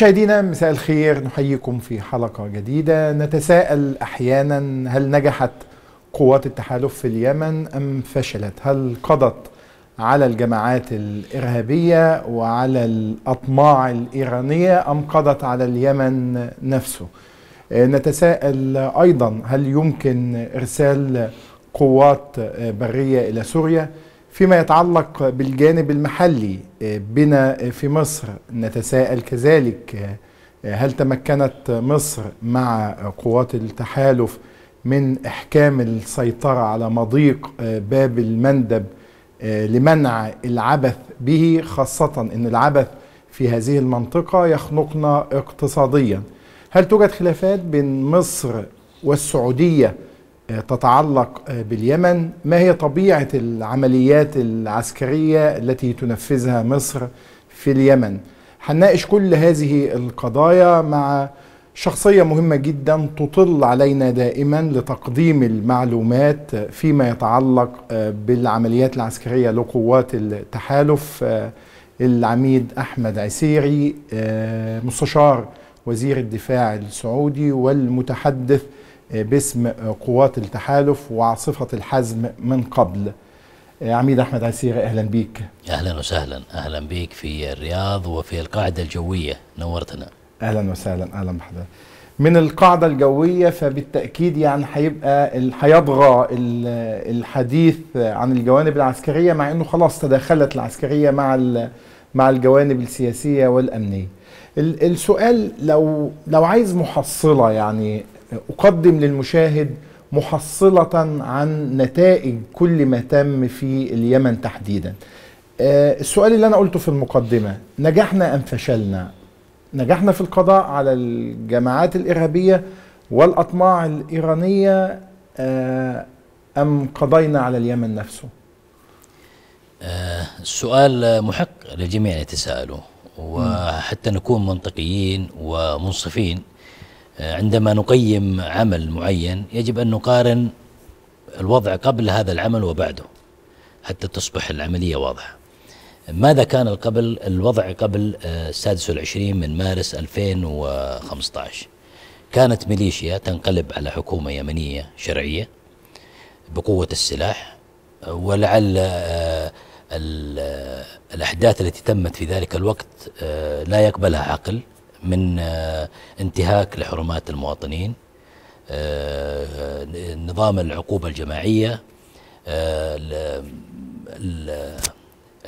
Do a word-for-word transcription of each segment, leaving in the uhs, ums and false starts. مشاهدينا مساء الخير، نحييكم في حلقة جديدة. نتساءل أحيانا هل نجحت قوات التحالف في اليمن أم فشلت؟ هل قضت على الجماعات الإرهابية وعلى الأطماع الإيرانية أم قضت على اليمن نفسه؟ نتساءل أيضا هل يمكن إرسال قوات برية إلى سوريا؟ فيما يتعلق بالجانب المحلي بنا في مصر نتساءل كذلك هل تمكنت مصر مع قوات التحالف من إحكام السيطرة على مضيق باب المندب لمنع العبث به، خاصة أن العبث في هذه المنطقة يخنقنا اقتصاديا. هل توجد خلافات بين مصر والسعودية تتعلق باليمن؟ ما هي طبيعة العمليات العسكرية التي تنفذها مصر في اليمن؟ هنناقش كل هذه القضايا مع شخصية مهمة جدا تطل علينا دائما لتقديم المعلومات فيما يتعلق بالعمليات العسكرية لقوات التحالف، العميد أحمد عسيري مستشار وزير الدفاع السعودي والمتحدث باسم قوات التحالف وعاصفة الحزم من قبل. عميد أحمد عسيري أهلا بيك. أهلا وسهلا، أهلا بيك في الرياض وفي القاعدة الجوية، نورتنا. أهلا وسهلا، أهلا بحضرتك. من القاعدة الجوية فبالتأكيد يعني هيبقى هيطغى الحديث عن الجوانب العسكرية، مع أنه خلاص تداخلت العسكرية مع مع الجوانب السياسية والأمنية. السؤال لو لو عايز محصلة، يعني أقدم للمشاهد محصلة عن نتائج كل ما تم في اليمن تحديدا. السؤال اللي أنا قلته في المقدمة، نجحنا أم فشلنا؟ نجحنا في القضاء على الجماعات الإرهابية والأطماع الإيرانية أم قضينا على اليمن نفسه؟ السؤال محق للجميع يتساءله، وحتى نكون منطقيين ومنصفين عندما نقيم عمل معين يجب أن نقارن الوضع قبل هذا العمل وبعده حتى تصبح العملية واضحة. ماذا كان القبل الوضع قبل السادس والعشرين من مارس ألفين وخمسة عشر؟ كانت ميليشيا تنقلب على حكومة يمنية شرعية بقوة السلاح، ولعل الأحداث التي تمت في ذلك الوقت لا يقبلها عقل من انتهاك لحرمات المواطنين، نظام العقوبة الجماعية،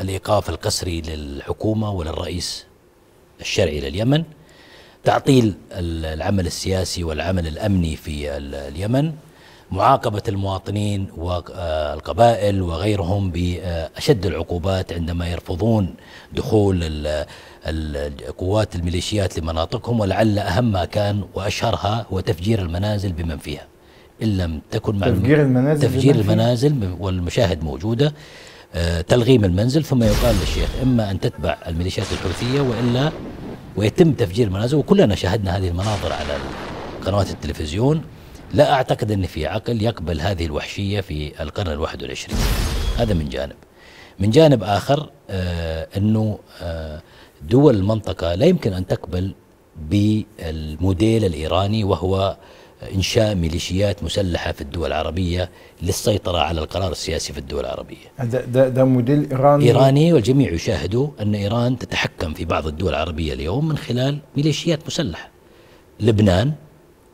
الإيقاف القسري للحكومة وللرئيس الشرعي لليمن، تعطيل العمل السياسي والعمل الأمني في اليمن، معاقبة المواطنين والقبائل وغيرهم بأشد العقوبات عندما يرفضون دخول القوات الميليشيات لمناطقهم، ولعل أهمها كان وأشهرها هو تفجير المنازل بمن فيها إن لم تكن معلومة. تفجير المنازل، تفجير المنازل والمشاهد موجودة، تلغيم المنزل ثم يقال للشيخ إما أن تتبع الميليشيات الحوثية وإلا ويتم تفجير المنازل، وكلنا شاهدنا هذه المناظر على قنوات التلفزيون. لا أعتقد أن في عقل يقبل هذه الوحشية في القرن الواحد والعشرين. هذا من جانب. من جانب آخر آه أنه آه دول المنطقة لا يمكن أن تقبل بالموديل الإيراني، وهو إنشاء ميليشيات مسلحة في الدول العربية للسيطرة على القرار السياسي في الدول العربية. ده, ده, ده موديل إيراني إيراني والجميع يشاهدوا أن إيران تتحكم في بعض الدول العربية اليوم من خلال ميليشيات مسلحة. لبنان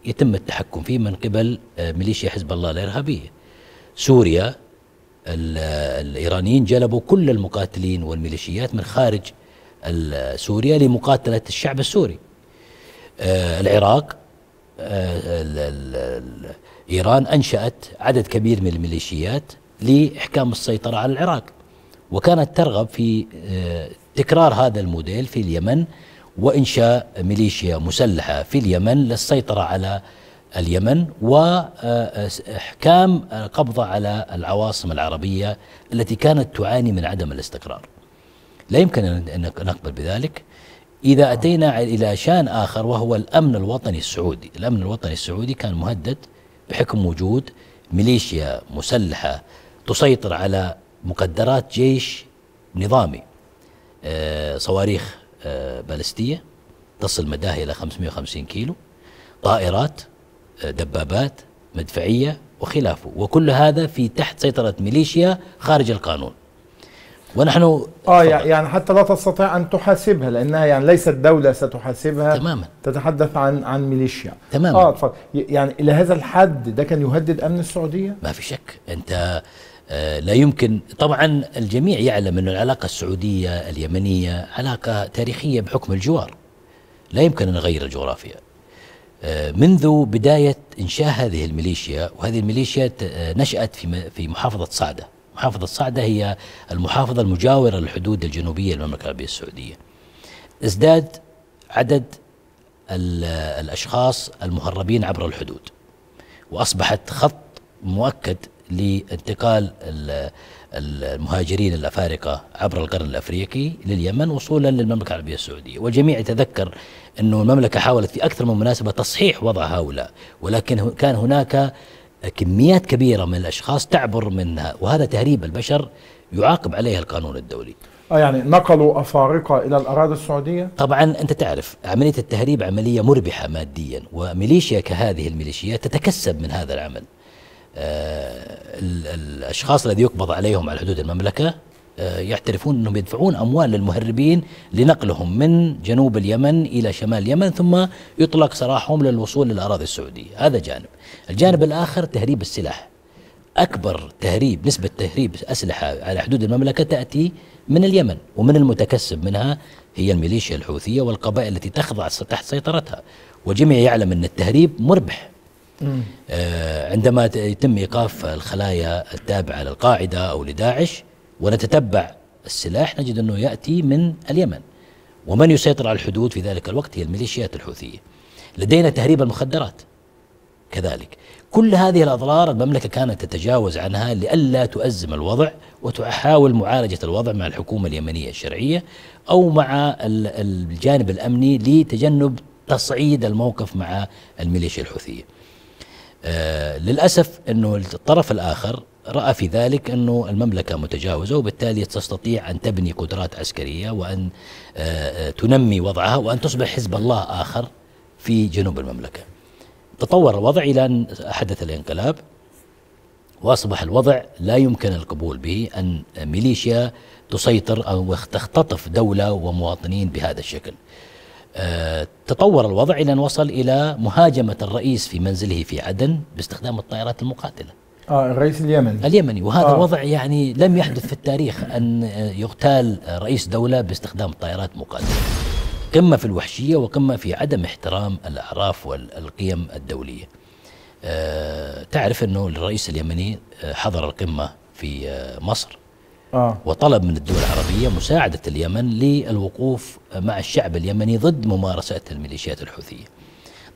يتم التحكم فيه من قبل ميليشيا حزب الله الإرهابية. سوريا الإيرانيين جلبوا كل المقاتلين والميليشيات من خارج سوريا لمقاتلة الشعب السوري. العراق إيران أنشأت عدد كبير من الميليشيات لإحكام السيطرة على العراق، وكانت ترغب في تكرار هذا الموديل في اليمن وإنشاء ميليشيا مسلحة في اليمن للسيطرة على اليمن وإحكام القبضة على العواصم العربية التي كانت تعاني من عدم الاستقرار. لا يمكن أن نقبل بذلك. إذا أتينا إلى شأن آخر وهو الأمن الوطني السعودي، الأمن الوطني السعودي كان مهدد بحكم وجود ميليشيا مسلحة تسيطر على مقدرات جيش نظامي، صواريخ باليستية، تصل مداها إلى خمسمائة وخمسين كيلو، طائرات، دبابات، مدفعية وخلافه، وكل هذا في تحت سيطرة ميليشيا خارج القانون. ونحن اه يعني حتى لا تستطيع ان تحاسبها، لانها يعني ليست دولة ستحاسبها تماما، تتحدث عن عن ميليشيا تماما. اه يعني الى هذا الحد ده كان يهدد امن السعودية؟ ما في شك، انت آه لا يمكن. طبعا الجميع يعلم ان العلاقة السعودية اليمنية علاقة تاريخية بحكم الجوار، لا يمكن ان نغير الجغرافيا. آه منذ بداية انشاء هذه الميليشيا، وهذه الميليشيا نشأت في في محافظة صعدة. محافظة صعدة هي المحافظة المجاورة للحدود الجنوبية للمملكة العربية السعودية. ازداد عدد الأشخاص المهربين عبر الحدود، وأصبحت خط مؤكد لانتقال المهاجرين الأفارقة عبر القرن الأفريقي لليمن وصولا للمملكة العربية السعودية. والجميع يتذكر أن المملكة حاولت في أكثر من مناسبة تصحيح وضع هؤلاء، ولكن كان هناك كميات كبيرة من الأشخاص تعبر منها، وهذا تهريب البشر يعاقب عليها القانون الدولي. آه يعني نقلوا أفارقة إلى الأراضي السعودية؟ طبعا أنت تعرف عملية التهريب عملية مربحة ماديا، وميليشيا كهذه الميليشيات تتكسب من هذا العمل. آه الأشخاص الذي يقبض عليهم على حدود المملكة آه يعترفون أنهم يدفعون أموال للمهربين لنقلهم من جنوب اليمن إلى شمال اليمن، ثم يطلق سراحهم للوصول للأراضي السعودية. هذا جانب. الجانب الآخر تهريب السلاح. أكبر تهريب، نسبة تهريب أسلحة على حدود المملكة تأتي من اليمن، ومن المتكسب منها هي الميليشيا الحوثية والقبائل التي تخضع تحت سيطرتها. والجميع يعلم أن التهريب مربح. آه عندما يتم إيقاف الخلايا التابعة للقاعدة أو لداعش ونتتبع السلاح، نجد أنه يأتي من اليمن، ومن يسيطر على الحدود في ذلك الوقت هي الميليشيات الحوثية. لدينا تهريب المخدرات كذلك. كل هذه الأضرار المملكة كانت تتجاوز عنها لئلا تؤزم الوضع، وتحاول معالجة الوضع مع الحكومة اليمنية الشرعية أو مع الجانب الأمني لتجنب تصعيد الموقف مع الميليشيا الحوثية. آه للأسف أنه الطرف الآخر رأى في ذلك أنه المملكة متجاوزة، وبالتالي تستطيع أن تبني قدرات عسكرية وأن آه تنمي وضعها، وأن تصبح حزب الله آخر في جنوب المملكة. تطور الوضع إلى أن حدث الانقلاب، وأصبح الوضع لا يمكن القبول به أن ميليشيا تسيطر أو تختطف دولة ومواطنين بهذا الشكل. تطور الوضع إلى أن وصل إلى مهاجمة الرئيس في منزله في عدن باستخدام الطائرات المقاتلة. آه الرئيس اليمني اليمني وهذا آه. وضع يعني لم يحدث في التاريخ أن يغتال رئيس دولة باستخدام طائرات مقاتلة. قمة في الوحشية، وقمة في عدم احترام الأعراف والقيم الدولية. أه تعرف أنه الرئيس اليمني حضر القمة في مصر آه. وطلب من الدول العربية مساعدة اليمن للوقوف مع الشعب اليمني ضد ممارسات الميليشيات الحوثية.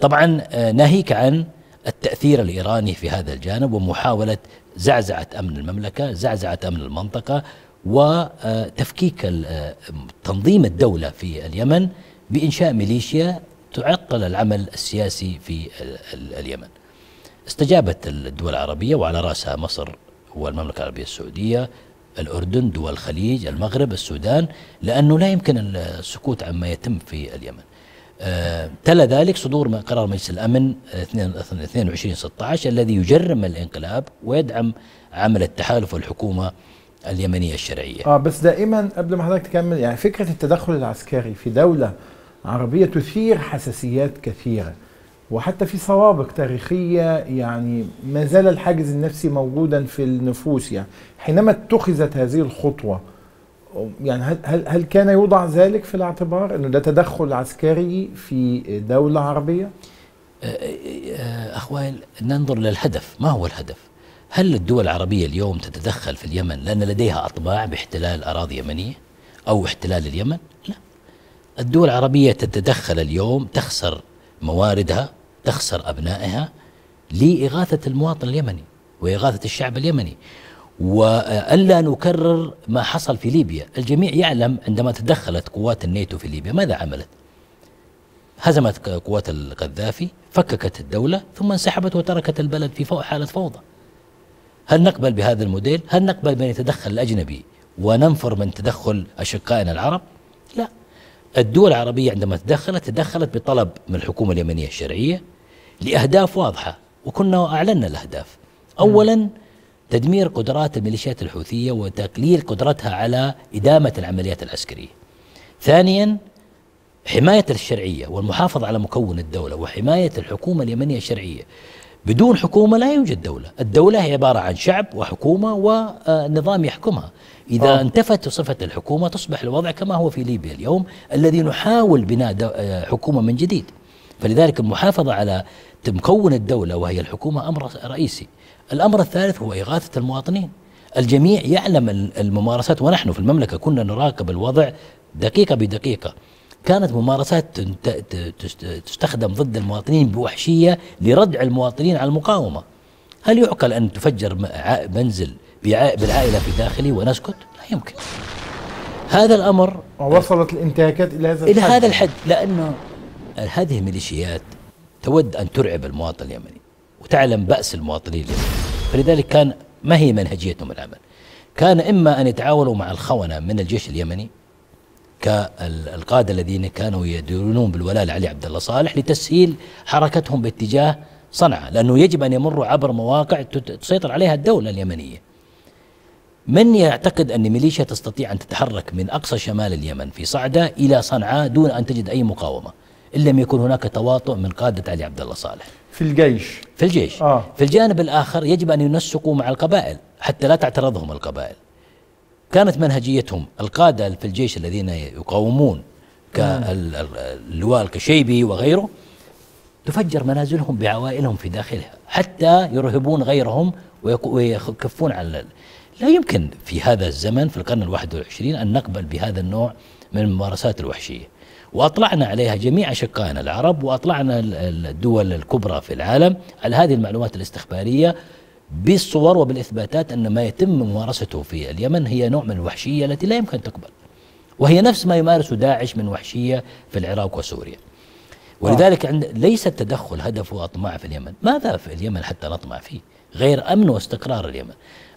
طبعا ناهيك عن التأثير الإيراني في هذا الجانب، ومحاولة زعزعة أمن المملكة، زعزعة أمن المنطقة، وتفكيك تنظيم الدولة في اليمن بإنشاء ميليشيا تعطل العمل السياسي في اليمن. استجابت الدول العربية، وعلى رأسها مصر والمملكة العربية السعودية، الأردن، دول الخليج، المغرب، السودان، لأنه لا يمكن السكوت عما يتم في اليمن. تلا ذلك صدور قرار مجلس الأمن اثنين وعشرين ستة عشر الذي يجرم الانقلاب ويدعم عمل التحالف والحكومة اليمنية الشرعية. اه بس دائما قبل ما حضرتك تكمل، يعني فكرة التدخل العسكري في دولة عربية تثير حساسيات كثيرة، وحتى في سوابق تاريخية يعني ما زال الحاجز النفسي موجودا في النفوس. يعني حينما اتخذت هذه الخطوة، يعني هل هل كان يوضع ذلك في الاعتبار انه ده تدخل عسكري في دولة عربية؟ اخوان ننظر للهدف، ما هو الهدف؟ هل الدول العربية اليوم تتدخل في اليمن لأن لديها أطماع باحتلال أراضي يمنية أو احتلال اليمن؟ لا. الدول العربية تتدخل اليوم، تخسر مواردها، تخسر أبنائها لإغاثة المواطن اليمني وإغاثة الشعب اليمني. وألا نكرر ما حصل في ليبيا. الجميع يعلم عندما تدخلت قوات الناتو في ليبيا ماذا عملت؟ هزمت قوات القذافي، فككت الدولة، ثم انسحبت وتركت البلد في حالة فوضى. هل نقبل بهذا الموديل؟ هل نقبل بأن يتدخل الأجنبي وننفر من تدخل أشقائنا العرب؟ لا. الدول العربية عندما تدخلت تدخلت بطلب من الحكومة اليمنية الشرعية لأهداف واضحة، وكنا أعلنا الأهداف. أولا تدمير قدرات الميليشيات الحوثية وتقليل قدرتها على إدامة العمليات العسكرية. ثانيا حماية الشرعية والمحافظة على مكون الدولة وحماية الحكومة اليمنية الشرعية. بدون حكومة لا يوجد دولة، الدولة هي عبارة عن شعب وحكومة ونظام يحكمها. إذا أوه. انتفت صفة الحكومة تصبح الوضع كما هو في ليبيا اليوم الذي نحاول بناء حكومة من جديد. فلذلك المحافظة على مكون الدولة وهي الحكومة أمر رئيسي. الأمر الثالث هو إغاثة المواطنين. الجميع يعلم الممارسات، ونحن في المملكة كنا نراقب الوضع دقيقة بدقيقة. كانت ممارسات تستخدم ضد المواطنين بوحشية لردع المواطنين على المقاومة. هل يعقل أن تفجر منزل بالعائلة في داخلي ونسكت؟ لا يمكن. هذا الأمر وصلت الانتهاكات إلى هذا الحد، إلى هذا الحد لأنه هذه الميليشيات تود أن ترعب المواطن اليمني وتعلم بأس المواطنين اليمني. فلذلك كان ما هي منهجيتهم العمل؟ كان إما أن يتعاونوا مع الخونة من الجيش اليمني كالقادة الذين كانوا يديرون بالولاء لعلي عبد الله صالح لتسهيل حركتهم باتجاه صنعاء، لأنه يجب أن يمروا عبر مواقع تسيطر عليها الدولة اليمنية. من يعتقد أن ميليشيا تستطيع أن تتحرك من أقصى شمال اليمن في صعدة إلى صنعاء دون أن تجد أي مقاومة إن لم يكن هناك تواطؤ من قادة علي عبد الله صالح في الجيش في الجيش آه. في الجانب الآخر يجب أن ينسقوا مع القبائل حتى لا تعترضهم القبائل. كانت منهجيتهم القادة في الجيش الذين يقاومون كاللواء الكشيبي وغيره تفجر منازلهم بعوائلهم في داخلها حتى يرهبون غيرهم ويكفون على. لا يمكن في هذا الزمن في القرن الواحد والعشرين أن نقبل بهذا النوع من الممارسات الوحشية، وأطلعنا عليها جميع أشقائنا العرب وأطلعنا الدول الكبرى في العالم على هذه المعلومات الاستخبارية بالصور وبالإثباتات أن ما يتم ممارسته في اليمن هي نوع من الوحشية التي لا يمكن تقبل، وهي نفس ما يمارس داعش من وحشية في العراق وسوريا. ولذلك عند ليس التدخل هدف وأطماع في اليمن. ماذا في اليمن حتى نطمع فيه غير أمن واستقرار اليمن؟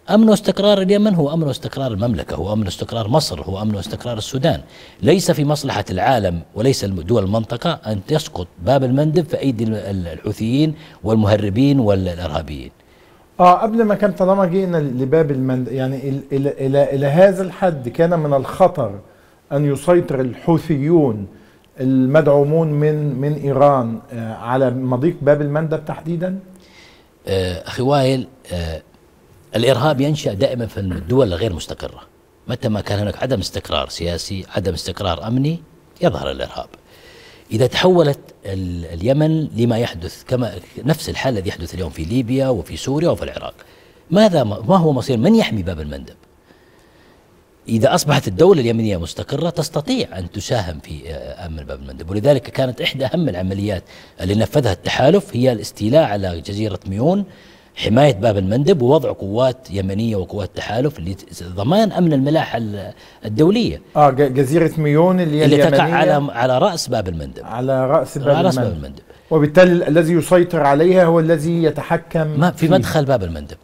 أمن واستقرار اليمن هو أمن واستقرار المملكة، هو أمن واستقرار مصر، هو أمن واستقرار السودان. ليس في مصلحة العالم وليس دول المنطقة أن يسقط باب المندب في أيدي الحوثيين والمهربين والإرهابيين. اه قبل ما كان طالما جئنا لباب المندب يعني الى الى الى, إلى هذا الحد كان من الخطر ان يسيطر الحوثيون المدعومون من من ايران على مضيق باب المندب تحديدا. آه اخي وائل، آه الارهاب ينشا دائما في الدول الغير مستقره. متى ما كان هناك عدم استقرار سياسي، عدم استقرار امني، يظهر الارهاب. إذا تحولت اليمن لما يحدث كما نفس الحال الذي يحدث اليوم في ليبيا وفي سوريا وفي العراق، ماذا ما هو مصير من يحمي باب المندب؟ إذا أصبحت الدولة اليمنية مستقرة تستطيع أن تساهم في أمن باب المندب. ولذلك كانت إحدى أهم العمليات اللي نفذها التحالف هي الاستيلاء على جزيرة ميون، حماية باب المندب ووضع قوات يمنية وقوات تحالف لضمان أمن الملاحة الدولية. آه جزيرة ميون اللي, اللي تقع على على رأس باب المندب. على رأس باب, على رأس باب المندب. وبالتالي الذي يسيطر عليها هو الذي يتحكم ما في مدخل باب المندب.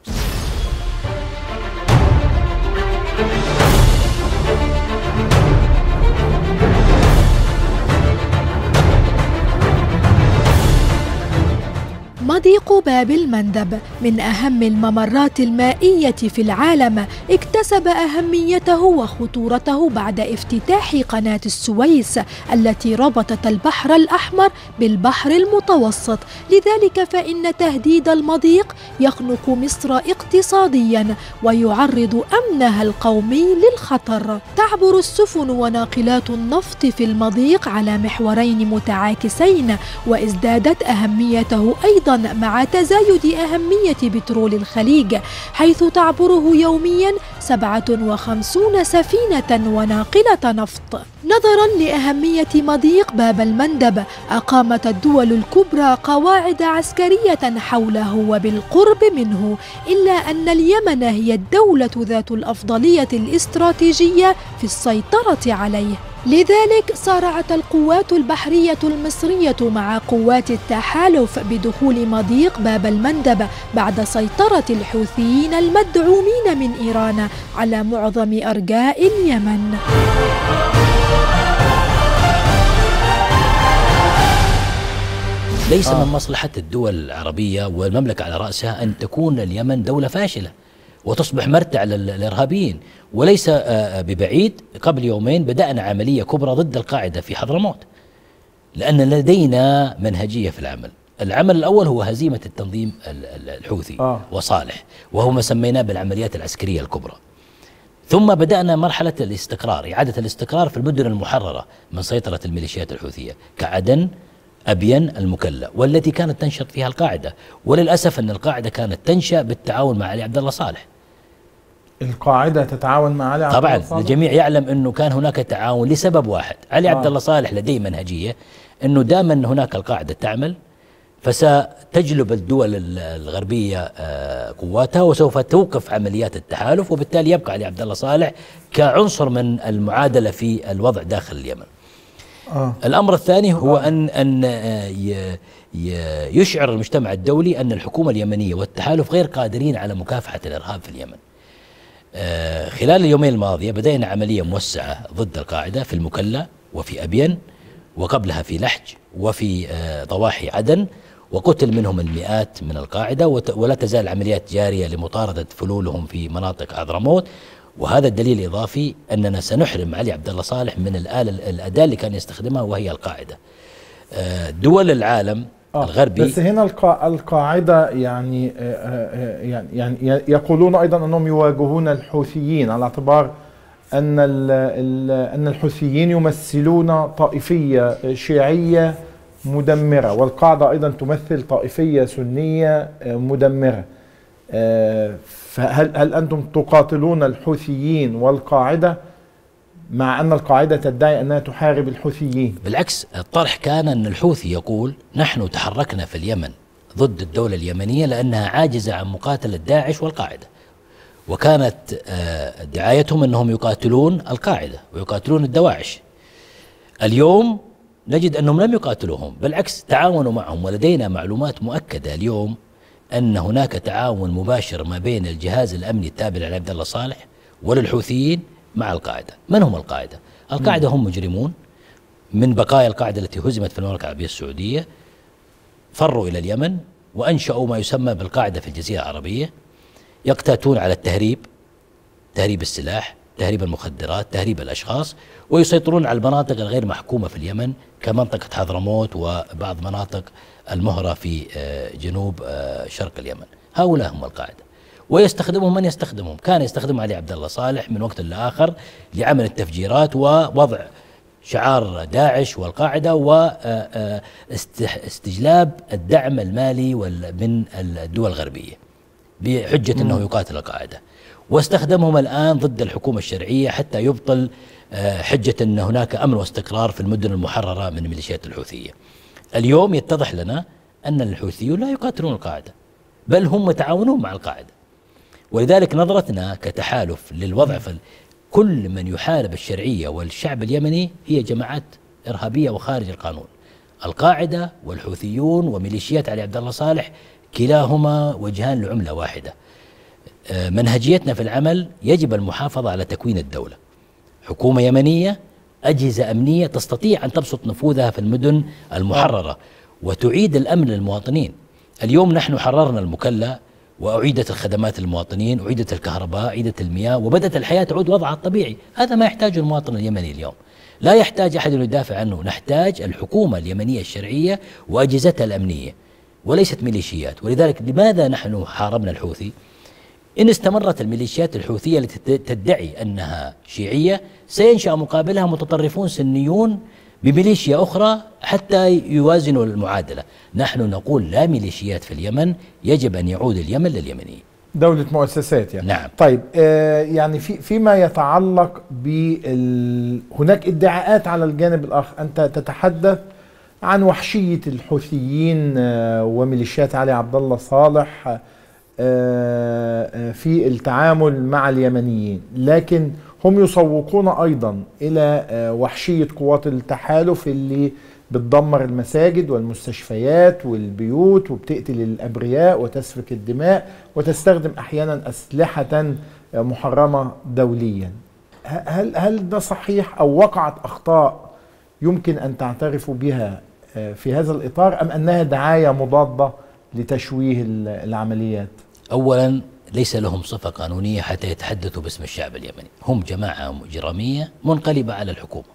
مضيق باب المندب من أهم الممرات المائية في العالم، اكتسب أهميته وخطورته بعد افتتاح قناة السويس التي ربطت البحر الأحمر بالبحر المتوسط، لذلك فإن تهديد المضيق يخنق مصر اقتصاديا ويعرض أمنها القومي للخطر. تعبر السفن وناقلات النفط في المضيق على محورين متعاكسين، وازدادت أهميته أيضا مع تزايد أهمية بترول الخليج، حيث تعبره يومياً سبعة وخمسين سفينة وناقلة نفط. نظراً لأهمية مضيق باب المندب، أقامت الدول الكبرى قواعد عسكرية حوله وبالقرب منه، إلا أن اليمن هي الدولة ذات الأفضلية الاستراتيجية في السيطرة عليه. لذلك صارعت القوات البحرية المصرية مع قوات التحالف بدخول مضيق باب المندب بعد سيطرة الحوثيين المدعومين من إيران على معظم أرجاء اليمن. ليس آه. من مصلحة الدول العربية والمملكة على رأسها أن تكون اليمن دولة فاشلة وتصبح مرتع للإرهابيين، وليس ببعيد قبل يومين بدأنا عملية كبرى ضد القاعدة في حضرموت، لأن لدينا منهجية في العمل. العمل الأول هو هزيمة التنظيم الحوثي آه. وصالح، وهو ما سميناه بالعمليات العسكرية الكبرى. ثم بدأنا مرحلة الاستقرار، إعادة الاستقرار في المدن المحررة من سيطرة الميليشيات الحوثية كعدن، أبين، المكلا، والتي كانت تنشط فيها القاعدة. وللأسف أن القاعدة كانت تنشأ بالتعاون مع علي عبد الله صالح. القاعدة تتعاون مع علي عبد الله صالح؟ طبعا، الجميع يعلم أنه كان هناك تعاون لسبب واحد، علي آه. عبد الله صالح لديه منهجية أنه دائما هناك القاعدة تعمل، فستجلب الدول الغربية قواتها وسوف توقف عمليات التحالف، وبالتالي يبقى علي عبد الله صالح كعنصر من المعادلة في الوضع داخل اليمن. آه. الأمر الثاني هو آه. أن أن يشعر المجتمع الدولي أن الحكومة اليمنية والتحالف غير قادرين على مكافحة الإرهاب في اليمن. خلال اليومين الماضية بدأنا عملية موسعة ضد القاعدة في المكلا وفي أبين، وقبلها في لحج وفي ضواحي عدن، وقتل منهم المئات من القاعدة، ولا تزال عمليات جارية لمطاردة فلولهم في مناطق حضرموت. وهذا الدليل الإضافي أننا سنحرم علي عبد الله صالح من الآلة الأداة اللي كان يستخدمها وهي القاعدة. دول العالم آه الغربي، بس هنا القاعدة يعني يعني يعني يقولون أيضا أنهم يواجهون الحوثيين على اعتبار أن أن الحوثيين يمثلون طائفية شيعية مدمرة، والقاعدة أيضا تمثل طائفية سنية مدمرة. فهل هل أنتم تقاتلون الحوثيين والقاعدة مع أن القاعدة تدعي أنها تحارب الحوثيين؟ بالعكس، الطرح كان أن الحوثي يقول نحن تحركنا في اليمن ضد الدولة اليمنية لأنها عاجزة عن مقاتلة داعش والقاعدة، وكانت دعايتهم أنهم يقاتلون القاعدة ويقاتلون الدواعش. اليوم نجد أنهم لم يقاتلوهم، بالعكس تعاونوا معهم، ولدينا معلومات مؤكدة اليوم أن هناك تعاون مباشر ما بين الجهاز الأمني التابع لعلي عبد الله صالح وللحوثيين مع القاعدة. من هم القاعدة؟ القاعدة هم مجرمون من بقايا القاعدة التي هزمت في المملكة العربية السعودية، فروا إلى اليمن وأنشأوا ما يسمى بالقاعدة في الجزيرة العربية، يقتاتون على التهريب، تهريب السلاح، تهريب المخدرات، تهريب الأشخاص، ويسيطرون على المناطق الغير محكومة في اليمن كمنطقة حضرموت وبعض مناطق المهرة في جنوب شرق اليمن. هؤلاء هم القاعدة، ويستخدمهم من يستخدمهم. كان يستخدم علي عبد الله صالح من وقت لآخر لعمل التفجيرات ووضع شعار داعش والقاعدة واستجلاب الدعم المالي من الدول الغربية بحجة أنه يقاتل القاعدة، واستخدمهم الآن ضد الحكومة الشرعية حتى يبطل حجة أن هناك أمن واستقرار في المدن المحررة من الميليشيات الحوثية. اليوم يتضح لنا أن الحوثيون لا يقاتلون القاعدة، بل هم يتعاونون مع القاعدة، ولذلك نظرتنا كتحالف للوضع في كل من يحارب الشرعية والشعب اليمني هي جماعات إرهابية وخارج القانون. القاعدة والحوثيون وميليشيات علي عبد الله صالح كلاهما وجهان لعملة واحدة. منهجيتنا في العمل يجب المحافظة على تكوين الدولة، حكومة يمنية، أجهزة أمنية تستطيع أن تبسط نفوذها في المدن المحررة وتعيد الأمن للمواطنين. اليوم نحن حررنا المكلا وأعيدت الخدمات للمواطنين، أعيدت الكهرباء، أعيدت المياه، وبدأت الحياة تعود وضعها الطبيعي. هذا ما يحتاجه المواطن اليمني اليوم، لا يحتاج أحد يدافع عنه، نحتاج الحكومة اليمنية الشرعية وأجهزتها الأمنية وليست ميليشيات. ولذلك لماذا نحن حاربنا الحوثي؟ إن استمرت الميليشيات الحوثية التي تدعي أنها شيعية سينشأ مقابلها متطرفون سنيون بميليشيا أخرى حتى يوازنوا المعادلة. نحن نقول لا ميليشيات في اليمن، يجب أن يعود اليمن لليمنيين، دولة مؤسسات يعني. نعم. طيب آه يعني في فيما يتعلق بال هناك ادعاءات على الجانب الآخر، أنت تتحدث عن وحشية الحوثيين آه وميليشيات علي عبد الله صالح آه في التعامل مع اليمنيين، لكن هم يسوقون أيضا إلى وحشية قوات التحالف اللي بتدمر المساجد والمستشفيات والبيوت وبتقتل الأبرياء وتسفك الدماء وتستخدم أحيانا أسلحة محرمة دوليا. هل هل ده صحيح أو وقعت أخطاء يمكن أن تعترفوا بها في هذا الإطار أم أنها دعاية مضادة لتشويه العمليات؟ أولا ليس لهم صفة قانونية حتى يتحدثوا باسم الشعب اليمني، هم جماعة جرامية منقلبة على الحكومة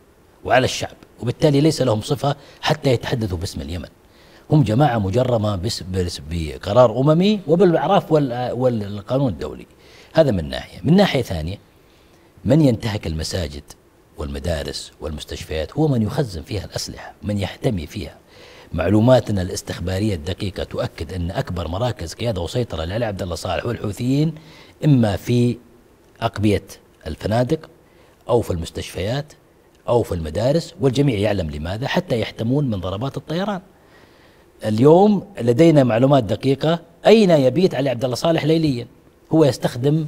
وعلى الشعب، وبالتالي ليس لهم صفة حتى يتحدثوا باسم اليمن. هم جماعة مجرمة بقرار أممي وبالأعراف والقانون الدولي، هذا من ناحية. من ناحية ثانية، من ينتهك المساجد والمدارس والمستشفيات هو من يخزن فيها الأسلحة، من يحتمي فيها. معلوماتنا الاستخبارية الدقيقة تؤكد أن أكبر مراكز قيادة وسيطرة لعلي عبد الله صالح والحوثيين إما في أقبية الفنادق أو في المستشفيات أو في المدارس، والجميع يعلم لماذا، حتى يحتمون من ضربات الطيران. اليوم لدينا معلومات دقيقة أين يبيت علي عبد الله صالح ليليا. هو يستخدم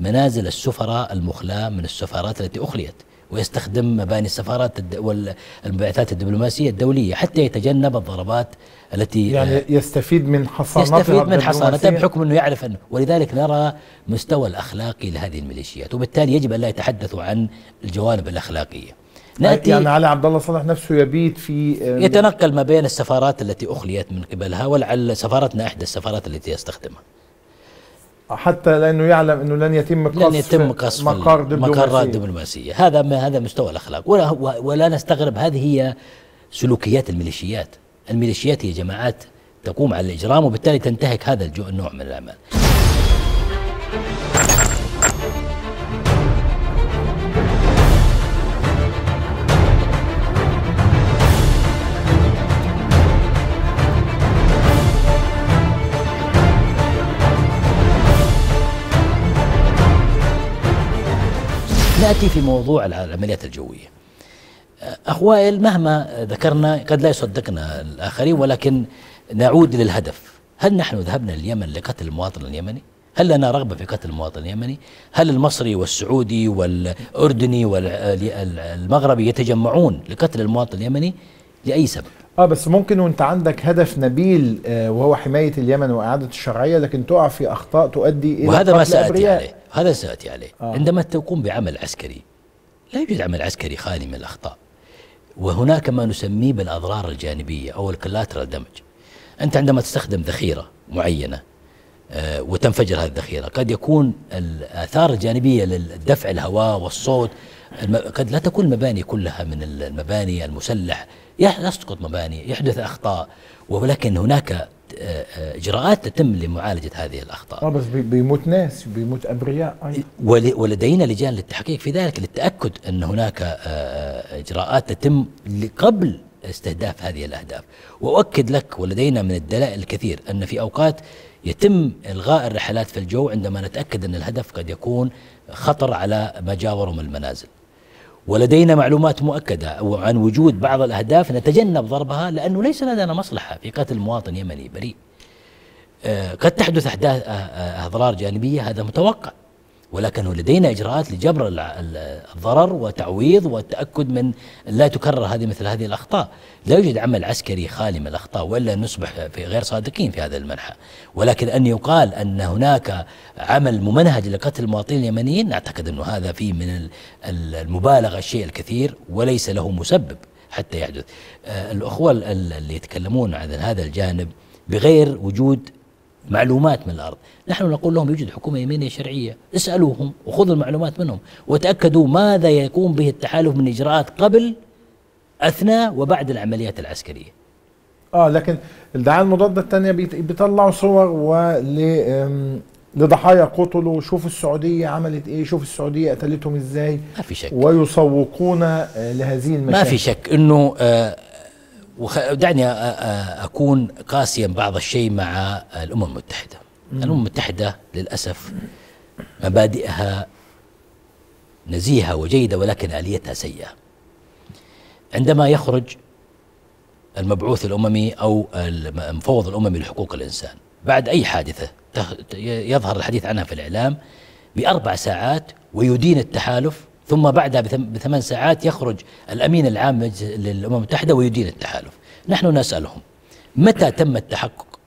منازل السفراء المخلاة من السفارات التي أخليت، ويستخدم مباني السفارات والمبعثات الدبلوماسية الدولية حتى يتجنب الضربات التي يعني يستفيد من حصانتها، يستفيد من حصانتها بحكم أنه يعرف أنه، ولذلك نرى مستوى الأخلاقي لهذه الميليشيات، وبالتالي يجب أن لا يتحدثوا عن الجوانب الأخلاقية. نأتي يعني علي عبد الله صالح نفسه يبيت في، يتنقل ما بين السفارات التي أخليت من قبلها، ولعل سفارتنا إحدى السفارات التي يستخدمها، حتى لأنه يعلم أنه لن يتم قصف, لن يتم قصف مقار مقارات دبلوماسية. هذا ما هذا مستوى الأخلاق، ولا, ولا نستغرب. هذه هي سلوكيات الميليشيات. الميليشيات هي جماعات تقوم على الإجرام، وبالتالي تنتهك هذا النوع من الأعمال. نأتي في موضوع العمليات الجوية. أخ وائل، مهما ذكرنا قد لا يصدقنا الآخرين، ولكن نعود للهدف. هل نحن ذهبنا لليمن لقتل المواطن اليمني؟ هل لنا رغبة في قتل المواطن اليمني؟ هل المصري والسعودي والأردني والمغربي يتجمعون لقتل المواطن اليمني لأي سبب؟ آه بس ممكن وانت عندك هدف نبيل وهو حماية اليمن وإعادة الشرعية، لكن تقع في أخطاء تؤدي إلى وهذا ما سأتي عليه. هذا سأتي عليه آه. عندما تقوم بعمل عسكري لا يوجد عمل عسكري خالي من الأخطاء، وهناك ما نسميه بالأضرار الجانبية أو الكلاترال دمج. أنت عندما تستخدم ذخيرة معينة وتنفجر هذه الذخيرة، قد يكون الآثار الجانبية للدفع، الهواء والصوت، قد لا تكون المباني كلها من المباني المسلح، يسقط مباني، يحدث أخطاء، ولكن هناك إجراءات تتم لمعالجة هذه الأخطاء. آه بس بيموت ناس، بيموت أبرياء أيضا، ولدينا لجان للتحقيق في ذلك للتأكد أن هناك إجراءات تتم قبل استهداف هذه الأهداف. وأؤكد لك، ولدينا من الدلائل الكثير، أن في أوقات يتم إلغاء الرحلات في الجو عندما نتأكد أن الهدف قد يكون خطر على مجاوره من المنازل. ولدينا معلومات مؤكدة عن وجود بعض الأهداف نتجنب ضربها، لأنه ليس لدينا مصلحة في قتل مواطن يمني بريء. آه قد تحدث أحداث أضرار جانبية، هذا متوقع، ولكن لدينا إجراءات لجبر الضرر وتعويض والتأكد من لا تكرر هذه مثل هذه الأخطاء. لا يوجد عمل عسكري خالي من الأخطاء، وإلا نصبح في غير صادقين في هذا المنحى. ولكن أن يقال أن هناك عمل ممنهج لقتل المواطنين اليمنيين، نعتقد أنه هذا فيه من المبالغة الشيء الكثير، وليس له مسبب حتى يحدث. الأخوة اللي يتكلمون عن هذا الجانب بغير وجود معلومات من الأرض، نحن نقول لهم يوجد حكومة يمنية شرعية، اسألوهم وخذوا المعلومات منهم وتأكدوا ماذا يقوم به التحالف من إجراءات قبل، أثناء وبعد العمليات العسكرية. آه لكن الدعاية المضادة الثانية بيطلعوا صور ول لضحايا قتلوا، شوفوا السعودية عملت إيه، شوفوا السعودية قتلتهم إزاي، ما في شك، ويسوقون لهذه المشاكل. ما في شك أنه آه ودعني أكون قاسيا بعض الشيء مع الأمم المتحدة. الأمم المتحدة للأسف مبادئها نزيهة وجيدة، ولكن آليتها سيئة. عندما يخرج المبعوث الأممي أو المفوض الأممي لحقوق الإنسان بعد أي حادثة يظهر الحديث عنها في الإعلام بأربع ساعات ويدين التحالف، ثم بعدها بثمان ساعات يخرج الأمين العام للأمم المتحدة ويدين التحالف. نحن نسألهم متى تم التحقق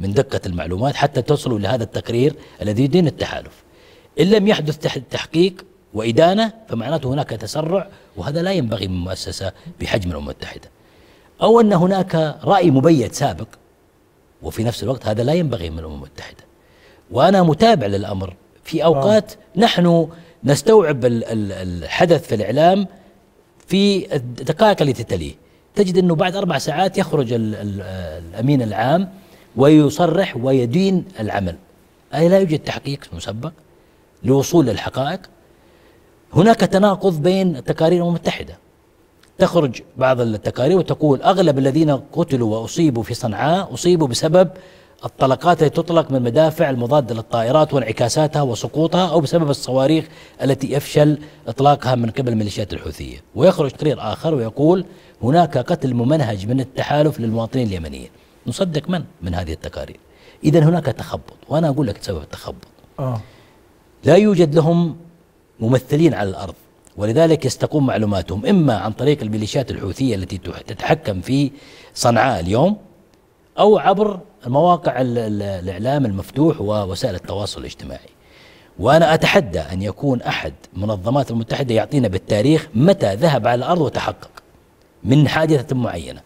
من دقة المعلومات حتى توصلوا لهذا التقرير الذي يدين التحالف؟ إن لم يحدث تحقيق وإدانة فمعناته هناك تسرع، وهذا لا ينبغي من مؤسسة بحجم الأمم المتحدة. أو أن هناك رأي مبيت سابق، وفي نفس الوقت هذا لا ينبغي من الأمم المتحدة. وأنا متابع للأمر في أوقات آه. نحن نستوعب الحدث في الإعلام في الدقائق التي تتليه، تجد أنه بعد أربع ساعات يخرج الأمين العام ويصرح ويدين العمل، أي لا يوجد تحقيق مسبق لوصول للحقائق. هناك تناقض بين تقارير الأمم المتحدة، تخرج بعض التقارير وتقول أغلب الذين قتلوا وأصيبوا في صنعاء أصيبوا بسبب الطلقات التي تطلق من مدافع المضادة للطائرات وانعكاساتها وسقوطها، أو بسبب الصواريخ التي يفشل إطلاقها من قبل الميليشيات الحوثية. ويخرج تقرير آخر ويقول هناك قتل ممنهج من التحالف للمواطنين اليمنيين. نصدق من من هذه التقارير؟ إذا هناك تخبط، وأنا أقول لك سبب التخبط آه. لا يوجد لهم ممثلين على الأرض، ولذلك يستقون معلوماتهم إما عن طريق الميليشيات الحوثية التي تتحكم في صنعاء اليوم، أو عبر مواقع الإعلام المفتوح ووسائل التواصل الاجتماعي. وأنا أتحدى أن يكون أحد منظمات المتحدة يعطينا بالتاريخ متى ذهب على الأرض وتحقق من حادثة معينة.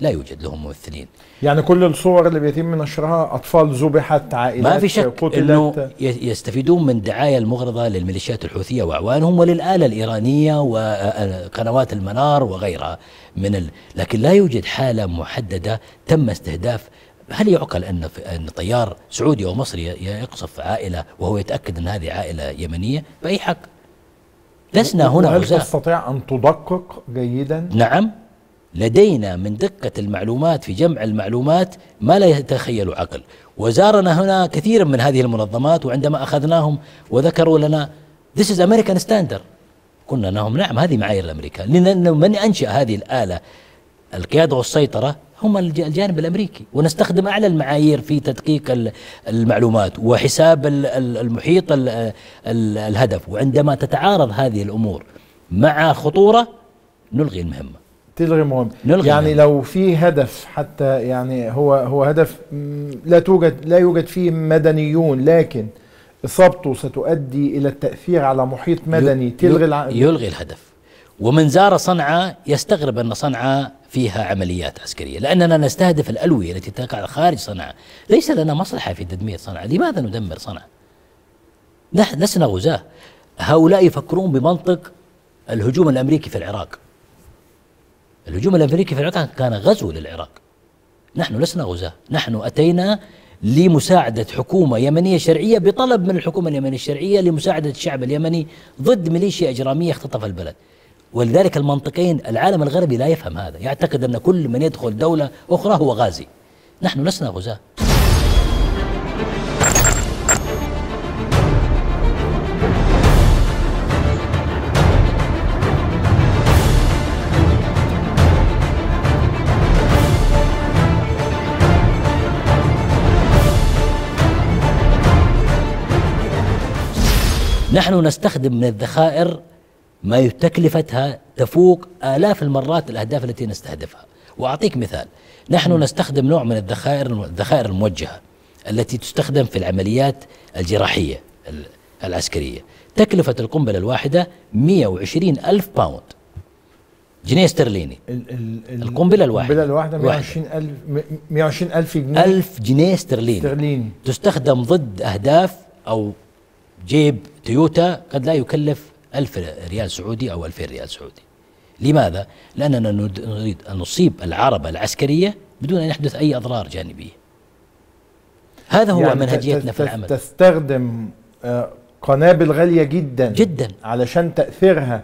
لا يوجد لهم ممثلين. يعني كل الصور اللي بيتم نشرها أطفال ذبحت، عائلات ما في شك أنه يستفيدون من دعاية المغرضة للميليشيات الحوثية وأعوانهم وللآلة الإيرانية وقنوات المنار وغيرها من ال... لكن لا يوجد حالة محددة تم استهداف. هل يعقل أن أن طيار سعودي أو مصري يقصف عائلة وهو يتأكد أن هذه عائلة يمنية بأي حق؟ لسنا هنا هل تستطيع أن تدقق جيدا؟ نعم، لدينا من دقة المعلومات في جمع المعلومات ما لا يتخيل عقل. وزارنا هنا كثير من هذه المنظمات، وعندما أخذناهم وذكروا لنا This is American standard، قلنا لهم نعم هذه معايير الأمريكا، لأن من أنشأ هذه الآلة القيادة والسيطرة هم الجانب الأمريكي، ونستخدم أعلى المعايير في تدقيق المعلومات وحساب المحيط الهدف. وعندما تتعارض هذه الأمور مع خطورة نلغي المهمة، تلغي مهم. يعني لو في هدف حتى، يعني هو هو هدف لا توجد لا يوجد فيه مدنيون، لكن اصابته ستؤدي الى التاثير على محيط مدني، تلغي الع... يلغي الهدف. ومن زار صنعاء يستغرب ان صنعاء فيها عمليات عسكريه، لاننا نستهدف الالويه التي تقع خارج صنعاء، ليس لنا مصلحه في تدمير صنعاء، لماذا ندمر صنعاء؟ لسنا غزاه. هؤلاء يفكرون بمنطق الهجوم الامريكي في العراق. الهجوم الأمريكي في العراق كان غزو للعراق، نحن لسنا غزاة، نحن أتينا لمساعدة حكومة يمنية شرعية بطلب من الحكومة اليمنية الشرعية لمساعدة الشعب اليمني ضد ميليشيا إجرامية اختطف البلد. ولذلك المنطقين العالم الغربي لا يفهم هذا، يعتقد أن كل من يدخل دولة أخرى هو غازي. نحن لسنا غزاة. نحن نستخدم من الذخائر ما تكلفتها تفوق آلاف المرات الأهداف التي نستهدفها. وأعطيك مثال، نحن نستخدم نوع من الذخائر الذخائر الموجهة التي تستخدم في العمليات الجراحية العسكرية. تكلفة القنبلة الواحدة مئة وعشرين ألف باوند، جنيه استرليني. القنبلة الواحدة القنبلة الواحدة مئة وعشرين ألف جنيه، ألف جنيه استرليني استرليني تستخدم ضد أهداف، أو جيب تويوتا قد لا يكلف ألف ريال سعودي أو ألفين ريال سعودي. لماذا؟ لأننا نريد أن نصيب العربة العسكرية بدون أن يحدث أي أضرار جانبية. هذا هو يعني منهجيتنا في العمل. تستخدم قنابل غالية جدا جدا علشان تأثيرها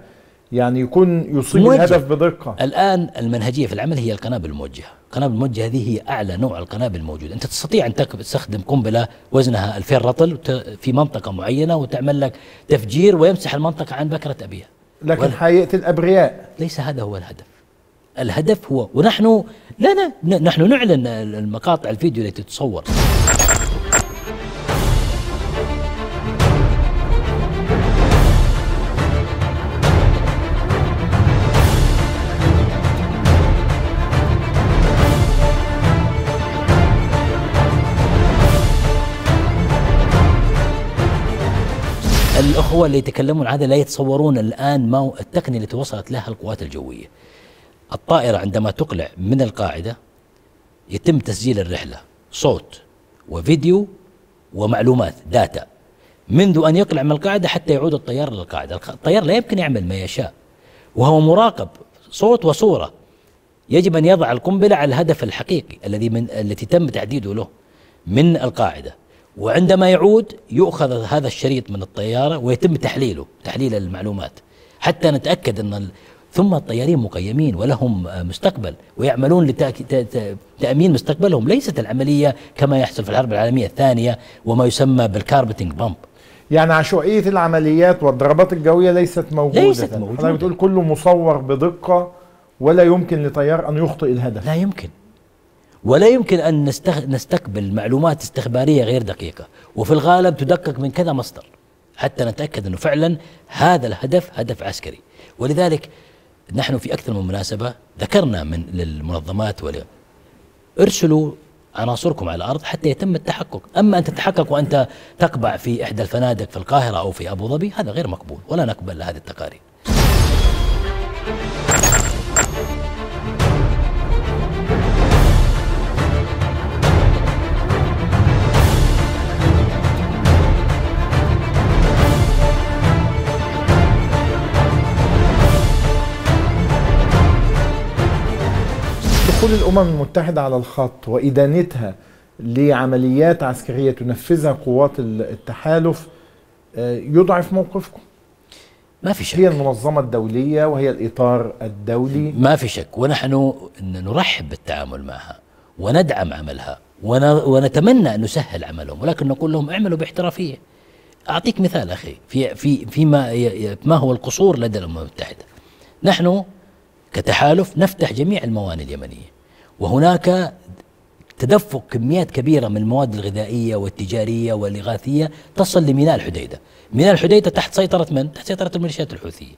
يعني يكون يصيب موجه. الهدف بدقة. الآن المنهجية في العمل هي القنابل الموجهة. القنابل الموجهة هذه هي أعلى نوع القنابل الموجود. أنت تستطيع أن تستخدم قنبلة وزنها ألفين رطل في منطقة معينة وتعمل لك تفجير ويمسح المنطقة عن بكرة أبيها، لكن حقيقة الأبرياء ليس هذا هو الهدف. الهدف هو، ونحن لا نحن نعلن المقاطع الفيديو التي تتصور. الأخوة اللي يتكلمون عن هذا لا يتصورون الآن ما التقنية التي وصلت لها القوات الجوية. الطائرة عندما تقلع من القاعدة يتم تسجيل الرحلة صوت وفيديو ومعلومات داتا منذ أن يقلع من القاعدة حتى يعود الطيار للقاعدة. الطيار لا يمكن يعمل ما يشاء وهو مراقب صوت وصورة. يجب أن يضع القنبلة على الهدف الحقيقي الذي من التي تم تحديده له من القاعدة، وعندما يعود يؤخذ هذا الشريط من الطيارة ويتم تحليله تحليل المعلومات حتى نتأكد أن ال... ثم الطيارين مقيمين ولهم مستقبل ويعملون لتأمين مستقبلهم. ليست العملية كما يحصل في الحرب العالمية الثانية وما يسمى بالكاربتنج بامب. يعني عشوائية العمليات والضربات الجوية ليست موجودة. ليست موجودة. حضرتك بتقول كله مصور بدقة ولا يمكن لطيار أن يخطئ الهدف. لا يمكن. ولا يمكن أن نستقبل معلومات استخبارية غير دقيقة، وفي الغالب تدقق من كذا مصدر حتى نتأكد أنه فعلا هذا الهدف هدف عسكري. ولذلك نحن في أكثر من مناسبة ذكرنا من للمنظمات ولا ارسلوا عناصركم على الأرض حتى يتم التحقق. أما أن تتحقق وأنت تقبع في إحدى الفنادق في القاهرة أو في أبو ظبي هذا غير مقبول ولا نقبل هذه التقارير. دخول الأمم المتحدة على الخط وإدانتها لعمليات عسكرية تنفذها قوات التحالف يضعف موقفكم. ما في شك. هي المنظمة الدولية وهي الإطار الدولي. ما في شك، ونحن نرحب بالتعامل معها وندعم عملها ونتمنى أن نسهل عملهم، ولكن نقول لهم اعملوا باحترافية. أعطيك مثال أخي في في فيما ما هو القصور لدى الأمم المتحدة. نحن كتحالف نفتح جميع الموانئ اليمنية، وهناك تدفق كميات كبيرة من المواد الغذائية والتجارية والإغاثية تصل لميناء الحديدة. ميناء الحديدة تحت سيطرة من؟ تحت سيطرة الميليشيات الحوثية.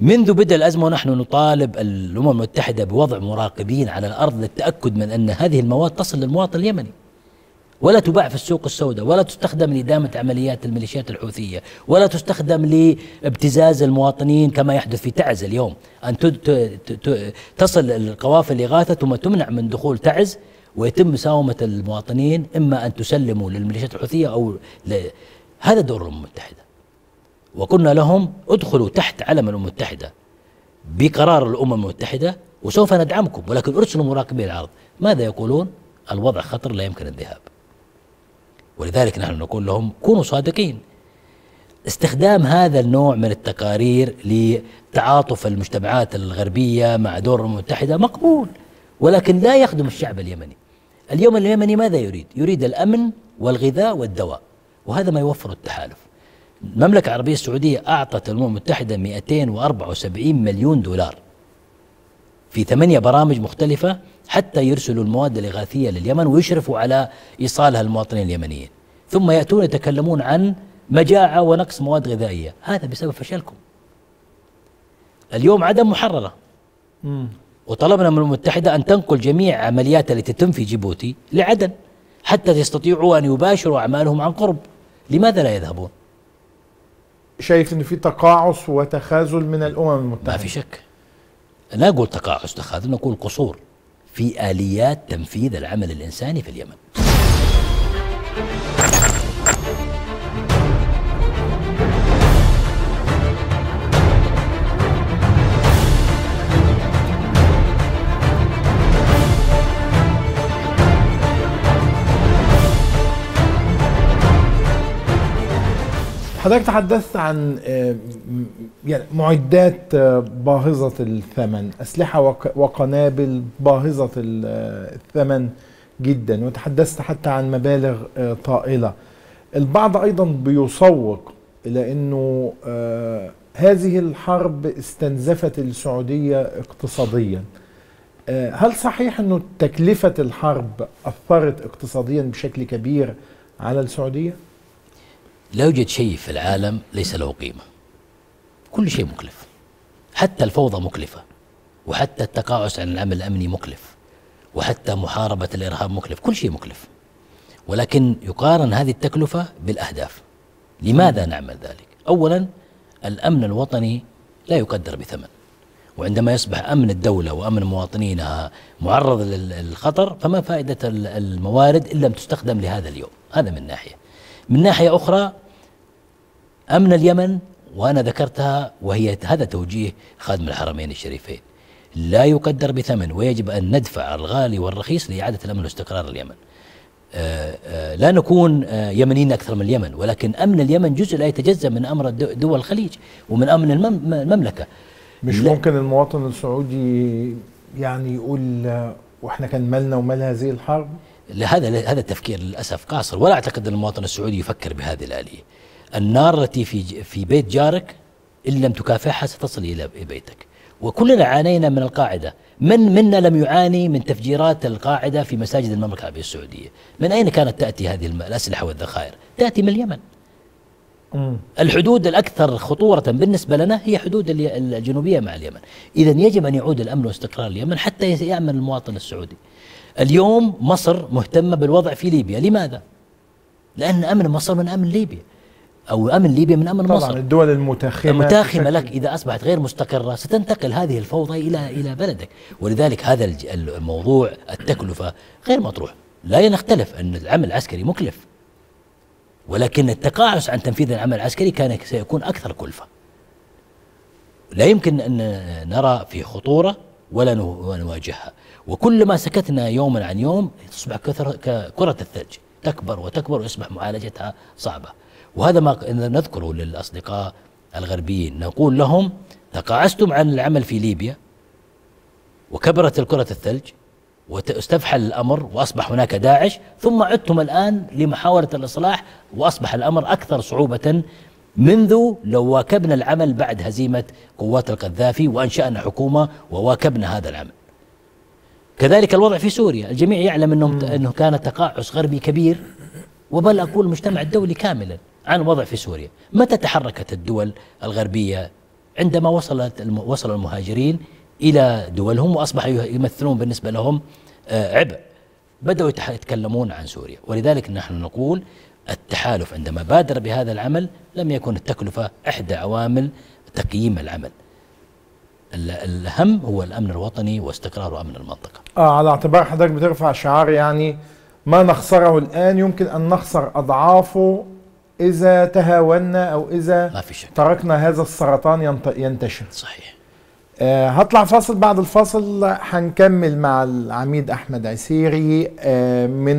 منذ بدء الأزمة ونحن نطالب الأمم المتحدة بوضع مراقبين على الأرض للتأكد من أن هذه المواد تصل للمواطن اليمني، ولا تباع في السوق السوداء، ولا تستخدم لإدامة عمليات الميليشيات الحوثية، ولا تستخدم لابتزاز المواطنين كما يحدث في تعز اليوم. أن تصل القوافل الإغاثة ثم تمنع من دخول تعز ويتم مساومة المواطنين، إما أن تسلموا للميليشيات الحوثية أو ل... هذا دور الأمم المتحدة. وقلنا لهم ادخلوا تحت علم الأمم المتحدة بقرار الأمم المتحدة وسوف ندعمكم، ولكن ارسلوا مراقبي العرض. ماذا يقولون؟ الوضع خطر لا يمكن الذهاب. ولذلك نحن نقول لهم كونوا صادقين. استخدام هذا النوع من التقارير لتعاطف المجتمعات الغربية مع دور الأمم المتحدة مقبول، ولكن لا يخدم الشعب اليمني. اليوم اليمني ماذا يريد؟ يريد الأمن والغذاء والدواء، وهذا ما يوفره التحالف. المملكة العربية السعودية أعطت الأمم المتحدة مئتين وأربعة وسبعين مليون دولار في ثمانية برامج مختلفة حتى يرسلوا المواد الإغاثية لليمن ويشرفوا على إيصالها للمواطنين اليمنيين، ثم يأتون يتكلمون عن مجاعة ونقص مواد غذائية. هذا بسبب فشلكم. اليوم عدن محررة، وطلبنا من الأمم المتحدة أن تنقل جميع عمليات التي تتم في جيبوتي لعدن حتى يستطيعوا أن يباشروا أعمالهم عن قرب. لماذا لا يذهبون؟ شايف أن في تقاعس وتخاذل من الأمم المتحدة؟ ما في شك. لا أقول تقاعس تخاذل، نقول قصور في آليات تنفيذ العمل الإنساني في اليمن. حضرتك تحدثت عن يعني معدات باهظة الثمن، أسلحة وقنابل باهظة الثمن جدا، وتحدثت حتى عن مبالغ طائلة. البعض أيضا بيسوق إلى أنه هذه الحرب استنزفت السعودية اقتصاديا. هل صحيح أنه تكلفة الحرب أثرت اقتصاديا بشكل كبير على السعودية؟ لا يوجد شيء في العالم ليس له قيمة. كل شيء مكلف، حتى الفوضى مكلفة، وحتى التقاعس عن العمل الأمني مكلف، وحتى محاربة الإرهاب مكلف. كل شيء مكلف، ولكن يقارن هذه التكلفة بالأهداف. لماذا نعمل ذلك؟ أولا الأمن الوطني لا يقدر بثمن، وعندما يصبح أمن الدولة وأمن مواطنينها معرض للخطر فما فائدة الموارد إن لم تستخدم لهذا اليوم. هذا من ناحية. من ناحية أخرى أمن اليمن، وأنا ذكرتها، وهي هذا توجيه خادم الحرمين الشريفين، لا يقدر بثمن ويجب أن ندفع الغالي والرخيص لإعادة الأمن واستقرار اليمن. لا نكون يمنيين أكثر من اليمن، ولكن أمن اليمن جزء لا يتجزأ من أمر دول الخليج ومن أمن المملكة. مش ممكن المواطن السعودي يعني يقول وإحنا كان مالنا ومال هذه الحرب؟ لهذا هذا التفكير للأسف قاصر، ولا أعتقد أن المواطن السعودي يفكر بهذه الآلية. النار التي في في بيت جارك إن لم تكافحها ستصل إلى بيتك. وكلنا عانينا من القاعدة، من منا لم يعاني من تفجيرات القاعدة في مساجد المملكة العربية السعودية؟ من أين كانت تأتي هذه الأسلحة والذخائر؟ تأتي من اليمن. مم. الحدود الأكثر خطورة بالنسبة لنا هي حدود الجنوبية مع اليمن. إذا يجب أن يعود الأمن واستقرار اليمن حتى يأمن المواطن السعودي. اليوم مصر مهتمة بالوضع في ليبيا، لماذا؟ لأن أمن مصر من أمن ليبيا، أو أمن ليبيا من أمن مصر. طبعا الدول المتاخمة المتاخمة لك إذا أصبحت غير مستقرة ستنتقل هذه الفوضى إلى إلى بلدك، ولذلك هذا الموضوع التكلفة غير مطروح. لا نختلف أن العمل العسكري مكلف، ولكن التقاعس عن تنفيذ العمل العسكري كان سيكون أكثر كلفة. لا يمكن أن نرى في خطورة ولا نواجهها، وكلما سكتنا يوما عن يوم تصبح كرة الثلج تكبر وتكبر ويصبح معالجتها صعبة. وهذا ما نذكره للأصدقاء الغربيين، نقول لهم تقاعستم عن العمل في ليبيا وكبرت الكرة الثلج واستفحل الأمر وأصبح هناك داعش، ثم عدتم الآن لمحاولة الإصلاح وأصبح الأمر أكثر صعوبة منذ لو واكبنا العمل بعد هزيمة قوات القذافي وأنشأنا حكومة وواكبنا هذا العمل. كذلك الوضع في سوريا، الجميع يعلم أنه, أنه كان تقاعس غربي كبير، وبل أقول المجتمع الدولي كاملا عن الوضع في سوريا. متى تحركت الدول الغربية؟ عندما وصلت وصل المهاجرين إلى دولهم وأصبح يمثلون بالنسبة لهم عبء، بدأوا يتكلمون عن سوريا. ولذلك نحن نقول التحالف عندما بادر بهذا العمل لم يكن التكلفة إحدى عوامل تقييم العمل. الأهم هو الأمن الوطني واستقرار أمن المنطقة. آه على اعتبار حضرتك بترفع شعار يعني ما نخسره الآن يمكن أن نخسر أضعافه إذا تهاونا أو إذا تركنا هذا السرطان ينتشر. صحيح. أه هطلع فاصل، بعد الفاصل هنكمل مع العميد أحمد عسيري، أه من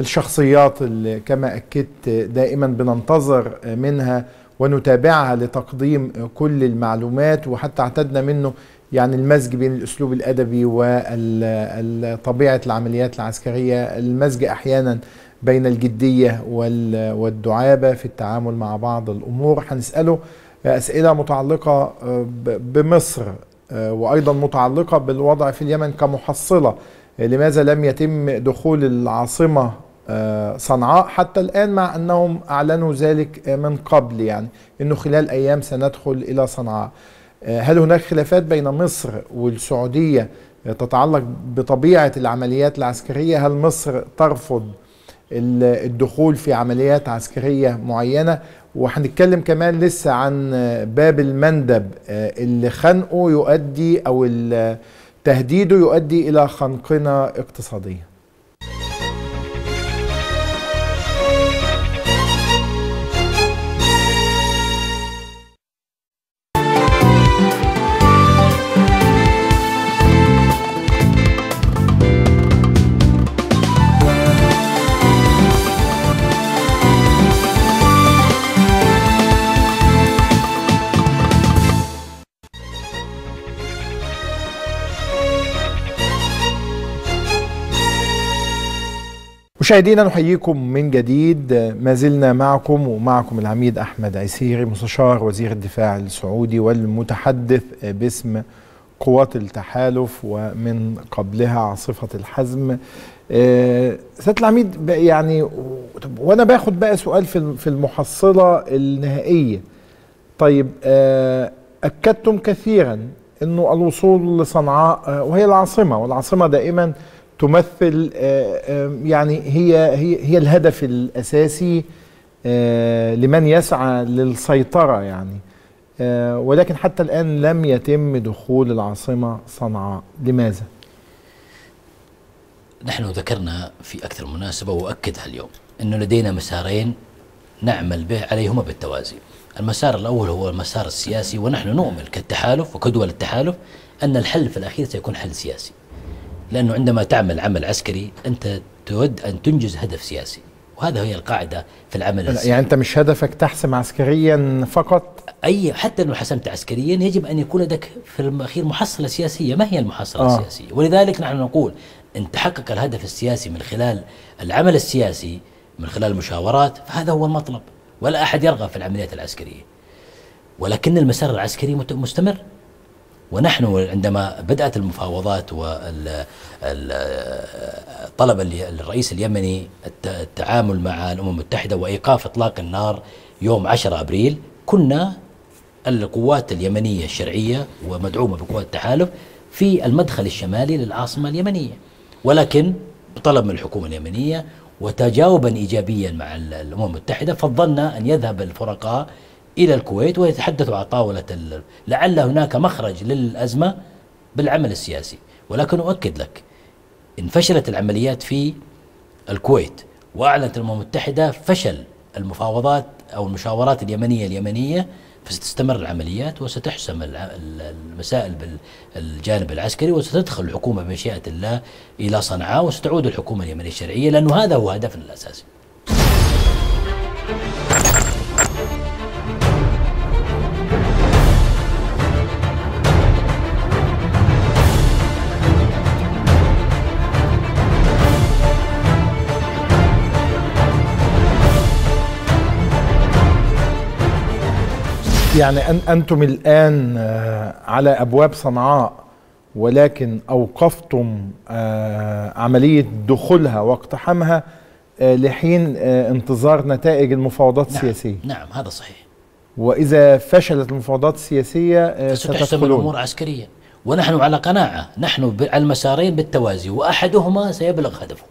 الشخصيات اللي كما أكدت دائما بننتظر منها ونتابعها لتقديم كل المعلومات، وحتى اعتدنا منه يعني المزج بين الأسلوب الأدبي وطبيعة العمليات العسكرية، المزج أحيانا بين الجدية والدعابة في التعامل مع بعض الأمور. هنسأله أسئلة متعلقة بمصر وأيضا متعلقة بالوضع في اليمن كمحصلة، لماذا لم يتم دخول العاصمة صنعاء حتى الآن مع أنهم أعلنوا ذلك من قبل، يعني أنه خلال أيام سندخل إلى صنعاء. هل هناك خلافات بين مصر والسعودية تتعلق بطبيعة العمليات العسكرية؟ هل مصر ترفض الدخول في عمليات عسكرية معينة؟ وهنتكلم كمان لسه عن باب المندب اللي خنقه يؤدي أو تهديده يؤدي إلى خنقنا اقتصادية. مشاهدينا نحييكم من جديد، ما زلنا معكم ومعكم العميد أحمد عسيري مستشار وزير الدفاع السعودي والمتحدث باسم قوات التحالف ومن قبلها عاصفة الحزم. سيادة العميد يعني وأنا باخد بقى سؤال في المحصلة النهائية، طيب أكدتم كثيرا أنه الوصول لصنعاء وهي العاصمة، والعاصمة دائما تمثل يعني هي هي هي الهدف الأساسي لمن يسعى للسيطرة، يعني ولكن حتى الآن لم يتم دخول العاصمة صنعاء، لماذا؟ نحن ذكرنا في أكثر مناسبة وأؤكدها اليوم أنه لدينا مسارين نعمل به عليهما بالتوازي. المسار الأول هو المسار السياسي، ونحن نؤمن كالتحالف وكدول التحالف أن الحل في الأخير سيكون حل سياسي، لأنه عندما تعمل عمل عسكري أنت تود أن تنجز هدف سياسي، وهذا هي القاعدة في العمل السياسي. يعني أنت مش هدفك تحسم عسكريا فقط؟ أي، حتى لو حسمت عسكريا يجب أن يكون لديك في الأخير محصلة سياسية. ما هي المحصلة آه. السياسية؟ ولذلك نحن نقول إن تحقق الهدف السياسي من خلال العمل السياسي من خلال المشاورات فهذا هو المطلب، ولا أحد يرغب في العمليات العسكرية، ولكن المسار العسكري مستمر. ونحن عندما بدأت المفاوضات وطلب الرئيس اليمني التعامل مع الأمم المتحدة وإيقاف إطلاق النار يوم عشرة أبريل، كنا القوات اليمنية الشرعية ومدعومة بقوات التحالف في المدخل الشمالي للعاصمة اليمنية، ولكن طلب من الحكومة اليمنية وتجاوبا إيجابيا مع الأمم المتحدة فضلنا أن يذهب الفرقاء إلى الكويت ويتحدثوا على طاولة ال... لعل هناك مخرج للأزمة بالعمل السياسي. ولكن أؤكد لك إن فشلت العمليات في الكويت وأعلنت الأمم المتحدة فشل المفاوضات أو المشاورات اليمنية اليمنية، فستستمر العمليات وستحسم المسائل بالجانب العسكري، وستدخل الحكومة بمشيئة الله إلى صنعاء وستعود الحكومة اليمنية الشرعية، لأنه هذا هو هدفنا الأساسي. يعني أن أنتم الآن على أبواب صنعاء، ولكن أوقفتم عملية دخولها واقتحامها لحين انتظار نتائج المفاوضات السياسية. نعم. نعم هذا صحيح. وإذا فشلت المفاوضات السياسية ستحسم الأمور عسكريا، ونحن على قناعة نحن على المسارين بالتوازي، وأحدهما سيبلغ هدفه.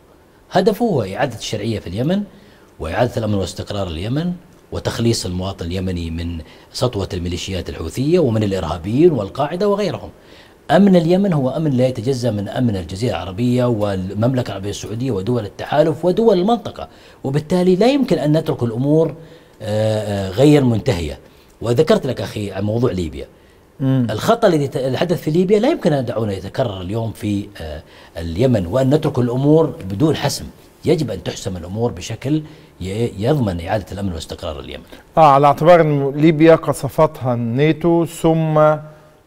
هدفه هو إعادة الشرعية في اليمن وإعادة الأمن والاستقرار اليمن وتخليص المواطن اليمني من سطوة الميليشيات الحوثية ومن الإرهابيين والقاعدة وغيرهم. أمن اليمن هو أمن لا يتجزأ من أمن الجزيرة العربية والمملكة العربية السعودية ودول التحالف ودول المنطقة، وبالتالي لا يمكن أن نترك الأمور غير منتهية. وذكرت لك أخي عن موضوع ليبيا، الخطأ الذي حدث في ليبيا لا يمكن أن دعونا يتكرر اليوم في اليمن وأن نترك الأمور بدون حسم. يجب أن تحسم الأمور بشكل يضمن إعادة الأمن والاستقرار اليمن. آه على اعتبار أن ليبيا قصفتها الناتو ثم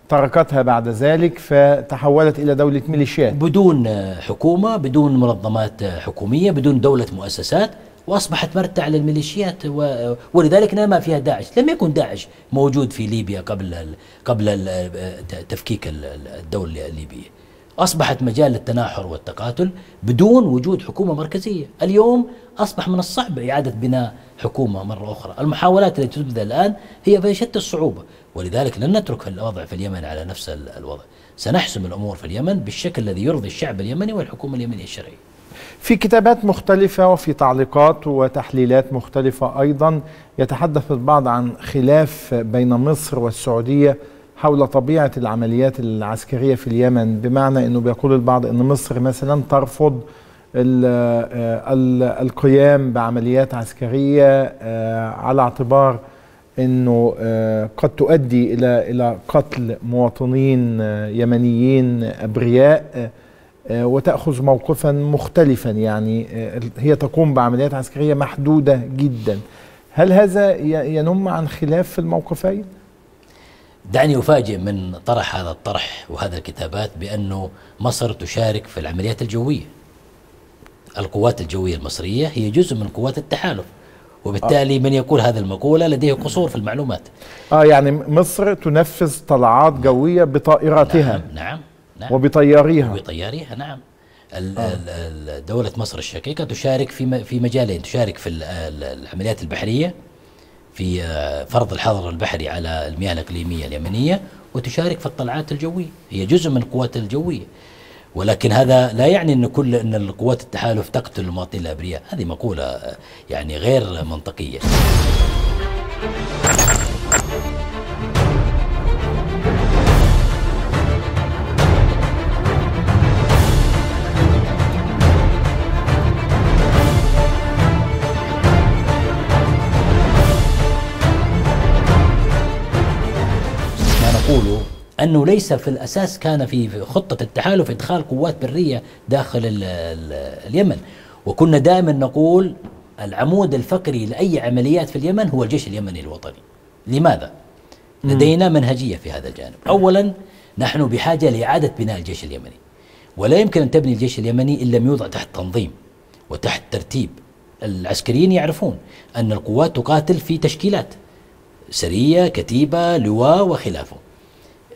تركتها بعد ذلك، فتحولت إلى دولة ميليشيات بدون حكومة، بدون منظمات حكومية، بدون دولة مؤسسات، وأصبحت مرتع للميليشيات، ولذلك ما فيها داعش. لم يكن داعش موجود في ليبيا قبل قبل تفكيك الدولة الليبية. أصبحت مجال للتناحر والتقاتل بدون وجود حكومة مركزية. اليوم أصبح من الصعب إعادة بناء حكومة مرة أخرى. المحاولات التي تبذل الآن هي في شتى الصعوبة، ولذلك لن نترك الوضع في اليمن على نفس الوضع. سنحسم الأمور في اليمن بالشكل الذي يرضي الشعب اليمني والحكومة اليمنية الشرعية. في كتابات مختلفة وفي تعليقات وتحليلات مختلفة أيضا يتحدث البعض عن خلاف بين مصر والسعودية حول طبيعة العمليات العسكرية في اليمن، بمعنى أنه بيقول البعض أن مصر مثلا ترفض القيام بعمليات عسكرية على اعتبار أنه قد تؤدي إلى إلى قتل مواطنين يمنيين أبرياء، وتأخذ موقفا مختلفا، يعني هي تقوم بعمليات عسكرية محدودة جدا. هل هذا ينم عن خلاف في الموقفين؟ دعني أفاجئ من طرح هذا الطرح وهذا الكتابات بأنه مصر تشارك في العمليات الجوية. القوات الجوية المصرية هي جزء من قوات التحالف، وبالتالي آه. من يقول هذه المقولة لديه قصور في المعلومات. آه يعني مصر تنفذ طلعات جوية بطائراتها. نعم نعم, نعم. وبطياريها. وبطياريها نعم. آه. دولة مصر الشقيقة تشارك في في مجالين، تشارك في العمليات البحرية في فرض الحظر البحري على المياه الإقليمية اليمنية، وتشارك في الطلعات الجوية، هي جزء من القوات الجوية. ولكن هذا لا يعني ان كل ان القوات التحالف تقتل المواطنين الأبرياء، هذه مقولة يعني غير منطقية. يقولوا أنه ليس في الأساس كان في خطة التحالف إدخال قوات برية داخل ال ال اليمن، وكنا دائما نقول العمود الفقري لأي عمليات في اليمن هو الجيش اليمني الوطني. لماذا؟ لدينا منهجية في هذا الجانب. أولا نحن بحاجة لإعادة بناء الجيش اليمني، ولا يمكن أن تبني الجيش اليمني إن لم يوضع تحت تنظيم وتحت ترتيب. العسكريين يعرفون أن القوات تقاتل في تشكيلات سرية، كتيبة، لواء وخلافه.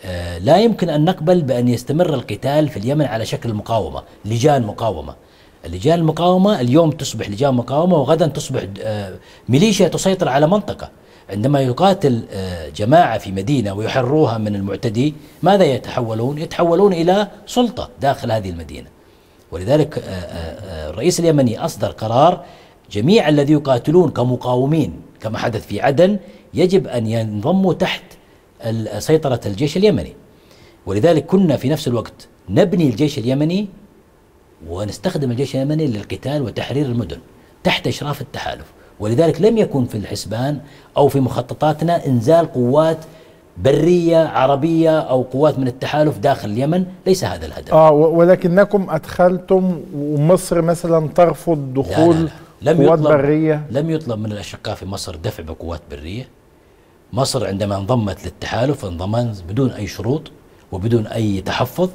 آه لا يمكن أن نقبل بأن يستمر القتال في اليمن على شكل مقاومة، لجان مقاومة. اللجان المقاومة اليوم تصبح لجان مقاومة وغدا تصبح آه ميليشيا تسيطر على منطقة. عندما يقاتل آه جماعة في مدينة ويحرروها من المعتدي، ماذا يتحولون؟ يتحولون إلى سلطة داخل هذه المدينة. ولذلك آه آه الرئيس اليمني أصدر قرار جميع الذي يقاتلون كمقاومين كما حدث في عدن يجب أن ينضموا تحت سيطرة الجيش اليمني. ولذلك كنا في نفس الوقت نبني الجيش اليمني ونستخدم الجيش اليمني للقتال وتحرير المدن تحت إشراف التحالف. ولذلك لم يكن في الحسبان أو في مخططاتنا إنزال قوات برية عربية أو قوات من التحالف داخل اليمن، ليس هذا الهدف. آه ولكنكم أدخلتم، ومصر مثلا ترفض دخول لا لا لا. لم قوات يطلب برية. لم يطلب من الأشقاء في مصر دفع بقوات برية. مصر عندما انضمت للتحالف انضمت بدون أي شروط وبدون أي تحفظ،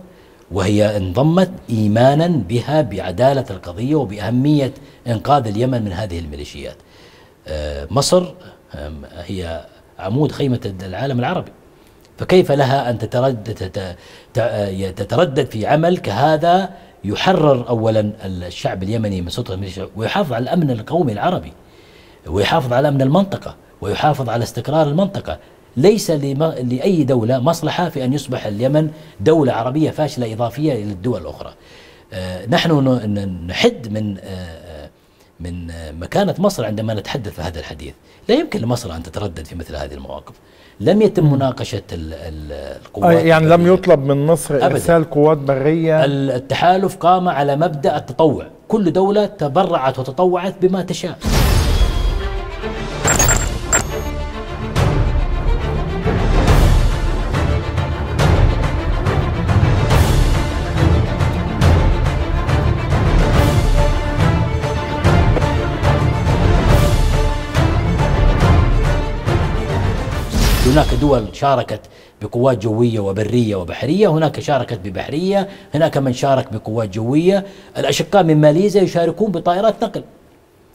وهي انضمت إيمانا بها بعدالة القضية وبأهمية إنقاذ اليمن من هذه الميليشيات. مصر هي عمود خيمة العالم العربي، فكيف لها أن تتردد تتردد في عمل كهذا يحرر أولا الشعب اليمني من سلطة الميليشيا ويحافظ على الأمن القومي العربي ويحافظ على أمن المنطقة ويحافظ على استقرار المنطقة. ليس لأي دولة مصلحة في أن يصبح اليمن دولة عربية فاشلة إضافية للدول الأخرى. نحن نحد من من مكانة مصر عندما نتحدث في هذا الحديث. لا يمكن لمصر أن تتردد في مثل هذه المواقف. لم يتم مناقشة القوات، يعني لم يطلب من مصر إرسال قوات برية. التحالف قام على مبدأ التطوع، كل دولة تبرعت وتطوعت بما تشاء. هناك دول شاركت بقوات جوية وبرية وبحرية، هناك شاركت ببحرية، هناك من شارك بقوات جوية. الأشقاء من ماليزيا يشاركون بطائرات نقل،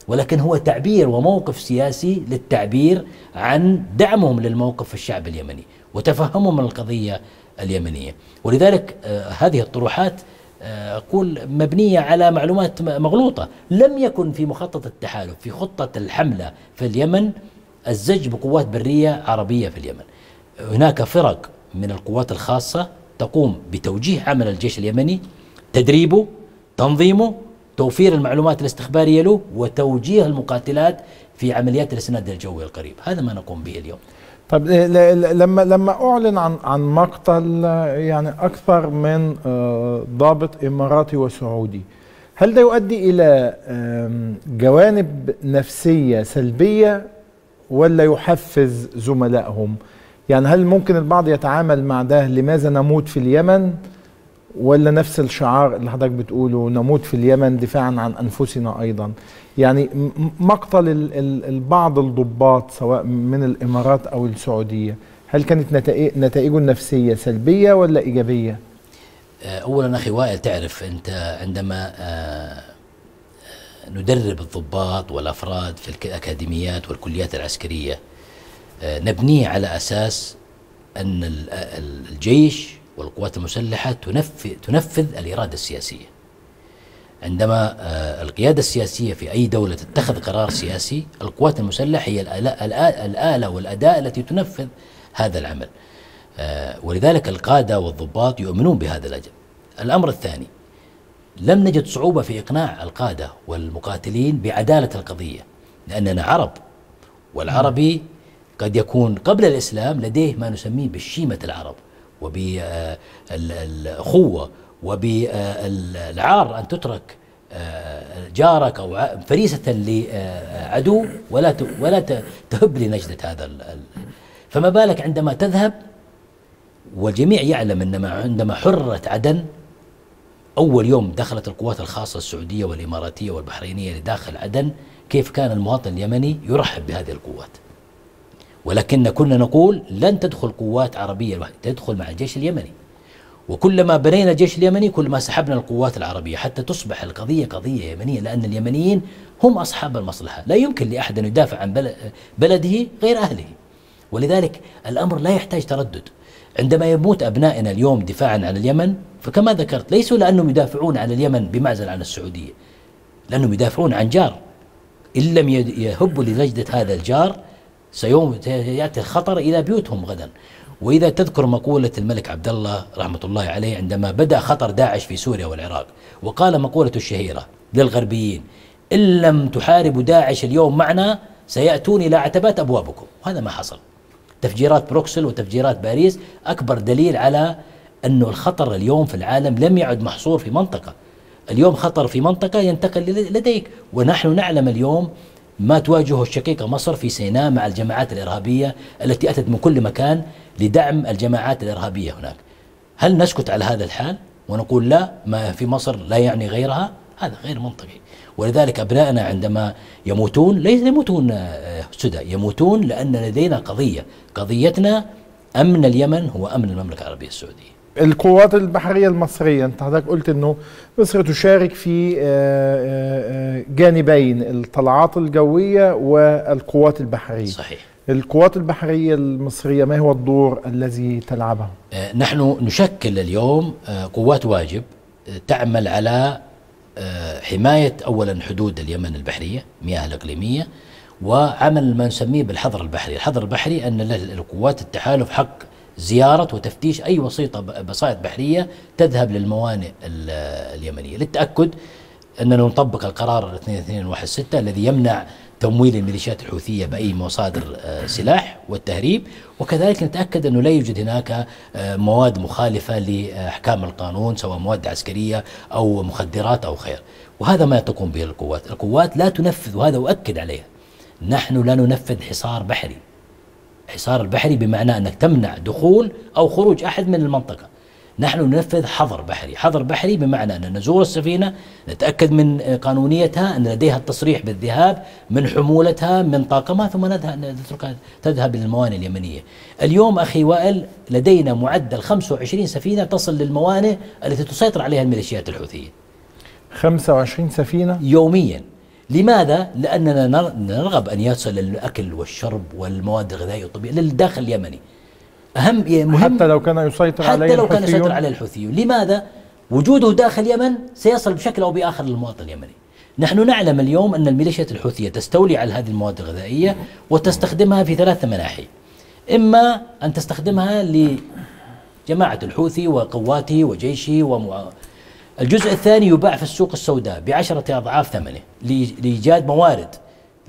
ولكن هو تعبير وموقف سياسي للتعبير عن دعمهم للموقف الشعب اليمني وتفهمهم القضية اليمنية. ولذلك هذه الطروحات أقول مبنية على معلومات مغلوطة. لم يكن في مخطط التحالف في خطة الحملة في اليمن الزج بقوات برية عربية في اليمن. هناك فرق من القوات الخاصة تقوم بتوجيه عمل الجيش اليمني، تدريبه، تنظيمه، توفير المعلومات الاستخبارية له، وتوجيه المقاتلات في عمليات الاسناد الجوي القريب. هذا ما نقوم به اليوم. طب لما لما اعلن عن عن مقتل يعني اكثر من ضابط اماراتي وسعودي، هل ده يؤدي الى جوانب نفسية سلبية ولا يحفز زملائهم؟ يعني هل ممكن البعض يتعامل مع ده لماذا نموت في اليمن، ولا نفس الشعار اللي حضرتك بتقوله نموت في اليمن دفاعا عن أنفسنا أيضا؟ يعني مقتل البعض الضباط سواء من الإمارات أو السعودية، هل كانت نتائجه النفسية سلبية ولا إيجابية؟ أولا أخي وائل، تعرف أنت عندما ندرب الضباط والأفراد في الأكاديميات والكليات العسكرية نبنيه على أساس أن الجيش والقوات المسلحة تنفذ الإرادة السياسية. عندما القيادة السياسية في أي دولة تتخذ قرار سياسي، القوات المسلحة هي الآلة والأداة التي تنفذ هذا العمل، ولذلك القادة والضباط يؤمنون بهذا الأجل. الأمر الثاني، لم نجد صعوبة في إقناع القادة والمقاتلين بعدالة القضية، لأننا عرب، والعربي قد يكون قبل الإسلام لديه ما نسميه بشيمة العرب وبالأخوة وبالعار أن تترك جارك أو فريسة لعدو ولا ولا تهب لنجدة هذا. فما بالك عندما تذهب والجميع يعلم أن عندما حررت عدن أول يوم دخلت القوات الخاصة السعودية والإماراتية والبحرينية لداخل عدن كيف كان المواطن اليمني يرحب بهذه القوات، ولكن كنا نقول لن تدخل قوات عربية لوحدها، تدخل مع الجيش اليمني، وكلما بنينا الجيش اليمني كلما سحبنا القوات العربية حتى تصبح القضية قضية يمنية، لأن اليمنيين هم أصحاب المصلحة، لا يمكن لأحد أن يدافع عن بلده غير أهله، ولذلك الأمر لا يحتاج تردد. عندما يموت أبنائنا اليوم دفاعا عن اليمن فكما ذكرت ليسوا لأنهم يدافعون عن اليمن بمعزل عن السعودية، لأنهم يدافعون عن جار، إن لم يهبوا لنجدة هذا الجار سيأتي الخطر إلى بيوتهم غدا. وإذا تذكر مقولة الملك عبد الله رحمة الله عليه عندما بدأ خطر داعش في سوريا والعراق وقال مقولة الشهيرة للغربيين: إن لم تحاربوا داعش اليوم معنا سيأتون إلى عتبات أبوابكم، وهذا ما حصل. تفجيرات بروكسل وتفجيرات باريس أكبر دليل على أنه الخطر اليوم في العالم لم يعد محصور في منطقة، اليوم خطر في منطقة ينتقل لديك، ونحن نعلم اليوم ما تواجهه الشقيقة مصر في سيناء مع الجماعات الإرهابية التي أتت من كل مكان لدعم الجماعات الإرهابية هناك. هل نسكت على هذا الحال ونقول لا ما في مصر لا يعني غيرها؟ هذا غير منطقي. ولذلك أبنائنا عندما يموتون ليس يموتون سدى، يموتون لأن لدينا قضية، قضيتنا أمن اليمن هو أمن المملكة العربية السعودية. القوات البحرية المصرية، أنت حضرتك قلت أنه مصر تشارك في جانبين، الطلعات الجوية والقوات البحرية. صحيح. القوات البحرية المصرية ما هو الدور الذي تلعبه؟ نحن نشكل اليوم قوات واجب تعمل على حماية أولا حدود اليمن البحرية، مياه الإقليمية، وعمل ما نسميه بالحظر البحري. الحظر البحري أن للقوات التحالف حق زيارة وتفتيش أي وسيطة بسائط بحرية تذهب للموانئ اليمنية للتأكد أننا نطبق القرار اثنين اثنين واحد ستة الذي يمنع تمويل الميليشيات الحوثية بأي مصادر سلاح والتهريب، وكذلك نتأكد أنه لا يوجد هناك مواد مخالفة لأحكام القانون سواء مواد عسكرية أو مخدرات أو خير، وهذا ما تقوم به القوات. القوات لا تنفذ، وهذا أؤكد عليها، نحن لا ننفذ حصار بحري. حصار البحري بمعنى أنك تمنع دخول أو خروج أحد من المنطقة، نحن ننفذ حظر بحري. حظر بحري بمعنى أن نزور السفينة، نتأكد من قانونيتها، أن لديها التصريح بالذهاب، من حمولتها، من طاقمها، ثم نتركها تذهب للموانئ اليمنية. اليوم أخي وائل لدينا معدل خمسة وعشرين سفينة تصل للموانئ التي تسيطر عليها الميليشيات الحوثية، خمسة وعشرين سفينة يومياً. لماذا؟ لأننا نرغب أن يصل الأكل والشرب والمواد الغذائية والطبية للداخل اليمني، أهم مهم حتى لو كان يسيطر عليه حتى لو كان يسيطر عليه الحوثيون. لماذا؟ وجوده داخل اليمن سيصل بشكل أو بآخر للمواطن اليمني. نحن نعلم اليوم أن الميليشيات الحوثية تستولي على هذه المواد الغذائية وتستخدمها في ثلاث مناحي، إما أن تستخدمها لجماعة الحوثي وقواته وجيشه ومع... الجزء الثاني يباع في السوق السوداء بعشرة أضعاف ثمنه لإيجاد موارد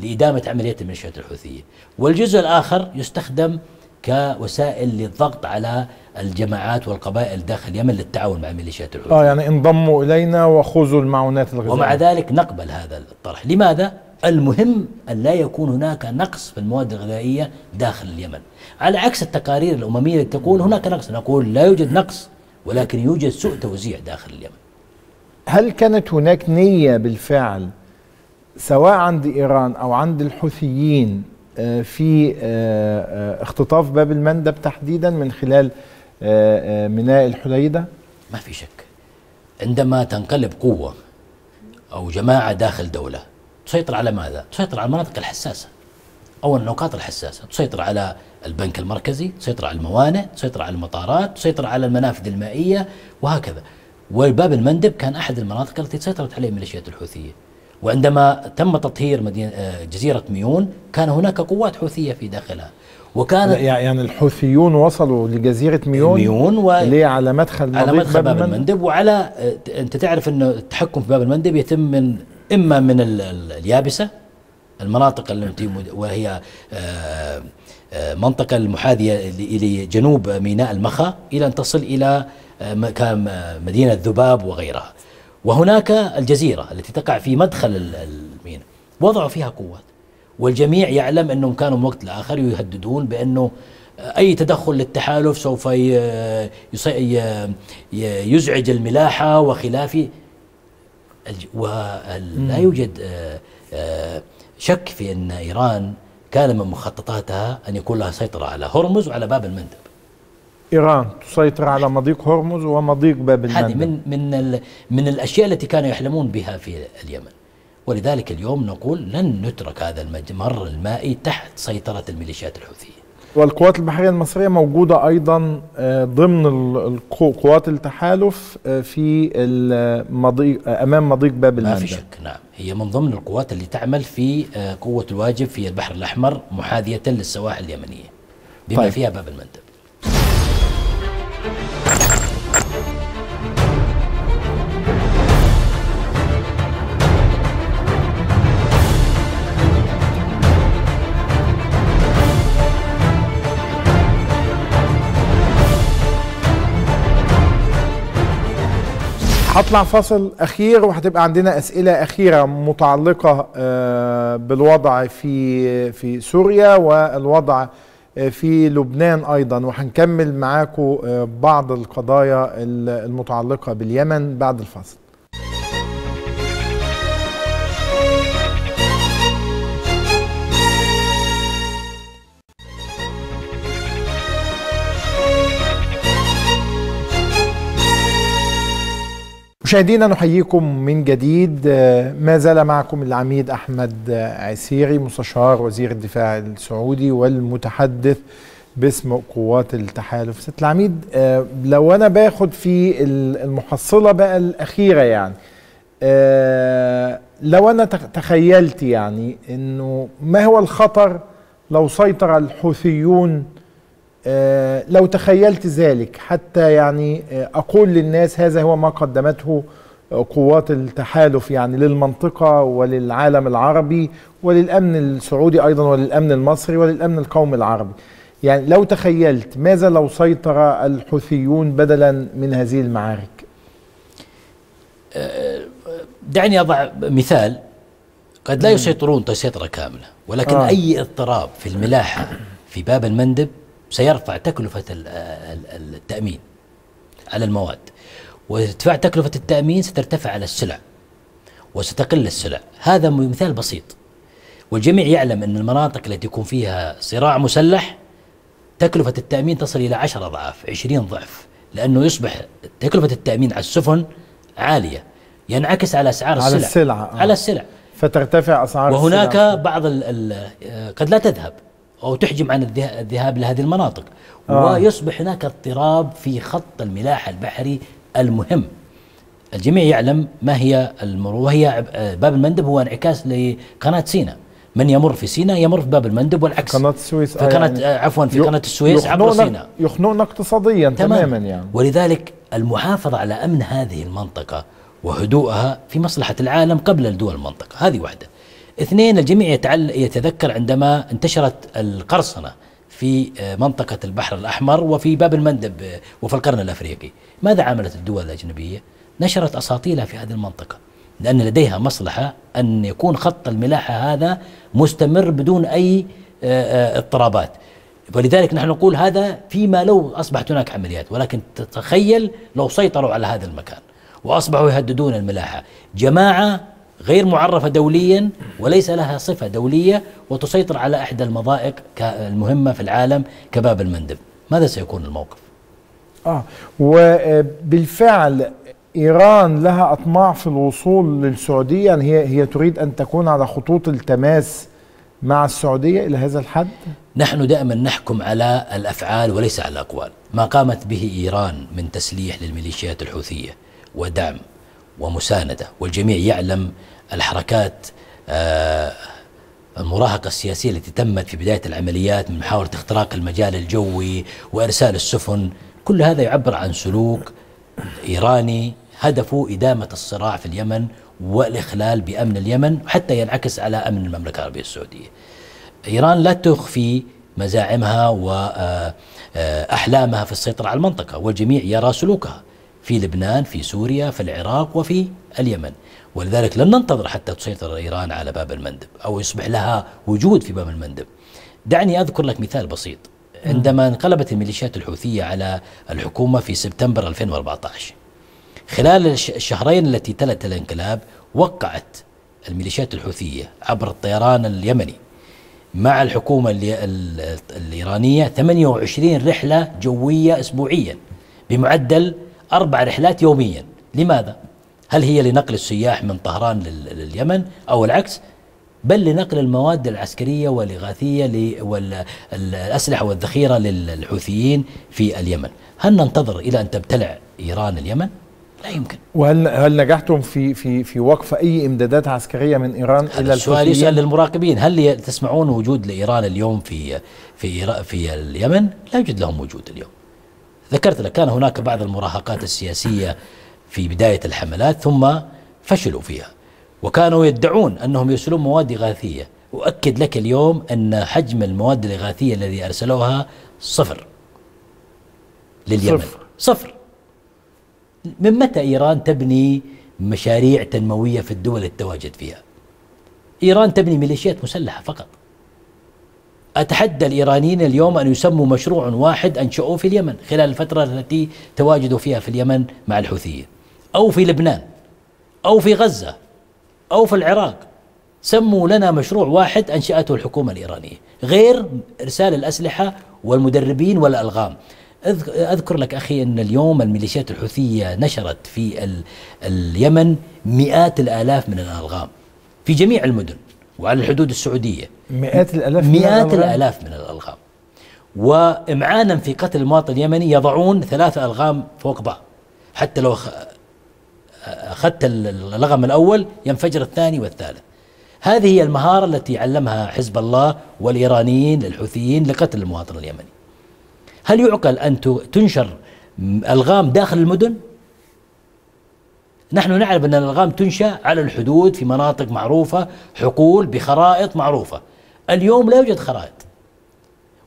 لإدامة عملية الميليشيات الحوثية، والجزء الآخر يستخدم كوسائل للضغط على الجماعات والقبائل داخل اليمن للتعاون مع الميليشيات الحوثية. آه يعني انضموا إلينا وخذوا المعونات الغذائية، ومع ذلك نقبل هذا الطرح. لماذا؟ المهم أن لا يكون هناك نقص في المواد الغذائية داخل اليمن، على عكس التقارير الأممية التي تقول هناك نقص، نقول لا يوجد نقص ولكن يوجد سوء توزيع داخل اليمن. هل كانت هناك نية بالفعل سواء عند إيران أو عند الحوثيين في اختطاف باب المندب تحديدا من خلال ميناء الحديدة؟ ما في شك، عندما تنقلب قوة أو جماعة داخل دولة تسيطر على ماذا؟ تسيطر على المناطق الحساسة أو النقاط الحساسة، تسيطر على البنك المركزي، تسيطر على الموانئ، تسيطر على المطارات، تسيطر على المنافذ المائية وهكذا. وباب المندب كان أحد المناطق التي سيطرت عليها الميليشيات الحوثية، وعندما تم تطهير مدينة جزيرة ميون كان هناك قوات حوثية في داخلها، وكان يعني الحوثيون وصلوا لجزيرة ميون ميون و... ليه على مدخل على مدخل باب المندب، وعلى أنت تعرف أن التحكم في باب المندب يتم من إما من اليابسة، المناطق التي وهي منطقة المحاذية لجنوب ميناء المخا إلى أن تصل إلى مدينة ذباب وغيرها، وهناك الجزيرة التي تقع في مدخل الميناء وضعوا فيها قوات، والجميع يعلم أنهم كانوا من وقت لآخر يهددون بأنه أي تدخل للتحالف سوف يزعج الملاحة وخلافه، ولا يوجد شك في أن إيران كان من مخططاتها أن يكون لها سيطرة على هرمز وعلى باب المندب. إيران تسيطر على مضيق هرمز ومضيق باب المندب، هذه من من من الأشياء التي كانوا يحلمون بها في اليمن، ولذلك اليوم نقول لن نترك هذا المجمر المائي تحت سيطرة الميليشيات الحوثية. والقوات البحرية المصرية موجودة أيضا ضمن قوات التحالف في المضيق أمام مضيق باب المندب. ما في شك، نعم، هي من ضمن القوات اللي تعمل في قوة الواجب في البحر الأحمر محاذية للسواحل اليمنية بما طيب. فيها باب المندب. هطلع فاصل أخير وهتبقى عندنا أسئلة أخيرة متعلقة بالوضع في في سوريا والوضع في لبنان أيضا، وهنكمل معاكم بعض القضايا المتعلقة باليمن بعد الفاصل. مشاهدينا نحييكم من جديد، ما زال معكم العميد أحمد عسيري مستشار وزير الدفاع السعودي والمتحدث باسم قوات التحالف. سيادة العميد، لو أنا باخد في المحصلة بقى الأخيرة، يعني لو أنا تخيلت يعني أنه ما هو الخطر لو سيطر الحوثيون، أه لو تخيلت ذلك حتى يعني أقول للناس هذا هو ما قدمته قوات التحالف يعني للمنطقة وللعالم العربي وللأمن السعودي أيضا وللأمن المصري وللأمن القومي العربي، يعني لو تخيلت ماذا لو سيطر الحوثيون بدلا من هذه المعارك؟ دعني أضع مثال. قد لا يسيطرون سيطرة كاملة، ولكن آه. أي اضطراب في الملاحة في باب المندب سيرفع تكلفة التأمين على المواد، وارتفاع تكلفة التأمين سترتفع على السلع وستقل السلع. هذا مثال بسيط، والجميع يعلم أن المناطق التي يكون فيها صراع مسلح تكلفة التأمين تصل إلى عشرة أضعاف عشرين ضعف، لأنه يصبح تكلفة التأمين على السفن عالية، ينعكس على أسعار السلع على السلع, آه. على السلع. فترتفع أسعار وهناك السلع، وهناك بعض ال ال قد لا تذهب أو تحجم عن الذهاب لهذه المناطق، آه. ويصبح هناك اضطراب في خط الملاحة البحري المهم. الجميع يعلم ما هي المرور، وهي باب المندب هو انعكاس لقناة سيناء، من يمر في سيناء يمر في باب المندب والعكس. قناة السويس يعني عفوا في قناة السويس عبر سيناء يخنقنا اقتصاديا تماما يعني. ولذلك المحافظة على أمن هذه المنطقة وهدوءها في مصلحة العالم قبل الدول المنطقة، هذه واحدة. اثنين، الجميع يتذكر عندما انتشرت القرصنة في منطقة البحر الأحمر وفي باب المندب وفي القرن الأفريقي، ماذا عملت الدول الأجنبية؟ نشرت أساطيلها في هذه المنطقة، لأن لديها مصلحة أن يكون خط الملاحة هذا مستمر بدون أي اضطرابات. ولذلك نحن نقول هذا فيما لو أصبحت هناك عمليات، ولكن تتخيل لو سيطروا على هذا المكان وأصبحوا يهددون الملاحة، جماعة غير معرفة دوليا وليس لها صفة دولية وتسيطر على إحدى المضائق المهمة في العالم كباب المندب، ماذا سيكون الموقف؟ آه وبالفعل إيران لها أطماع في الوصول للسعودية، يعني هي هي تريد أن تكون على خطوط التماس مع السعودية إلى هذا الحد؟ نحن دائما نحكم على الأفعال وليس على الأقوال. ما قامت به إيران من تسليح للميليشيات الحوثية ودعم ومساندة، والجميع يعلم الحركات آه المراهقة السياسية التي تمت في بداية العمليات من محاولة اختراق المجال الجوي وإرسال السفن، كل هذا يعبر عن سلوك إيراني هدفه إدامة الصراع في اليمن والإخلال بأمن اليمن، حتى ينعكس على أمن المملكة العربية السعودية. إيران لا تخفي مزاعمها وأحلامها في السيطرة على المنطقة، والجميع يرى سلوكها في لبنان في سوريا في العراق وفي اليمن، ولذلك لن ننتظر حتى تسيطر إيران على باب المندب أو يصبح لها وجود في باب المندب. دعني أذكر لك مثال بسيط. عندما انقلبت الميليشيات الحوثية على الحكومة في سبتمبر ألفين وأربعة عشر، خلال الشهرين التي تلت الانقلاب وقعت الميليشيات الحوثية عبر الطيران اليمني مع الحكومة الإيرانية ثمانية وعشرين رحلة جوية أسبوعيا بمعدل أربع رحلات يوميا. لماذا؟ هل هي لنقل السياح من طهران لليمن أو العكس؟ بل لنقل المواد العسكرية والإغاثية والأسلحة والذخيرة للحوثيين في اليمن. هل ننتظر إلى أن تبتلع إيران اليمن؟ لا يمكن. وهل هل نجحتم في في في وقف اي امدادات عسكريه من ايران الى الحوثيين؟ السؤال يسال للمراقبين، هل تسمعون وجود لايران اليوم في في في اليمن؟ لا يوجد لهم وجود اليوم. ذكرت لك كان هناك بعض المراهقات السياسيه في بدايه الحملات ثم فشلوا فيها، وكانوا يدعون انهم يرسلون مواد اغاثيه. اؤكد لك اليوم ان حجم المواد الاغاثيه الذي ارسلوها صفر لليمن. صفر, صفر. من متى إيران تبني مشاريع تنموية في الدول التواجد فيها؟ إيران تبني ميليشيات مسلحة فقط. أتحدى الإيرانيين اليوم أن يسموا مشروع واحد أنشأوه في اليمن خلال الفترة التي تواجدوا فيها في اليمن مع الحوثيين، أو في لبنان، أو في غزة، أو في العراق. سموا لنا مشروع واحد أنشأته الحكومة الإيرانية غير إرسال الأسلحة والمدربين والألغام. أذكر لك أخي أن اليوم الميليشيات الحوثية نشرت في ال... اليمن مئات الآلاف من الألغام في جميع المدن وعلى الحدود السعودية. مئات الآلاف مئات الآلاف من الألغام، وإمعانا في قتل المواطن اليمني يضعون ثلاثة ألغام فوق بعض، حتى لو أخذت الألغم الأول ينفجر الثاني والثالث. هذه هي المهارة التي علمها حزب الله والإيرانيين للحوثيين لقتل المواطن اليمني. هل يعقل أن تنشر ألغام داخل المدن؟ نحن نعرف أن الألغام تنشأ على الحدود في مناطق معروفة، حقول بخرائط معروفة. اليوم لا يوجد خرائط.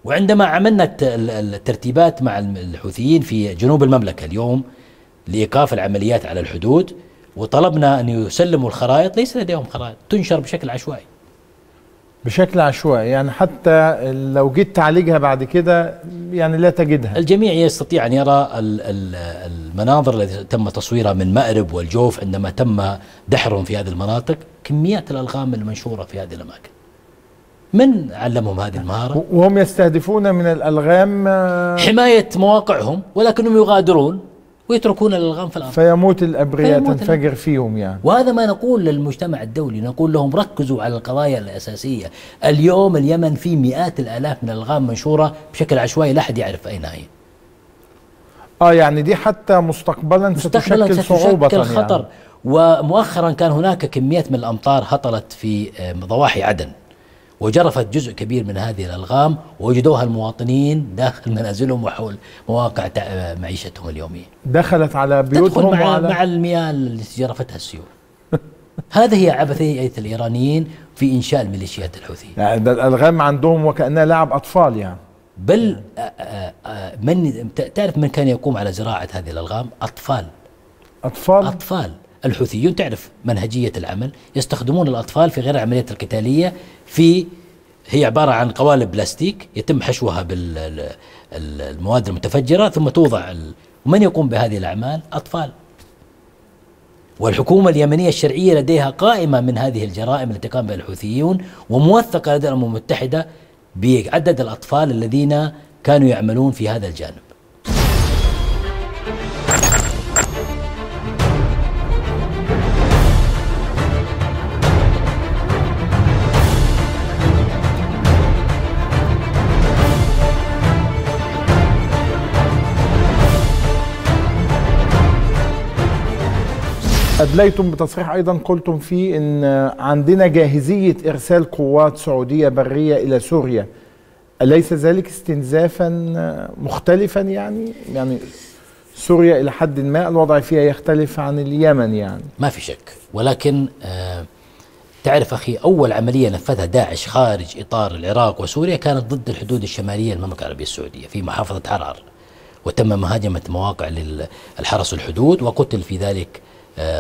وعندما عملنا الترتيبات مع الحوثيين في جنوب المملكة اليوم لإيقاف العمليات على الحدود وطلبنا أن يسلموا الخرائط، ليس لديهم خرائط، تنشر بشكل عشوائي. بشكل عشوائي، يعني حتى لو جيت تعالجها بعد كده يعني لا تجدها. الجميع يستطيع ان يرى المناظر التي تم تصويرها من مأرب والجوف عندما تم دحرهم في هذه المناطق، كميات الألغام المنشورة في هذه الأماكن. من علمهم هذه المهارة؟ وهم يستهدفون من الألغام حماية مواقعهم، ولكنهم يغادرون ويتركون الألغام في الأرض فيموت الأبرياء تنفجر فيهم. يعني وهذا ما نقول للمجتمع الدولي، نقول لهم ركزوا على القضايا الأساسية. اليوم اليمن في مئات الآلاف من الألغام منشورة بشكل عشوائي، لا أحد يعرف أين هي. آه يعني دي حتى مستقبلا, مستقبلا ستشكل, ستشكل صعوبة خطر يعني. ومؤخرا كان هناك كميات من الأمطار هطلت في ضواحي عدن وجرفت جزء كبير من هذه الألغام، ووجدوها المواطنين داخل منازلهم وحول مواقع معيشتهم اليومية. دخلت على بيوتهم مع, وعلى مع المياه التي جرفتها السيول. هذه هي عبثية الإيرانيين في إنشاء الميليشيات الحوثية. يعني ده الألغام عندهم وكأنها لعب أطفال يعني. بل من تعرف من كان يقوم على زراعة هذه الألغام؟ أطفال. أطفال؟ أطفال. الحوثيون تعرف منهجية العمل، يستخدمون الأطفال في غير العمليات القتالية. في هي عبارة عن قوالب بلاستيك يتم حشوها بالمواد المتفجرة ثم توضع ال... ومن يقوم بهذه الأعمال؟ أطفال. والحكومة اليمنية الشرعية لديها قائمة من هذه الجرائم التي قام بها الحوثيون وموثقة لدى الأمم المتحدة بعدد الأطفال الذين كانوا يعملون في هذا الجانب. أدليتم بتصريح أيضا قلتم فيه أن عندنا جاهزية إرسال قوات سعودية برية إلى سوريا، أليس ذلك استنزافا مختلفا؟ يعني يعني سوريا إلى حد ما الوضع فيها يختلف عن اليمن يعني. ما في شك، ولكن تعرف أخي أول عملية نفذها داعش خارج إطار العراق وسوريا كانت ضد الحدود الشمالية للمملكة العربية السعودية في محافظة عرعر، وتم مهاجمة مواقع للحرس الحدود وقتل في ذلك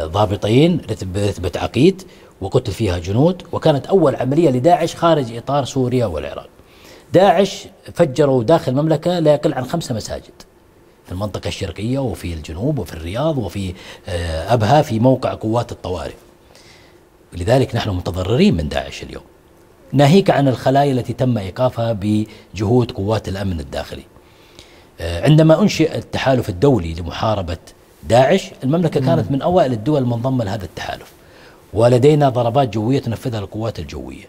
ضابطين رتبة عقيد وقتل فيها جنود، وكانت أول عملية لداعش خارج إطار سوريا والعراق. داعش فجروا داخل المملكة لا يقل عن خمسة مساجد في المنطقة الشرقية وفي الجنوب وفي الرياض وفي أبها في موقع قوات الطوارئ. لذلك نحن متضررين من داعش اليوم، ناهيك عن الخلايا التي تم إيقافها بجهود قوات الأمن الداخلي. عندما أنشئ التحالف الدولي لمحاربة داعش المملكة كانت من أوائل الدول المنضمة لهذا التحالف، ولدينا ضربات جوية تنفذها القوات الجوية.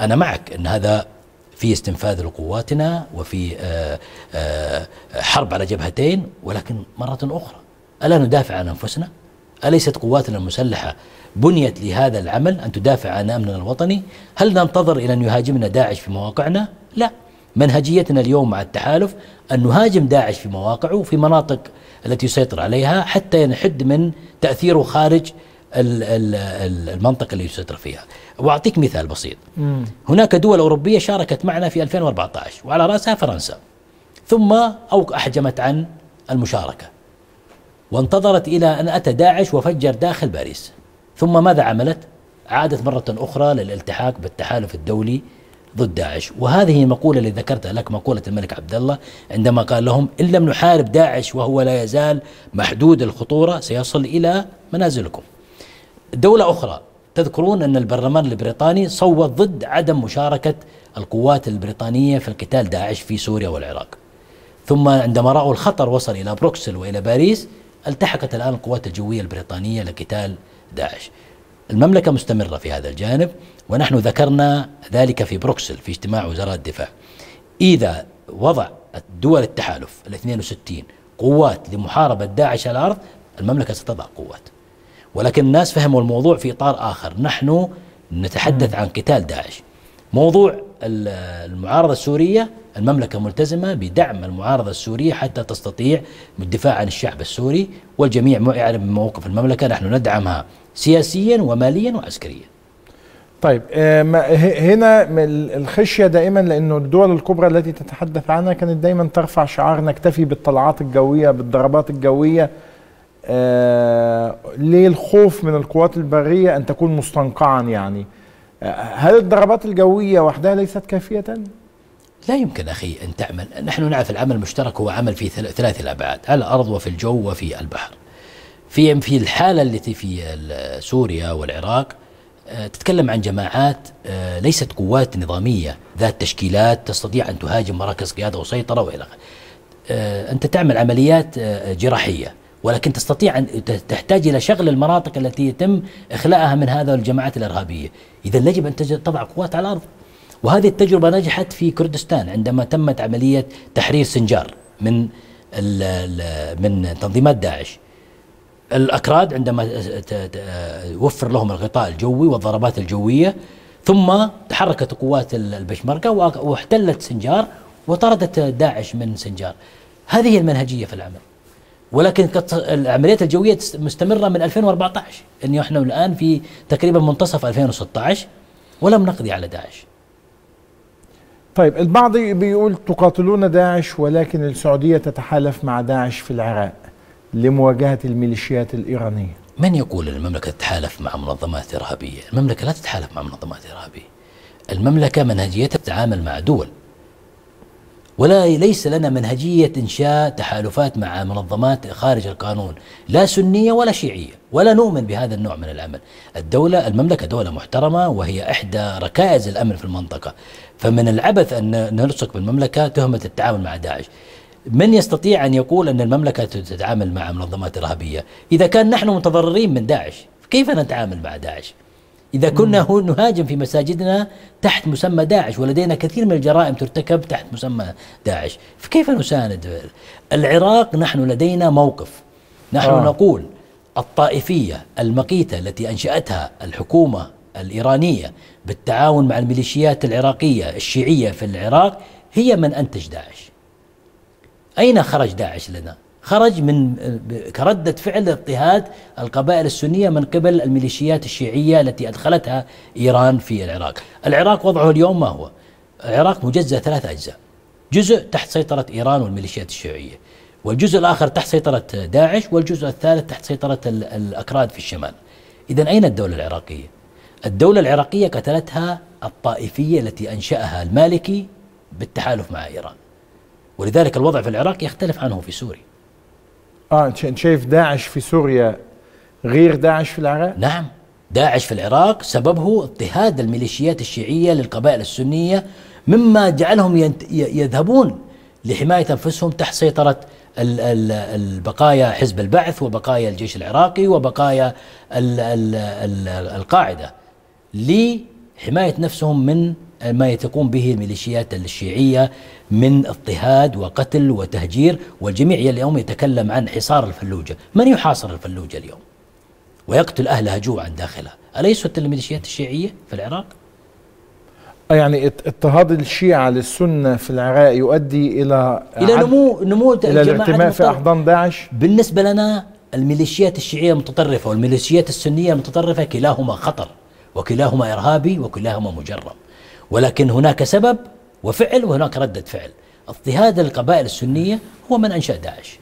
أنا معك أن هذا في استنفاذ لقواتنا وفي حرب على جبهتين، ولكن مرة أخرى ألا ندافع عن أنفسنا؟ أليست قواتنا المسلحة بنيت لهذا العمل أن تدافع عن أمننا الوطني؟ هل ننتظر إلى أن يهاجمنا داعش في مواقعنا؟ لا، منهجيتنا اليوم مع التحالف أن نهاجم داعش في مواقعه وفي مناطق التي يسيطر عليها حتى ينحد من تأثيره خارج المنطقة اللي يسيطر فيها. وأعطيك مثال بسيط. مم. هناك دول أوروبية شاركت معنا في ألفين وأربعة عشر وعلى رأسها فرنسا، ثم أو أحجمت عن المشاركة وانتظرت إلى أن أتى داعش وفجر داخل باريس، ثم ماذا عملت؟ عادت مرة أخرى للالتحاق بالتحالف الدولي ضد داعش. وهذه المقولة اللي ذكرتها لك، مقولة الملك عبد الله، عندما قال لهم إن لم نحارب داعش وهو لا يزال محدود الخطورة سيصل إلى منازلكم. دولة أخرى تذكرون أن البرلمان البريطاني صوت ضد عدم مشاركة القوات البريطانية في القتال داعش في سوريا والعراق، ثم عندما رأوا الخطر وصل إلى بروكسل وإلى باريس التحقت الآن القوات الجوية البريطانية لقتال داعش. المملكة مستمرة في هذا الجانب، ونحن ذكرنا ذلك في بروكسل في اجتماع وزراء الدفاع. إذا وضع دول التحالف ال اثنين وستين قوات لمحاربة داعش على الأرض المملكة ستضع قوات، ولكن الناس فهموا الموضوع في إطار آخر. نحن نتحدث عن قتال داعش. موضوع المعارضة السورية المملكة ملتزمة بدعم المعارضة السورية حتى تستطيع الدفاع عن الشعب السوري، والجميع يعلم بموقف المملكة، نحن ندعمها سياسيا وماليا وعسكريا. طيب هنا الخشية دائما، لأنه الدول الكبرى التي تتحدث عنها كانت دائما ترفع شعار نكتفي بالطلعات الجوية بالضربات الجوية. آه ليه الخوف من القوات البرية أن تكون مستنقعا؟ يعني هل الضربات الجوية وحدها ليست كافية؟ لا يمكن أخي أن تعمل. نحن نعرف العمل المشترك هو عمل في ثلاث الأبعاد، على الأرض وفي الجو وفي البحر. في في الحالة التي في سوريا والعراق تتكلم عن جماعات ليست قوات نظامية ذات تشكيلات تستطيع أن تهاجم مراكز قيادة وسيطرة وإلى آخره. أنت تعمل عمليات جراحية، ولكن تستطيع أن تحتاج إلى شغل المناطق التي يتم إخلاءها من هذا الجماعات الإرهابية. إذا يجب أن تضع قوات على الأرض، وهذه التجربة نجحت في كردستان عندما تمت عملية تحرير سنجار من من تنظيمات داعش. الأكراد عندما وفر لهم الغطاء الجوي والضربات الجوية، ثم تحركت قوات البشمركة واحتلت سنجار وطردت داعش من سنجار. هذه المنهجية في العمل، ولكن العمليات الجوية مستمرة من ألفين وأربعة عشر، إن احنا الآن في تقريبا منتصف ألفين وستة عشر ولم نقضي على داعش. طيب البعض بيقول تقاتلون داعش ولكن السعودية تتحالف مع داعش في العراق لمواجهة الميليشيات الإيرانية. من يقول أن المملكة تتحالف مع منظمات إرهابية؟ المملكة لا تتحالف مع منظمات إرهابية. المملكة منهجيتها تتعامل مع دول، ولا ليس لنا منهجية إنشاء تحالفات مع منظمات خارج القانون، لا سنية ولا شيعية، ولا نؤمن بهذا النوع من العمل. الدولة المملكة دولة محترمة وهي إحدى ركائز الأمن في المنطقة، فمن العبث أن نلصق بالمملكة تهمة التعاون مع داعش. من يستطيع أن يقول أن المملكة تتعامل مع منظمات إرهابية؟ إذا كان نحن متضررين من داعش كيف نتعامل مع داعش؟ إذا كنا نهاجم في مساجدنا تحت مسمى داعش، ولدينا كثير من الجرائم ترتكب تحت مسمى داعش، فكيف نساند؟ العراق نحن لدينا موقف، نحن آه. نقول الطائفية المقيتة التي أنشأتها الحكومة الإيرانية بالتعاون مع الميليشيات العراقية الشيعية في العراق هي من أنتج داعش. أين خرج داعش لنا؟ خرج من كردة فعل اضطهاد القبائل السنية من قبل الميليشيات الشيعية التي أدخلتها إيران في العراق. العراق وضعه اليوم ما هو؟ العراق مجزء ثلاث أجزاء، جزء تحت سيطرة إيران والميليشيات الشيعية، والجزء الآخر تحت سيطرة داعش، والجزء الثالث تحت سيطرة الأكراد في الشمال. إذن أين الدولة العراقية؟ الدولة العراقية قتلتها الطائفية التي أنشأها المالكي بالتحالف مع إيران، ولذلك الوضع في العراق يختلف عنه في سوريا. آه أنت شايف داعش في سوريا غير داعش في العراق؟ نعم، داعش في العراق سببه اضطهاد الميليشيات الشيعية للقبائل السنية، مما جعلهم يذهبون لحماية أنفسهم تحت سيطرة البقايا حزب البعث وبقايا الجيش العراقي وبقايا القاعدة، لحماية نفسهم من ما يتقوم به الميليشيات الشيعية من اضطهاد وقتل وتهجير. والجميع اليوم يتكلم عن حصار الفلوجة. من يحاصر الفلوجة اليوم ويقتل أهلها جوعا داخلها؟ أليست الميليشيات الشيعية في العراق؟ يعني اضطهاد الشيعة للسنة في العراق يؤدي إلى إلى نمو نمو إلى الارتماء في أحضان داعش. بالنسبة لنا الميليشيات الشيعية متطرفة والميليشيات السنية متطرفة، كلاهما خطر وكلاهما إرهابي وكلاهما مجرم، ولكن هناك سبب وفعل وهناك ردة فعل. اضطهاد القبائل السنية هو من أنشأ داعش.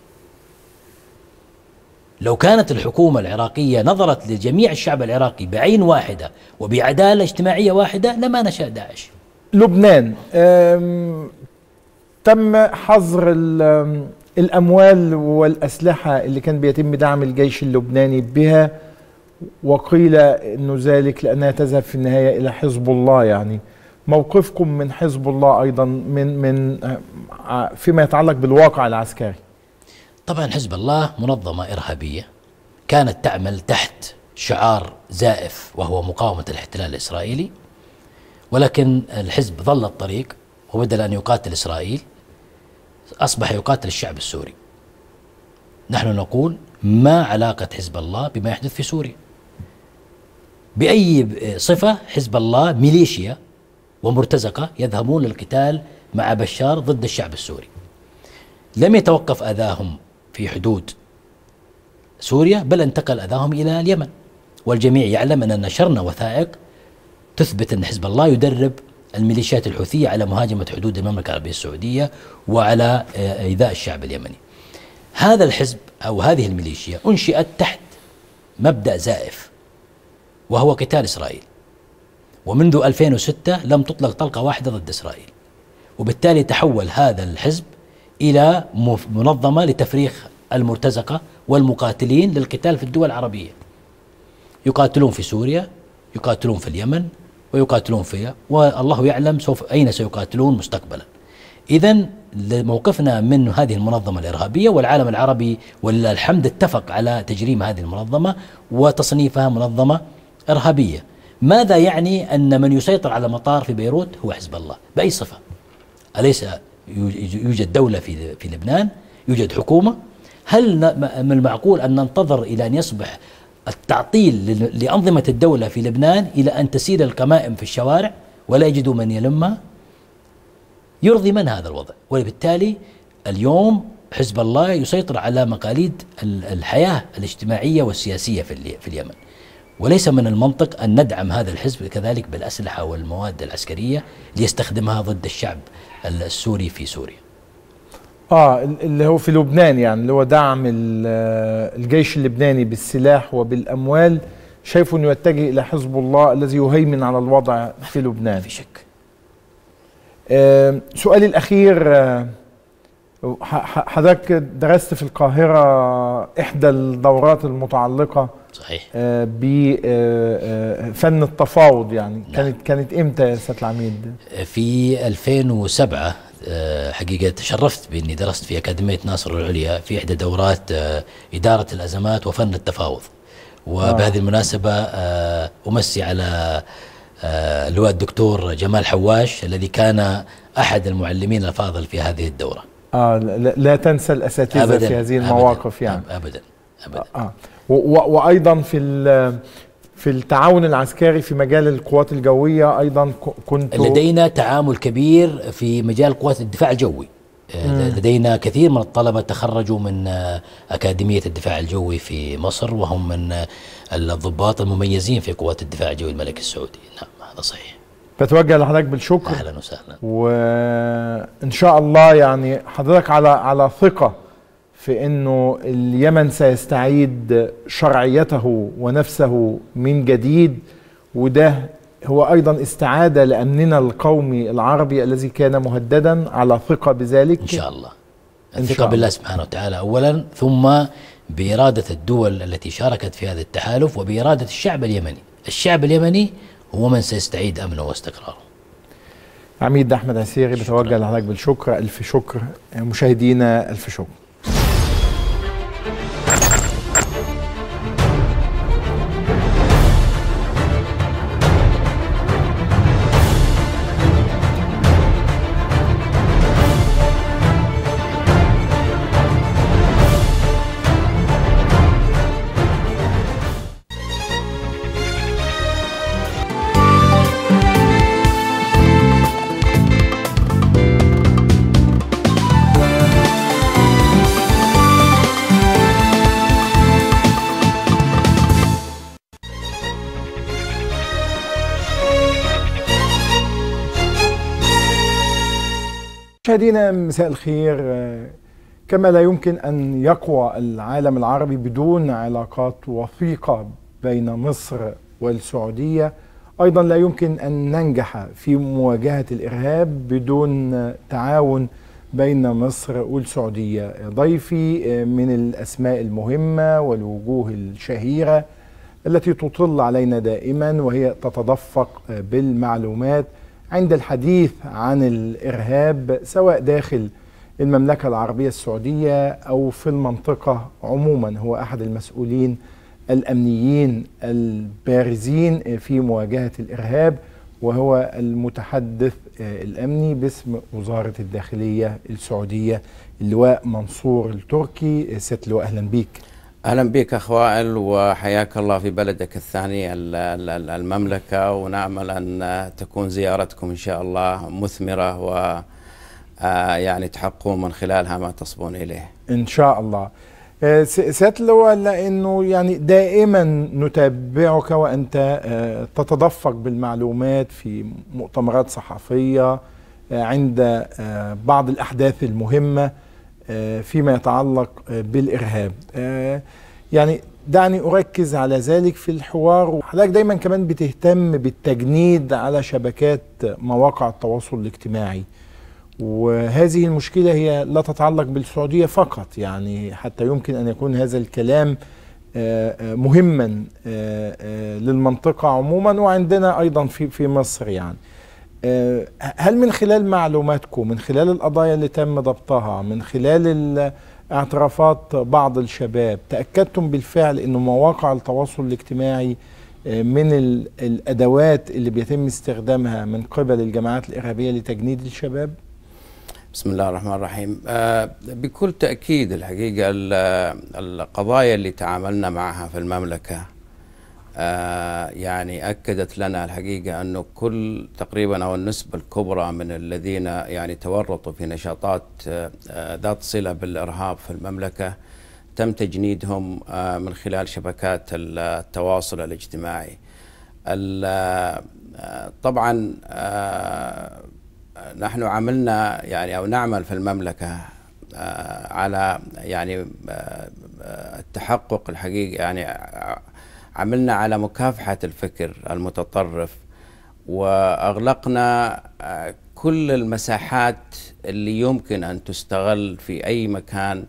لو كانت الحكومة العراقية نظرت لجميع الشعب العراقي بعين واحدة وبعدالة اجتماعية واحدة لما نشأ داعش. لبنان تم حظر الأموال والأسلحة اللي كان بيتم دعم الجيش اللبناني بها، وقيل أنه ذلك لأنها تذهب في النهاية إلى حزب الله. يعني موقفكم من حزب الله أيضا من من فيما يتعلق بالواقع العسكري؟ طبعا حزب الله منظمة إرهابية كانت تعمل تحت شعار زائف وهو مقاومة الاحتلال الإسرائيلي، ولكن الحزب ظل الطريق، وبدل أن يقاتل إسرائيل أصبح يقاتل الشعب السوري. نحن نقول ما علاقة حزب الله بما يحدث في سوريا؟ بأي صفة حزب الله ميليشيا ومرتزقة يذهبون للقتال مع بشار ضد الشعب السوري؟ لم يتوقف أذاهم في حدود سوريا، بل انتقل أذاهم إلى اليمن، والجميع يعلم أننا نشرنا وثائق تثبت أن حزب الله يدرب الميليشيات الحوثية على مهاجمة حدود المملكة العربية السعودية وعلى إيذاء الشعب اليمني. هذا الحزب أو هذه الميليشيا أنشئت تحت مبدأ زائف وهو قتال إسرائيل، ومنذ ألفين وستة لم تطلق طلقة واحدة ضد إسرائيل، وبالتالي تحول هذا الحزب إلى منظمة لتفريخ المرتزقة والمقاتلين للقتال في الدول العربية. يقاتلون في سوريا، يقاتلون في اليمن، ويقاتلون فيها، والله يعلم سوف أين سيقاتلون مستقبلا. إذن موقفنا من هذه المنظمة الإرهابية، والعالم العربي ولله الحمد اتفق على تجريم هذه المنظمة وتصنيفها منظمة إرهابية. ماذا يعني أن من يسيطر على مطار في بيروت هو حزب الله؟ بأي صفة؟ أليس يوجد دولة في في لبنان؟ يوجد حكومة؟ هل من المعقول أن ننتظر إلى أن يصبح التعطيل لأنظمة الدولة في لبنان إلى أن تسير القمائم في الشوارع ولا يجدوا من يلمها؟ يرضي من هذا الوضع؟ وبالتالي اليوم حزب الله يسيطر على مقاليد الحياة الاجتماعية والسياسية في اليمن، وليس من المنطق أن ندعم هذا الحزب كذلك بالأسلحة والمواد العسكرية ليستخدمها ضد الشعب السوري في سوريا. آه اللي هو في لبنان، يعني اللي هو دعم الجيش اللبناني بالسلاح وبالأموال، شايفه أنه يتجه إلى حزب الله الذي يهيمن على الوضع في لبنان. ما في شك. آه سؤالي الأخير، آه حضرتك درست في القاهرة إحدى الدورات المتعلقة صحيح آه بفن آه التفاوض، يعني لا. كانت كانت امتى يا استاذ العميد؟ في ألفين وسبعة آه حقيقة تشرفت باني درست في أكاديمية ناصر العليا في احدى دورات آه إدارة الأزمات وفن التفاوض، وبهذه المناسبة آه أمسي على آه اللواء الدكتور جمال حواش الذي كان أحد المعلمين الأفاضل في هذه الدورة. آه لا, لا تنسى الأساتذة في هذه المواقف. أبداً يعني أبدا أبدا آه. وأيضا في في التعاون العسكري في مجال القوات الجوية أيضا كنت لدينا تعامل كبير في مجال قوات الدفاع الجوي. مم. لدينا كثير من الطلبة تخرجوا من أكاديمية الدفاع الجوي في مصر وهم من الضباط المميزين في قوات الدفاع الجوي الملك السعودي. نعم هذا صحيح. بتوجه لحضرتك بالشكر. أهلا وسهلا. وإن شاء الله يعني حضرتك على على ثقة في أنه اليمن سيستعيد شرعيته ونفسه من جديد، وده هو أيضا استعادة لأمننا القومي العربي الذي كان مهددا، على ثقة بذلك إن شاء الله. الثقة بالله سبحانه وتعالى أولا، ثم بإرادة الدول التي شاركت في هذا التحالف وبإرادة الشعب اليمني. الشعب اليمني هو من سيستعيد أمنه واستقراره. عميد أحمد عسيري، بتوجه لحضرتك بالشكر، ألف شكر. مشاهدينا ألف شكر. مشاهدينا مساء الخير. كما لا يمكن أن يقوى العالم العربي بدون علاقات وثيقة بين مصر والسعودية، أيضا لا يمكن أن ننجح في مواجهة الإرهاب بدون تعاون بين مصر والسعودية. ضيفي من الأسماء المهمة والوجوه الشهيرة التي تطل علينا دائما وهي تتدفق بالمعلومات عند الحديث عن الإرهاب، سواء داخل المملكة العربية السعودية أو في المنطقة عموما. هو أحد المسؤولين الأمنيين البارزين في مواجهة الإرهاب، وهو المتحدث الأمني باسم وزارة الداخلية السعودية اللواء منصور التركي. سيادة اللواء أهلا بيك. أهلا بك أخ وائل، وحياك الله في بلدك الثاني المملكة، ونأمل أن تكون زيارتكم إن شاء الله مثمرة و يعني تحققون من خلالها ما تصبون إليه إن شاء الله. سيادة اللواء، لأنه يعني دائما نتابعك وأنت تتدفق بالمعلومات في مؤتمرات صحفية عند بعض الأحداث المهمة فيما يتعلق بالإرهاب. يعني دعني أركز على ذلك في الحوار، وحضرتك دايما كمان بتهتم بالتجنيد على شبكات مواقع التواصل الاجتماعي، وهذه المشكلة هي لا تتعلق بالسعودية فقط، يعني حتى يمكن أن يكون هذا الكلام مهما للمنطقة عموما وعندنا أيضا في في مصر. يعني هل من خلال معلوماتكم، من خلال القضايا اللي تم ضبطها، من خلال اعترافات بعض الشباب، تأكدتم بالفعل أن مواقع التواصل الاجتماعي من الأدوات اللي بيتم استخدامها من قبل الجماعات الإرهابية لتجنيد الشباب؟ بسم الله الرحمن الرحيم. بكل تأكيد الحقيقة القضايا اللي تعاملنا معها في المملكة يعني أكدت لنا الحقيقة أنه كل تقريبا أو النسبة الكبرى من الذين يعني تورطوا في نشاطات ذات صلة بالإرهاب في المملكة تم تجنيدهم من خلال شبكات التواصل الاجتماعي. طبعا نحن عملنا يعني أو نعمل في المملكة على يعني التحقق الحقيقي، يعني عملنا على مكافحة الفكر المتطرف، وأغلقنا كل المساحات اللي يمكن أن تستغل في أي مكان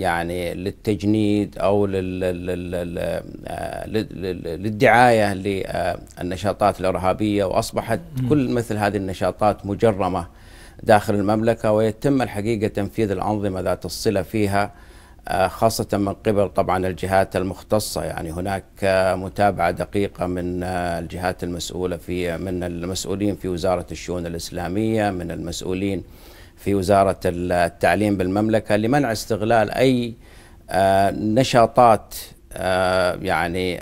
يعني للتجنيد أو للدعاية للنشاطات الإرهابية، وأصبحت كل مثل هذه النشاطات مجرمة داخل المملكة، ويتم الحقيقة تنفيذ الأنظمة ذات الصلة فيها خاصة من قبل طبعا الجهات المختصة. يعني هناك متابعة دقيقة من الجهات المسؤولة في من المسؤولين في وزارة الشؤون الإسلامية، من المسؤولين في وزارة التعليم بالمملكة، لمنع استغلال أي نشاطات يعني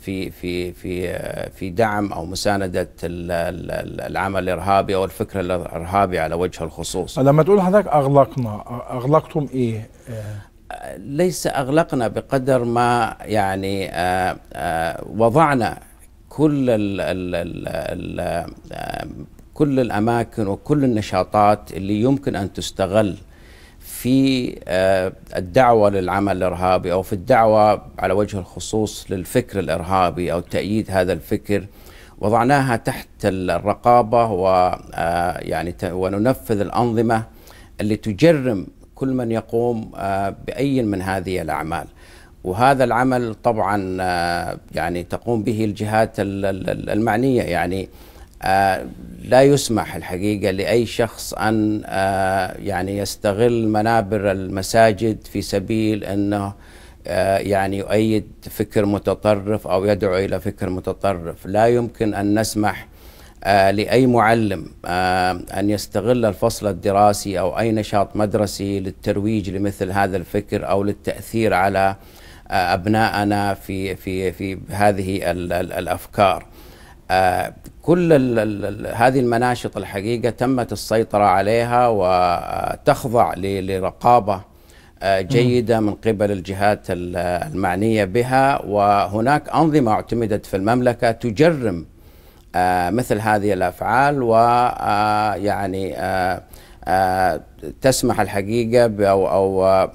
في في في في دعم او مساندة العمل الارهابي او الفكر الارهابي على وجه الخصوص. لما تقول حضرتك اغلقنا، اغلقتم ايه؟ ليس أغلقنا بقدر ما يعني آآ آآ وضعنا كل ال ال ال كل الأماكن وكل النشاطات اللي يمكن أن تستغل في الدعوة للعمل الإرهابي أو في الدعوة على وجه الخصوص للفكر الإرهابي أو تأييد هذا الفكر، وضعناها تحت الرقابة ويعني وننفذ الأنظمة اللي تجرم كل من يقوم بأي من هذه الأعمال. وهذا العمل طبعا يعني تقوم به الجهات المعنية، يعني لا يسمح الحقيقة لأي شخص أن يعني يستغل منابر المساجد في سبيل أنه يعني يؤيد فكر متطرف أو يدعو إلى فكر متطرف. لا يمكن أن نسمح لأي معلم أن يستغل الفصل الدراسي أو أي نشاط مدرسي للترويج لمثل هذا الفكر أو للتأثير على أبنائنا في في في هذه الأفكار. كل هذه المناشط الحقيقة تمت السيطرة عليها وتخضع لرقابة جيدة من قبل الجهات المعنية بها، وهناك أنظمة اعتمدت في المملكة تجرم مثل هذه الأفعال ويعني تسمح الحقيقة أو أو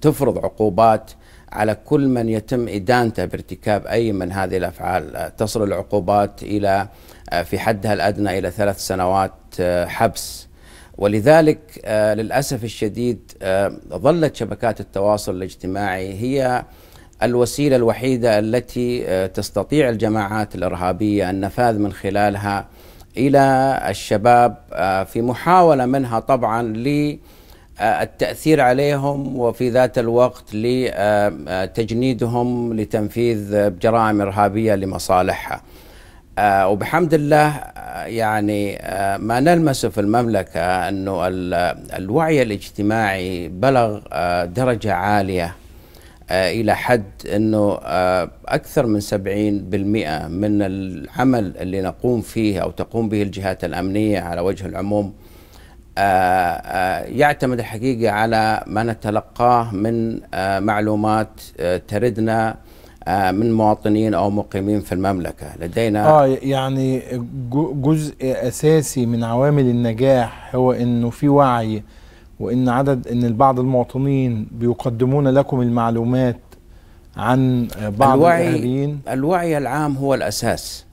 تفرض عقوبات على كل من يتم إدانته بارتكاب أي من هذه الأفعال. تصل العقوبات إلى في حدها الأدنى إلى ثلاث سنوات حبس. ولذلك للأسف الشديد ظلت شبكات التواصل الاجتماعي هي الوسيلة الوحيدة التي تستطيع الجماعات الإرهابية النفاذ من خلالها إلى الشباب، في محاولة منها طبعا ل التأثير عليهم وفي ذات الوقت لتجنيدهم لتنفيذ جرائم إرهابية لمصالحها. وبحمد الله يعني ما نلمسه في المملكة أنه الوعي الاجتماعي بلغ درجة عالية إلى حد أنه أكثر من سبعين بالمئة من العمل اللي نقوم فيه أو تقوم به الجهات الأمنية على وجه العموم يعتمد الحقيقة على ما نتلقاه من معلومات تردنا من مواطنين أو مقيمين في المملكة. لدينا آه يعني جزء أساسي من عوامل النجاح هو أنه في وعي، وأن عدد أن بعض المواطنين بيقدمون لكم المعلومات عن بعض الإرهابيين. الوعي العام هو الأساس.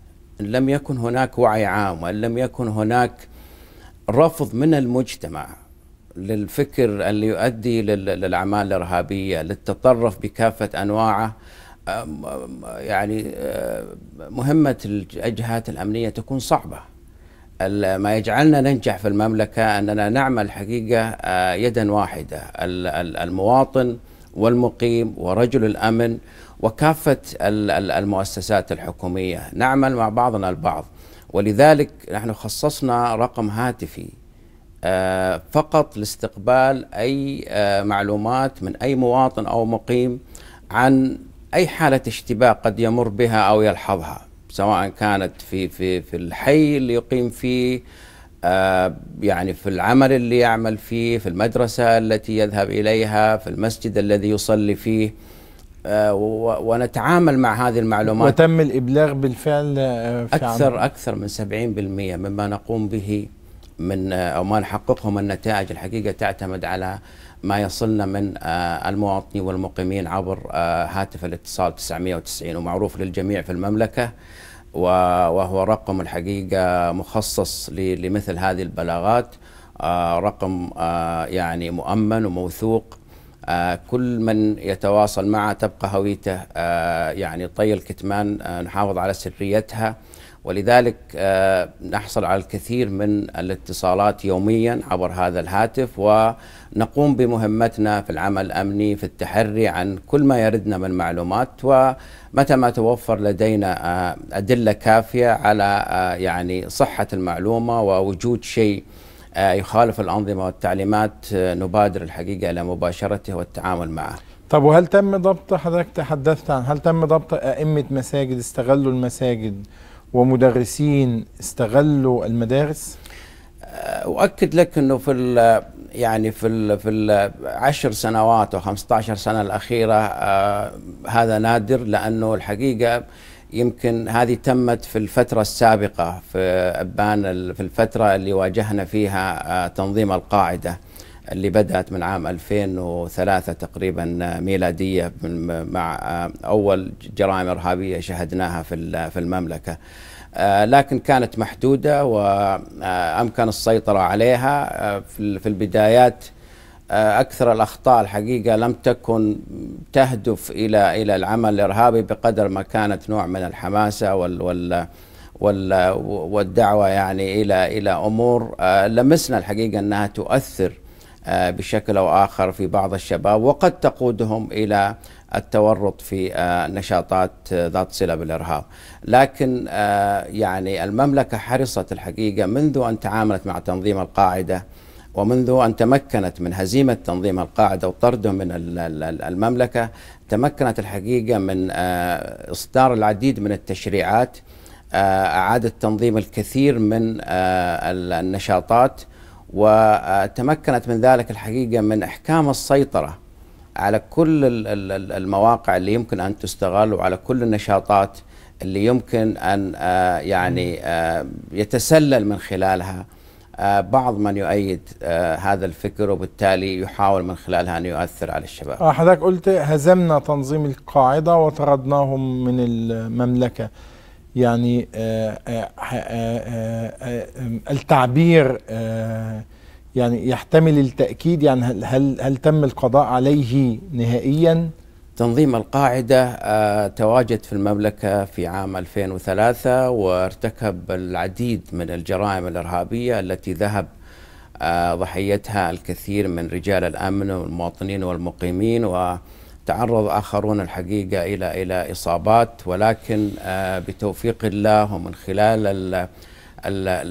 إن لم يكن هناك وعي عام وإن لم يكن هناك رفض من المجتمع للفكر اللي يؤدي للأعمال الإرهابية للتطرف بكافة أنواعه، يعني مهمة الجهات الأمنية تكون صعبة. ما يجعلنا ننجح في المملكة أننا نعمل حقيقة يدا واحدة، المواطن والمقيم ورجل الأمن وكافة المؤسسات الحكومية، نعمل مع بعضنا البعض. ولذلك نحن خصصنا رقم هاتفي فقط لاستقبال أي معلومات من أي مواطن أو مقيم عن أي حالة اشتباك قد يمر بها أو يلحظها، سواء كانت في في في الحي اللي يقيم فيه، يعني في العمل اللي يعمل فيه، في المدرسة التي يذهب إليها، في المسجد الذي يصلي فيه. ونتعامل مع هذه المعلومات. وتم الإبلاغ بالفعل في أكثر عمل. أكثر من سبعين بالمئة مما نقوم به من أو ما نحققه من نتائج الحقيقة تعتمد على ما يصلنا من المواطنين والمقيمين عبر هاتف الاتصال تسعمئة وتسعين، ومعروف للجميع في المملكة، وهو رقم الحقيقة مخصص لمثل هذه البلاغات، رقم يعني مؤمن وموثوق. آه كل من يتواصل معه تبقى هويته آه يعني طي الكتمان، آه نحافظ على سريتها. ولذلك آه نحصل على الكثير من الاتصالات يوميا عبر هذا الهاتف، ونقوم بمهمتنا في العمل الأمني في التحري عن كل ما يردنا من معلومات، ومتى ما توفر لدينا آه أدلة كافية على آه يعني صحة المعلومة ووجود شيء يخالف الأنظمة والتعليمات نبادر الحقيقة إلى مباشرته والتعامل معه. طب وهل تم ضبط، حضرتك تحدثت عن هل تم ضبط أئمة مساجد استغلوا المساجد ومدرسين استغلوا المدارس؟ أؤكد لك أنه في ال يعني في ال في العشر سنوات وخمسة عشر سنة الأخيرة هذا نادر، لأنه الحقيقة يمكن هذه تمت في الفترة السابقة في أبان، في الفترة اللي واجهنا فيها تنظيم القاعدة اللي بدأت من عام ألفين وثلاثة تقريبا ميلادية مع أول جرائم إرهابية شهدناها في في المملكة، لكن كانت محدودة وأمكن السيطرة عليها في البدايات. أكثر الأخطاء الحقيقة لم تكن تهدف إلى إلى العمل الإرهابي بقدر ما كانت نوع من الحماسة وال وال والدعوة يعني إلى إلى أمور لمسنا الحقيقة أنها تؤثر بشكل أو آخر في بعض الشباب وقد تقودهم إلى التورط في نشاطات ذات صلة بالإرهاب. لكن يعني المملكة حرصت الحقيقة منذ أن تعاملت مع تنظيم القاعدة ومنذ أن تمكنت من هزيمة تنظيم القاعدة وطردهم من المملكة، تمكنت الحقيقة من إصدار العديد من التشريعات، أعادت تنظيم الكثير من النشاطات، وتمكنت من ذلك الحقيقة من إحكام السيطرة على كل المواقع اللي يمكن أن تستغل وعلى كل النشاطات اللي يمكن أن يعني يتسلل من خلالها بعض من يؤيد هذا الفكر وبالتالي يحاول من خلالها أن يؤثر على الشباب. حضرتك قلت هزمنا تنظيم القاعدة وطردناهم من المملكة، يعني آآ آآ آآ آآ التعبير يعني يحتمل التأكيد، يعني هل, هل هل تم القضاء عليه نهائيا؟ تنظيم القاعدة تواجد في المملكة في عام ألفين وثلاثة وارتكب العديد من الجرائم الإرهابية التي ذهب ضحيتها الكثير من رجال الأمن والمواطنين والمقيمين، و تعرض آخرون الحقيقة إلى إلى إصابات، ولكن بتوفيق الله ومن خلال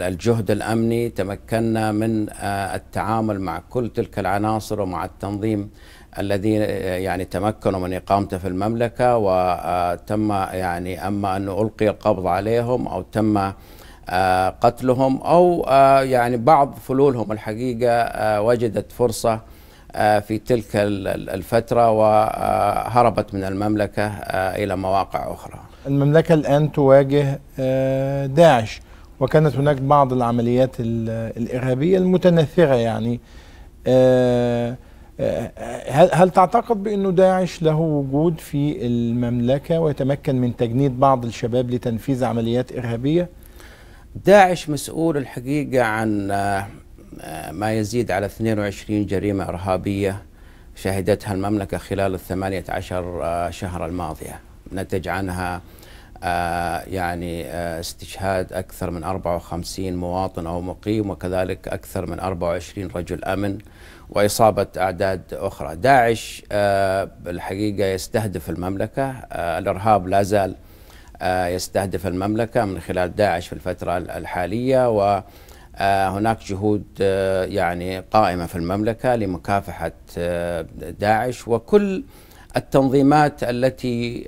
الجهد الأمني تمكنا من التعامل مع كل تلك العناصر ومع التنظيم الذي يعني تمكنوا من إقامته في المملكة، وتم يعني أما أن ألقي القبض عليهم أو تم قتلهم أو يعني بعض فلولهم الحقيقة وجدت فرصة في تلك الفترة وهربت من المملكة إلى مواقع أخرى. المملكة الآن تواجه داعش، وكانت هناك بعض العمليات الإرهابية المتنثرة، يعني هل تعتقد بأن داعش له وجود في المملكة ويتمكن من تجنيد بعض الشباب لتنفيذ عمليات إرهابية؟ داعش مسؤول الحقيقة عن ما يزيد على اثنين وعشرين جريمة إرهابية شهدتها المملكة خلال الثمانية عشر شهر الماضية، نتج عنها يعني استشهاد أكثر من أربعة وخمسين مواطن أو مقيم، وكذلك أكثر من أربعة وعشرين رجل أمن، وإصابة أعداد أخرى. داعش الحقيقة يستهدف المملكة، الإرهاب لا زال يستهدف المملكة من خلال داعش في الفترة الحالية، و هناك جهود يعني قائمة في المملكة لمكافحة داعش وكل التنظيمات التي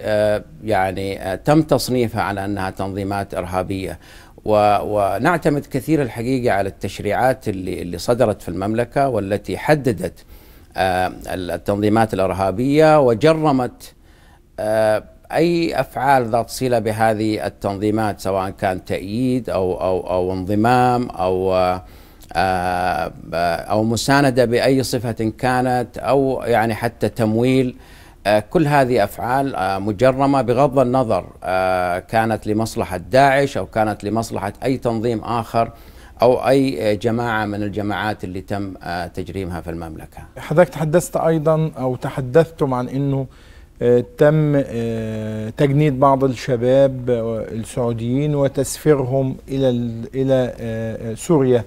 يعني تم تصنيفها على أنها تنظيمات إرهابية، ونعتمد كثير الحقيقة على التشريعات اللي اللي صدرت في المملكة والتي حددت التنظيمات الإرهابية وجرمت أي أفعال ذات صلة بهذه التنظيمات، سواء كان تأييد أو أو أو انضمام أو أو مساندة بأي صفة كانت، أو يعني حتى تمويل. كل هذه أفعال مجرمة بغض النظر كانت لمصلحة داعش أو كانت لمصلحة أي تنظيم آخر أو أي جماعة من الجماعات اللي تم تجريمها في المملكة. حضرتك تحدثت أيضا أو تحدثتم عن أنه تم تجنيد بعض الشباب السعوديين وتسفيرهم إلى إلى سوريا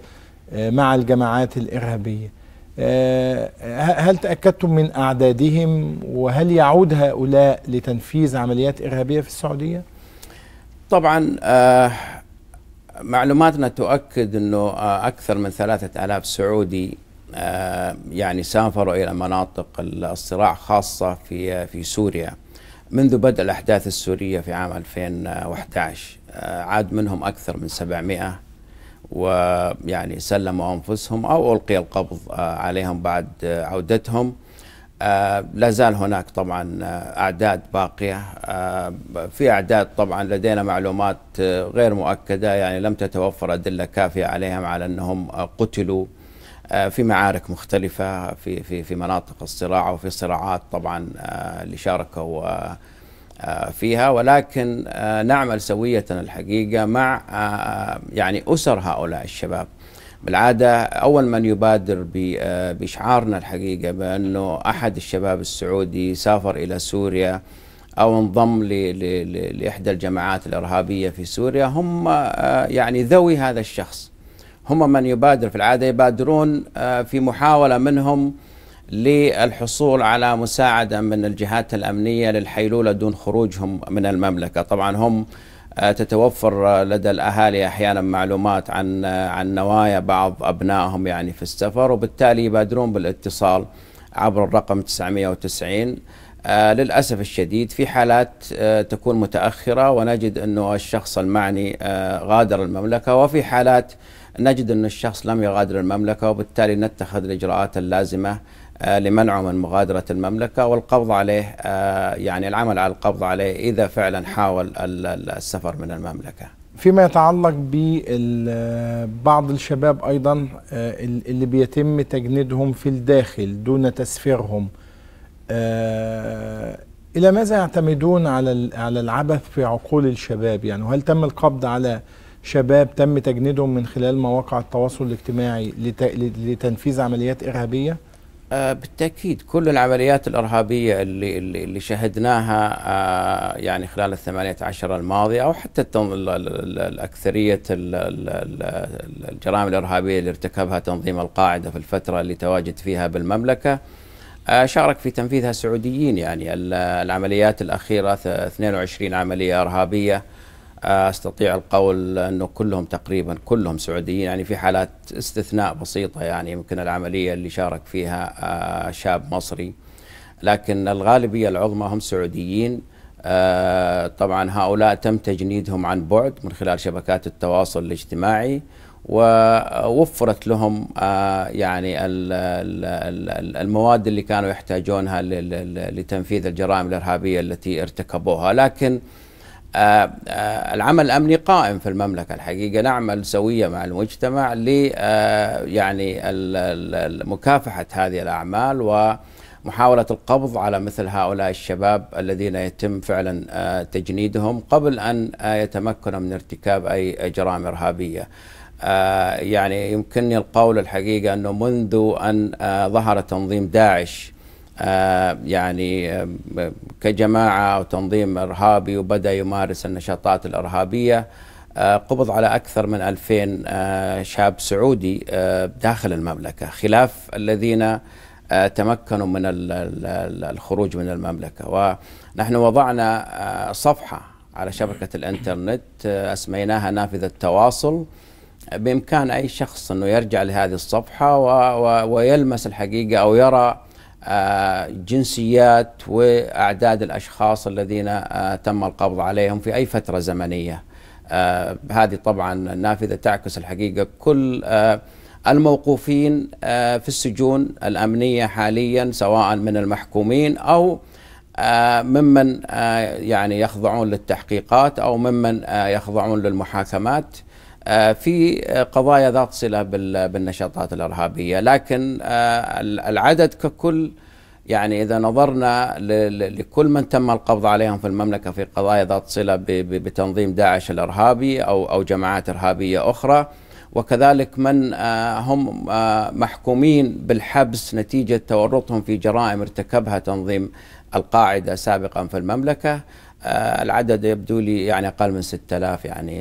مع الجماعات الإرهابية، هل تأكدتم من أعدادهم وهل يعود هؤلاء لتنفيذ عمليات إرهابية في السعودية؟ طبعا معلوماتنا تؤكد أنه أكثر من ثلاثة آلاف سعودي يعني سافروا إلى مناطق الصراع خاصة في في سوريا منذ بدء الأحداث السورية في عام ألفين وأحد عشر، عاد منهم أكثر من سبعمائة ويعني سلموا أنفسهم أو ألقي القبض عليهم بعد عودتهم. لا زال هناك طبعا أعداد باقية، في أعداد طبعا لدينا معلومات غير مؤكدة يعني لم تتوفر أدلة كافية عليهم على أنهم قتلوا في معارك مختلفة في في في مناطق الصراع وفي صراعات طبعا اللي شاركوا فيها، ولكن نعمل سوية الحقيقة مع يعني أسر هؤلاء الشباب. بالعادة أول من يبادر بإشعارنا الحقيقة بأنه أحد الشباب السعودي سافر إلى سوريا أو انضم لإحدى الجماعات الإرهابية في سوريا هم يعني ذوي هذا الشخص، هم من يبادر. في العادة يبادرون في محاولة منهم للحصول على مساعدة من الجهات الأمنية للحيلولة دون خروجهم من المملكة. طبعا هم تتوفر لدى الأهالي أحيانا معلومات عن عن نوايا بعض أبنائهم يعني في السفر، وبالتالي يبادرون بالاتصال عبر الرقم تسعمئة وتسعين. للأسف الشديد في حالات تكون متأخرة ونجد أنه الشخص المعني غادر المملكة، وفي حالات نجد أن الشخص لم يغادر المملكة، وبالتالي نتخذ الإجراءات اللازمة لمنعه من مغادرة المملكة والقبض عليه، يعني العمل على القبض عليه إذا فعلا حاول السفر من المملكة. فيما يتعلق ببعض الشباب أيضا اللي بيتم تجنيدهم في الداخل دون تسفيرهم، إلى ماذا يعتمدون على على العبث في عقول الشباب يعني؟ وهل تم القبض على شباب تم تجنيدهم من خلال مواقع التواصل الاجتماعي لتنفيذ عمليات إرهابية؟ بالتأكيد كل العمليات الإرهابية اللي اللي شهدناها يعني خلال الثمانية عشر الماضية أو حتى الأكثرية الجرائم الإرهابية اللي ارتكبها تنظيم القاعدة في الفترة اللي تواجد فيها بالمملكة شارك في تنفيذها سعوديين. يعني العمليات الأخيرة اثنين وعشرين عملية إرهابية استطيع القول انه كلهم تقريبا كلهم سعوديين، يعني في حالات استثناء بسيطه يعني يمكن العمليه اللي شارك فيها شاب مصري، لكن الغالبيه العظمى هم سعوديين. طبعا هؤلاء تم تجنيدهم عن بعد من خلال شبكات التواصل الاجتماعي، ووفرت لهم يعني المواد اللي كانوا يحتاجونها لتنفيذ الجرائم الارهابيه التي ارتكبوها. لكن العمل الأمني قائم في المملكة الحقيقة، نعمل سوية مع المجتمع ل يعني مكافحة هذه الأعمال ومحاولة القبض على مثل هؤلاء الشباب الذين يتم فعلا تجنيدهم قبل أن يتمكنوا من ارتكاب أي جرائم إرهابية. يعني يمكنني القول الحقيقة أنه منذ أن ظهر تنظيم داعش يعني كجماعة وتنظيم إرهابي وبدأ يمارس النشاطات الإرهابية قبض على أكثر من ألفين شاب سعودي داخل المملكة، خلاف الذين تمكنوا من الخروج من المملكة. ونحن وضعنا صفحة على شبكة الإنترنت أسميناها نافذة التواصل، بإمكان أي شخص أنه يرجع لهذه الصفحة ويلمس الحقيقة أو يرى جنسيات وأعداد الأشخاص الذين تم القبض عليهم في أي فترة زمنية. هذه طبعا النافذة تعكس الحقيقة كل الموقوفين في السجون الأمنية حاليا، سواء من المحكومين أو ممن يعني يخضعون للتحقيقات أو ممن يخضعون للمحاكمات في قضايا ذات صلة بالنشاطات الإرهابية. لكن العدد ككل يعني إذا نظرنا لكل من تم القبض عليهم في المملكة في قضايا ذات صلة بتنظيم داعش الإرهابي أو أو جماعات إرهابية أخرى، وكذلك من هم محكومين بالحبس نتيجة تورطهم في جرائم ارتكبها تنظيم القاعدة سابقا في المملكة، العدد يبدو لي يعني أقل من ستة آلاف، يعني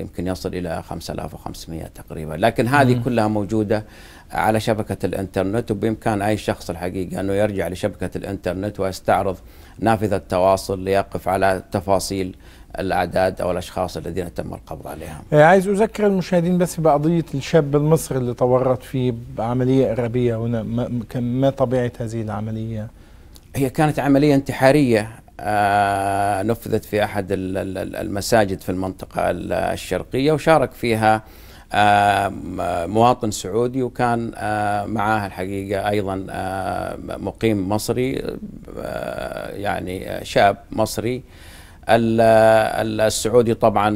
يمكن يصل إلى خمسة آلاف وخمسمئة تقريبا. لكن هذه مم. كلها موجودة على شبكة الإنترنت، وبإمكان أي شخص الحقيقة أنه يرجع لشبكة الإنترنت ويستعرض نافذة التواصل ليقف على تفاصيل الأعداد أو الأشخاص الذين تم القبض عليهم. عايز أذكر المشاهدين بس بقضية الشاب المصري اللي تورط في عملية إرهابية هنا، ما طبيعة هذه العملية؟ هي كانت عملية انتحارية آه نفذت في أحد المساجد في المنطقة الشرقية، وشارك فيها آه مواطن سعودي، وكان آه معاه الحقيقة أيضا آه مقيم مصري، آه يعني شاب مصري السعودي طبعا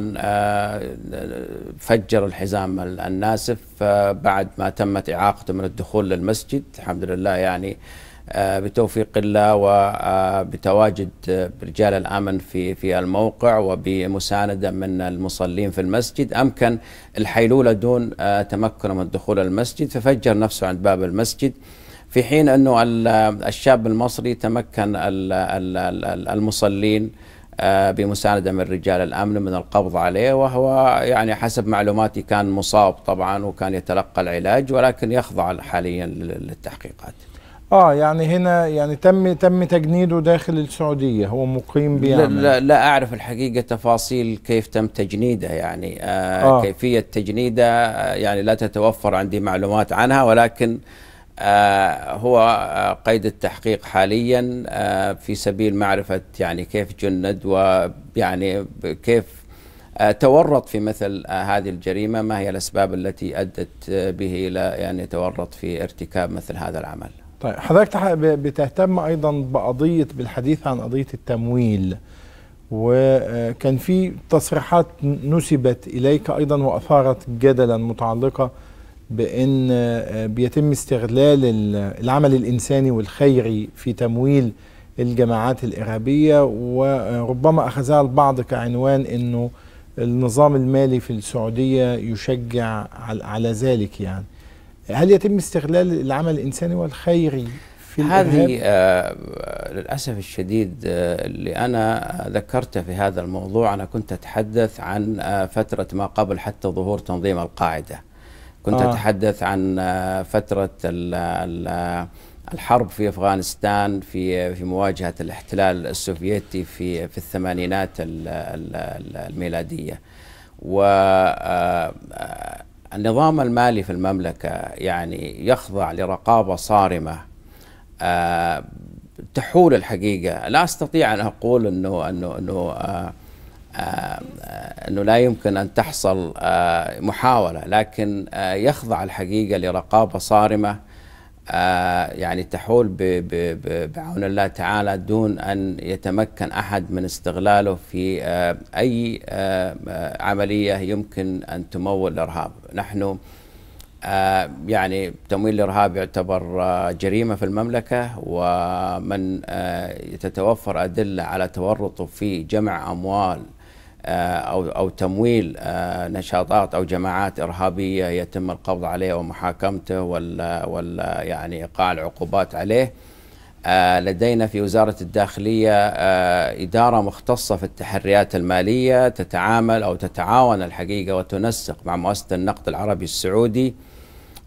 فجر الحزام الناسف بعد ما تمت إعاقته من الدخول للمسجد، الحمد لله يعني بتوفيق الله وبتواجد رجال الأمن في في الموقع وبمساندة من المصلين في المسجد أمكن الحيلولة دون تمكن من الدخول للمسجد، ففجر نفسه عند باب المسجد، في حين أنه الشاب المصري تمكن المصلين بمساندة من رجال الأمن من القبض عليه، وهو يعني حسب معلوماتي كان مصاب طبعا وكان يتلقى العلاج ولكن يخضع حاليا للتحقيقات. اه يعني هنا يعني تم تم تجنيده داخل السعوديه، هو مقيم بيعمل. لا, لا اعرف الحقيقه تفاصيل كيف تم تجنيده، يعني آه آه كيفيه تجنيده يعني لا تتوفر عندي معلومات عنها، ولكن آه هو قيد التحقيق حاليا آه في سبيل معرفه يعني كيف جند ويعني كيف تورط في مثل هذه الجريمه، ما هي الاسباب التي ادت به الى يعني تورط في ارتكاب مثل هذا العمل. طيب حضرتك بتهتم ايضا بقضيه بالحديث عن قضيه التمويل، وكان في تصريحات نسبت اليك ايضا واثارت جدلا متعلقه بان بيتم استغلال العمل الانساني والخيري في تمويل الجماعات الارهابيه، وربما اخذها البعض كعنوان انه النظام المالي في السعوديه يشجع على ذلك. يعني هل يتم استغلال العمل الإنساني والخيري في الإرهاب؟ هذه آه للأسف الشديد آه اللي أنا ذكرته في هذا الموضوع، أنا كنت أتحدث عن آه فترة ما قبل حتى ظهور تنظيم القاعدة، كنت آه. أتحدث عن آه فترة ال ال الحرب في أفغانستان في في مواجهة الاحتلال السوفيتي في في الثمانينات ال ال الميلادية، و آه النظام المالي في المملكة يعني يخضع لرقابة صارمة أه تحول الحقيقة. لا أستطيع أن أقول أنه أنه أنه أه أنه لا يمكن أن تحصل أه محاولة، لكن أه يخضع الحقيقة لرقابة صارمة أه يعني تحول بعون الله تعالى دون أن يتمكن أحد من استغلاله في أه أي أه عملية يمكن أن تمول الإرهاب. نحن آه يعني تمويل الإرهاب يعتبر آه جريمة في المملكة، ومن آه تتوفر أدلة على تورطه في جمع أموال آه أو, أو تمويل آه نشاطات أو جماعات إرهابية يتم القبض عليه ومحاكمته ولا, ولا يعني إيقاع العقوبات عليه. آه لدينا في وزارة الداخلية آه إدارة مختصة في التحريات المالية تتعامل أو تتعاون الحقيقة وتنسق مع مؤسسة النقد العربي السعودي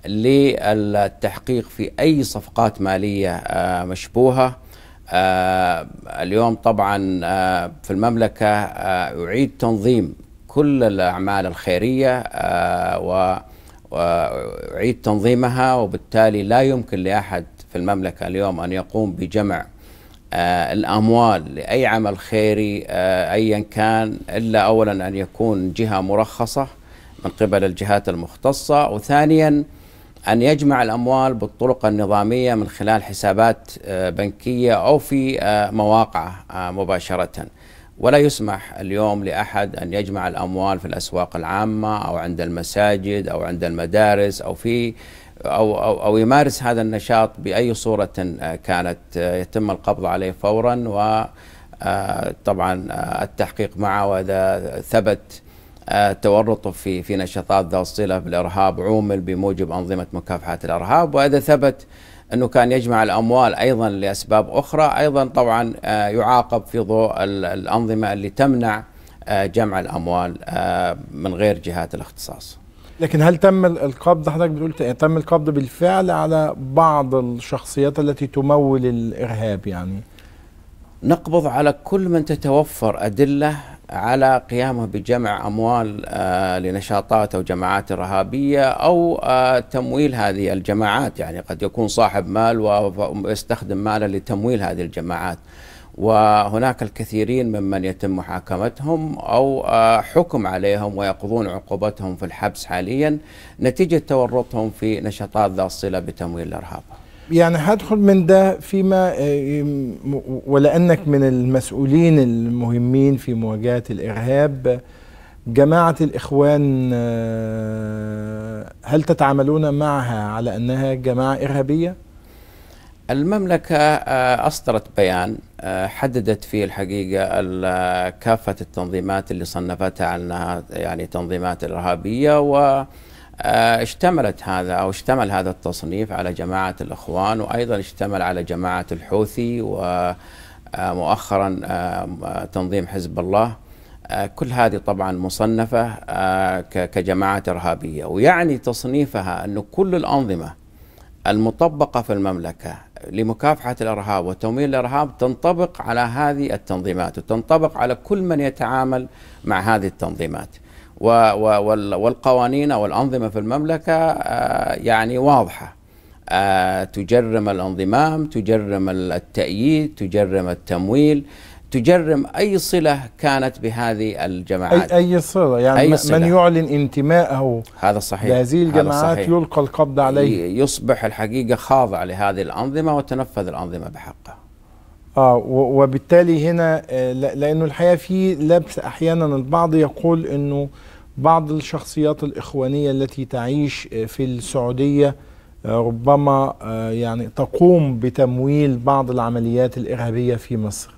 للتحقيق في أي صفقات مالية آه مشبوهة. آه اليوم طبعا آه في المملكة آه أعيد تنظيم كل الأعمال الخيرية آه و وأعيد تنظيمها، وبالتالي لا يمكن لأحد في المملكة اليوم أن يقوم بجمع آه الأموال لأي عمل خيري آه أيا كان، إلا أولا أن يكون جهة مرخصة من قبل الجهات المختصة، وثانيا أن يجمع الأموال بالطرق النظامية من خلال حسابات آه بنكية أو في آه مواقعه آه مباشرة. ولا يسمح اليوم لأحد أن يجمع الأموال في الأسواق العامة أو عند المساجد أو عند المدارس أو في أو, أو, أو يمارس هذا النشاط بأي صورة كانت، يتم القبض عليه فورا، وطبعا التحقيق معه، وإذا ثبت تورطه في في نشاطات ذات صلة بالإرهاب عومل بموجب أنظمة مكافحة الإرهاب، وإذا ثبت أنه كان يجمع الأموال أيضا لأسباب أخرى أيضا طبعا يعاقب في ضوء الأنظمة اللي تمنع جمع الأموال من غير جهات الاختصاص. لكن هل تم القبض، حضرتك بتقول تم القبض بالفعل على بعض الشخصيات التي تمول الإرهاب؟ يعني نقبض على كل من تتوفر أدلة على قيامه بجمع أموال آه لنشاطات أو جماعات إرهابية أو آه تمويل هذه الجماعات، يعني قد يكون صاحب مال ويستخدم ماله لتمويل هذه الجماعات، وهناك الكثيرين ممن يتم محاكمتهم أو آه حكم عليهم ويقضون عقوبتهم في الحبس حاليا نتيجة تورطهم في نشاطات ذات صلة بتمويل الإرهاب. يعني هدخل من ده فيما ولأنك من المسؤولين المهمين في مواجهة الإرهاب. جماعة الإخوان هل تتعاملون معها على أنها جماعة إرهابية؟ المملكة أصدرت بيان حددت فيه الحقيقة كافة التنظيمات اللي صنفتها عنها يعني تنظيمات إرهابية، و اشتملت هذا أو اشتمل هذا التصنيف على جماعة الإخوان، وأيضا اشتمل على جماعة الحوثي، ومؤخرا تنظيم حزب الله. كل هذه طبعا مصنفة كجماعة إرهابية، ويعني تصنيفها أنه كل الأنظمة المطبقة في المملكة لمكافحة الإرهاب وتمويل الإرهاب تنطبق على هذه التنظيمات، وتنطبق على كل من يتعامل مع هذه التنظيمات. والقوانين والأنظمة في المملكة يعني واضحة، تجرم الانضمام، تجرم التأييد، تجرم التمويل، تجرم أي صلة كانت بهذه الجماعات. أي, أي صلة يعني أي صلة. من يعلن انتماءه هذا صحيح لهذه الجماعات صحيح. يلقى القبض عليه، يصبح الحقيقة خاضع لهذه الأنظمة وتنفذ الأنظمة بحقه. آه وبالتالي هنا لأنه الحقيقة في لبس أحيانا، البعض يقول أنه بعض الشخصيات الإخوانية التي تعيش في السعودية ربما يعني تقوم بتمويل بعض العمليات الإرهابية في مصر.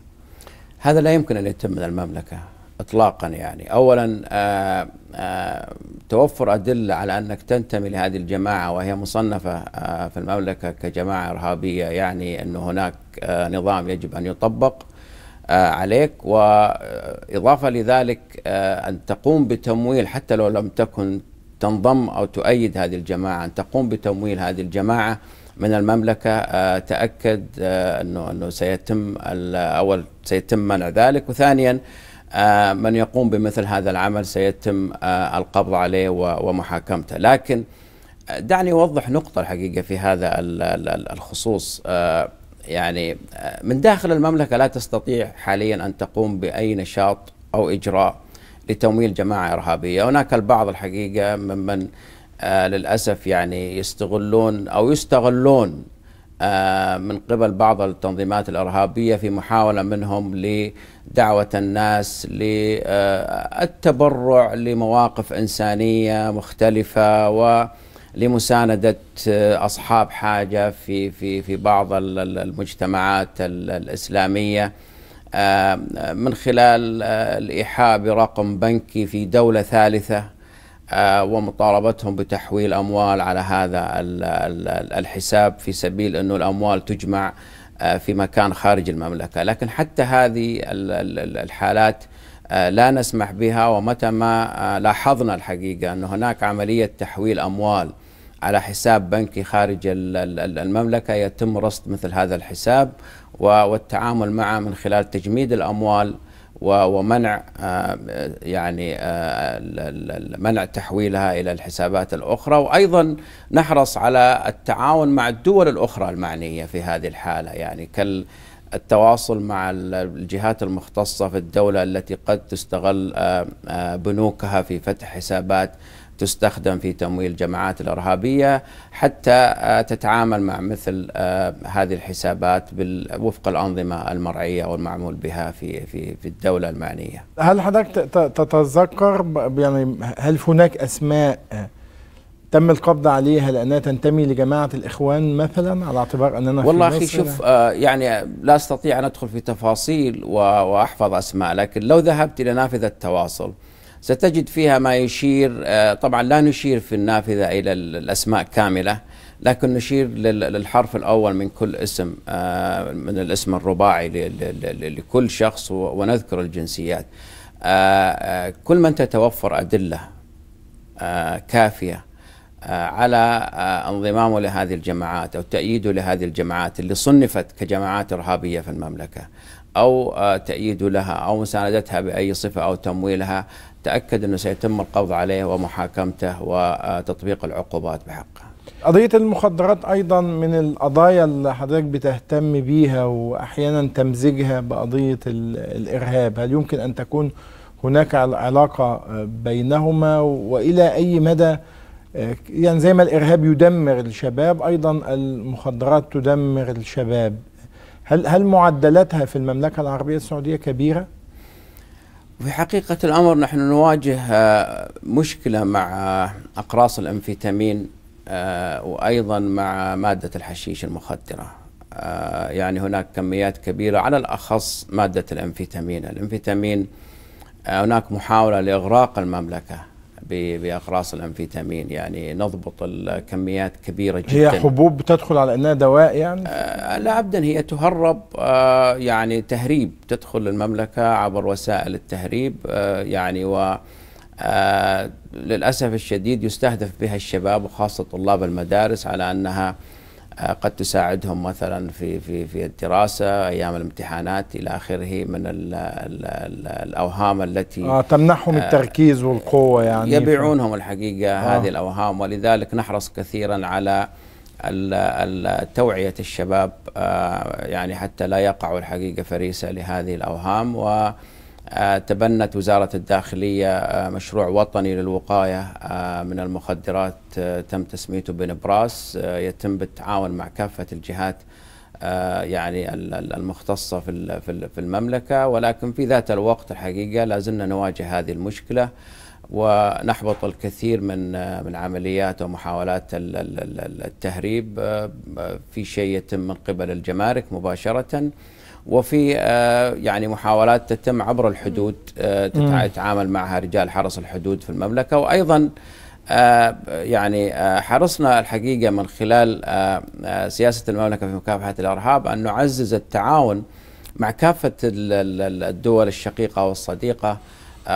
هذا لا يمكن أن يتم من المملكة إطلاقا. يعني أولا آآ آآ توفر أدلة على أنك تنتمي لهذه الجماعة وهي مصنفة في المملكة كجماعة إرهابية، يعني أن هناك نظام يجب أن يطبق عليك، وإضافة لذلك أن تقوم بتمويل حتى لو لم تكن تنضم أو تؤيد هذه الجماعة، أن تقوم بتمويل هذه الجماعة من المملكة. تأكد أنه أنه سيتم أول سيتم منع ذلك، وثانيا من يقوم بمثل هذا العمل سيتم القبض عليه ومحاكمته. لكن دعني أوضح نقطة الحقيقة في هذا الخصوص، يعني من داخل المملكة لا تستطيع حاليا أن تقوم بأي نشاط أو إجراء لتمويل جماعة إرهابية. هناك البعض الحقيقة ممن للأسف يعني يستغلون أو يستغلون من قبل بعض التنظيمات الإرهابية في محاولة منهم لدعوة الناس للتبرع لمواقف إنسانية مختلفة ولمساندة أصحاب حاجة في في في بعض المجتمعات الإسلامية، من خلال الإيحاء برقم بنكي في دولة ثالثة ومطالبتهم بتحويل أموال على هذا الحساب في سبيل أنه الأموال تجمع في مكان خارج المملكة. لكن حتى هذه الحالات لا نسمح بها، ومتى ما لاحظنا الحقيقة أن هناك عملية تحويل أموال على حساب بنكي خارج المملكة يتم رصد مثل هذا الحساب والتعامل معه من خلال تجميد الأموال ومنع يعني منع تحويلها إلى الحسابات الأخرى. وأيضا نحرص على التعاون مع الدول الأخرى المعنية في هذه الحالة، يعني كالتواصل مع الجهات المختصة في الدولة التي قد تستغل بنوكها في فتح حسابات تستخدم في تمويل الجماعات الإرهابية، حتى تتعامل مع مثل هذه الحسابات وفق الأنظمة المرعية والمعمول بها في في في الدولة المعنية. هل حضرتك تتذكر يعني هل هناك أسماء تم القبض عليها لأنها تنتمي لجماعة الإخوان مثلا، على اعتبار أننا والله أخي شوف يعني لا أستطيع أن أدخل في تفاصيل وأحفظ أسماء، لكن لو ذهبت إلى نافذة التواصل ستجد فيها ما يشير. طبعا لا نشير في النافذة إلى الأسماء كاملة، لكن نشير للحرف الأول من كل اسم من الاسم الرباعي لكل شخص ونذكر الجنسيات. كل من تتوفر أدلة كافية على انضمامه لهذه الجماعات أو تأييده لهذه الجماعات اللي صنفت كجماعات إرهابية في المملكة، أو تأييده لها أو مساندتها بأي صفة أو تمويلها، تأكد أنه سيتم القبض عليه ومحاكمته وتطبيق العقوبات بحقه. قضية المخدرات أيضا من القضايا اللي حضرتك بتهتم بيها وأحيانا تمزجها بقضية الإرهاب، هل يمكن أن تكون هناك علاقة بينهما، وإلى أي مدى يعني زي ما الإرهاب يدمر الشباب أيضا المخدرات تدمر الشباب. هل هل معدلاتها في المملكة العربية السعودية كبيرة؟ في حقيقة الأمر نحن نواجه مشكلة مع أقراص الأمفيتامين وأيضا مع مادة الحشيش المخدرة. يعني هناك كميات كبيرة على الأخص مادة الأمفيتامين. الأمفيتامين هناك محاولة لإغراق المملكة بأقراص الأمفيتامين، يعني نضبط الكميات كبيرة جدا. هي حبوب تدخل على أنها دواء يعني؟ آه لا أبدا، هي تهرب، آه يعني تهريب، تدخل المملكة عبر وسائل التهريب، آه يعني و آه للأسف الشديد يستهدف بها الشباب وخاصة طلاب المدارس على أنها آه قد تساعدهم مثلا في في في الدراسة أيام الامتحانات إلى آخره من ال ال ال الأوهام التي آه تمنحهم آه التركيز والقوة، يعني يبيعونهم الحقيقة آه هذه الأوهام. ولذلك نحرص كثيرا على توعية الشباب، آه يعني حتى لا يقعوا الحقيقة فريسة لهذه الأوهام. و تبنت وزارة الداخلية مشروع وطني للوقاية من المخدرات تم تسميته بنبراس، يتم بالتعاون مع كافة الجهات يعني المختصة في المملكة، ولكن في ذات الوقت الحقيقة لازلنا نواجه هذه المشكلة ونحبط الكثير من من عمليات ومحاولات التهريب. في شيء يتم من قبل الجمارك مباشرة، وفي يعني محاولات تتم عبر الحدود تتعامل معها رجال حرس الحدود في المملكة. وأيضا يعني حرصنا الحقيقة من خلال سياسة المملكة في مكافحة الإرهاب أن نعزز التعاون مع كافة الدول الشقيقة والصديقة،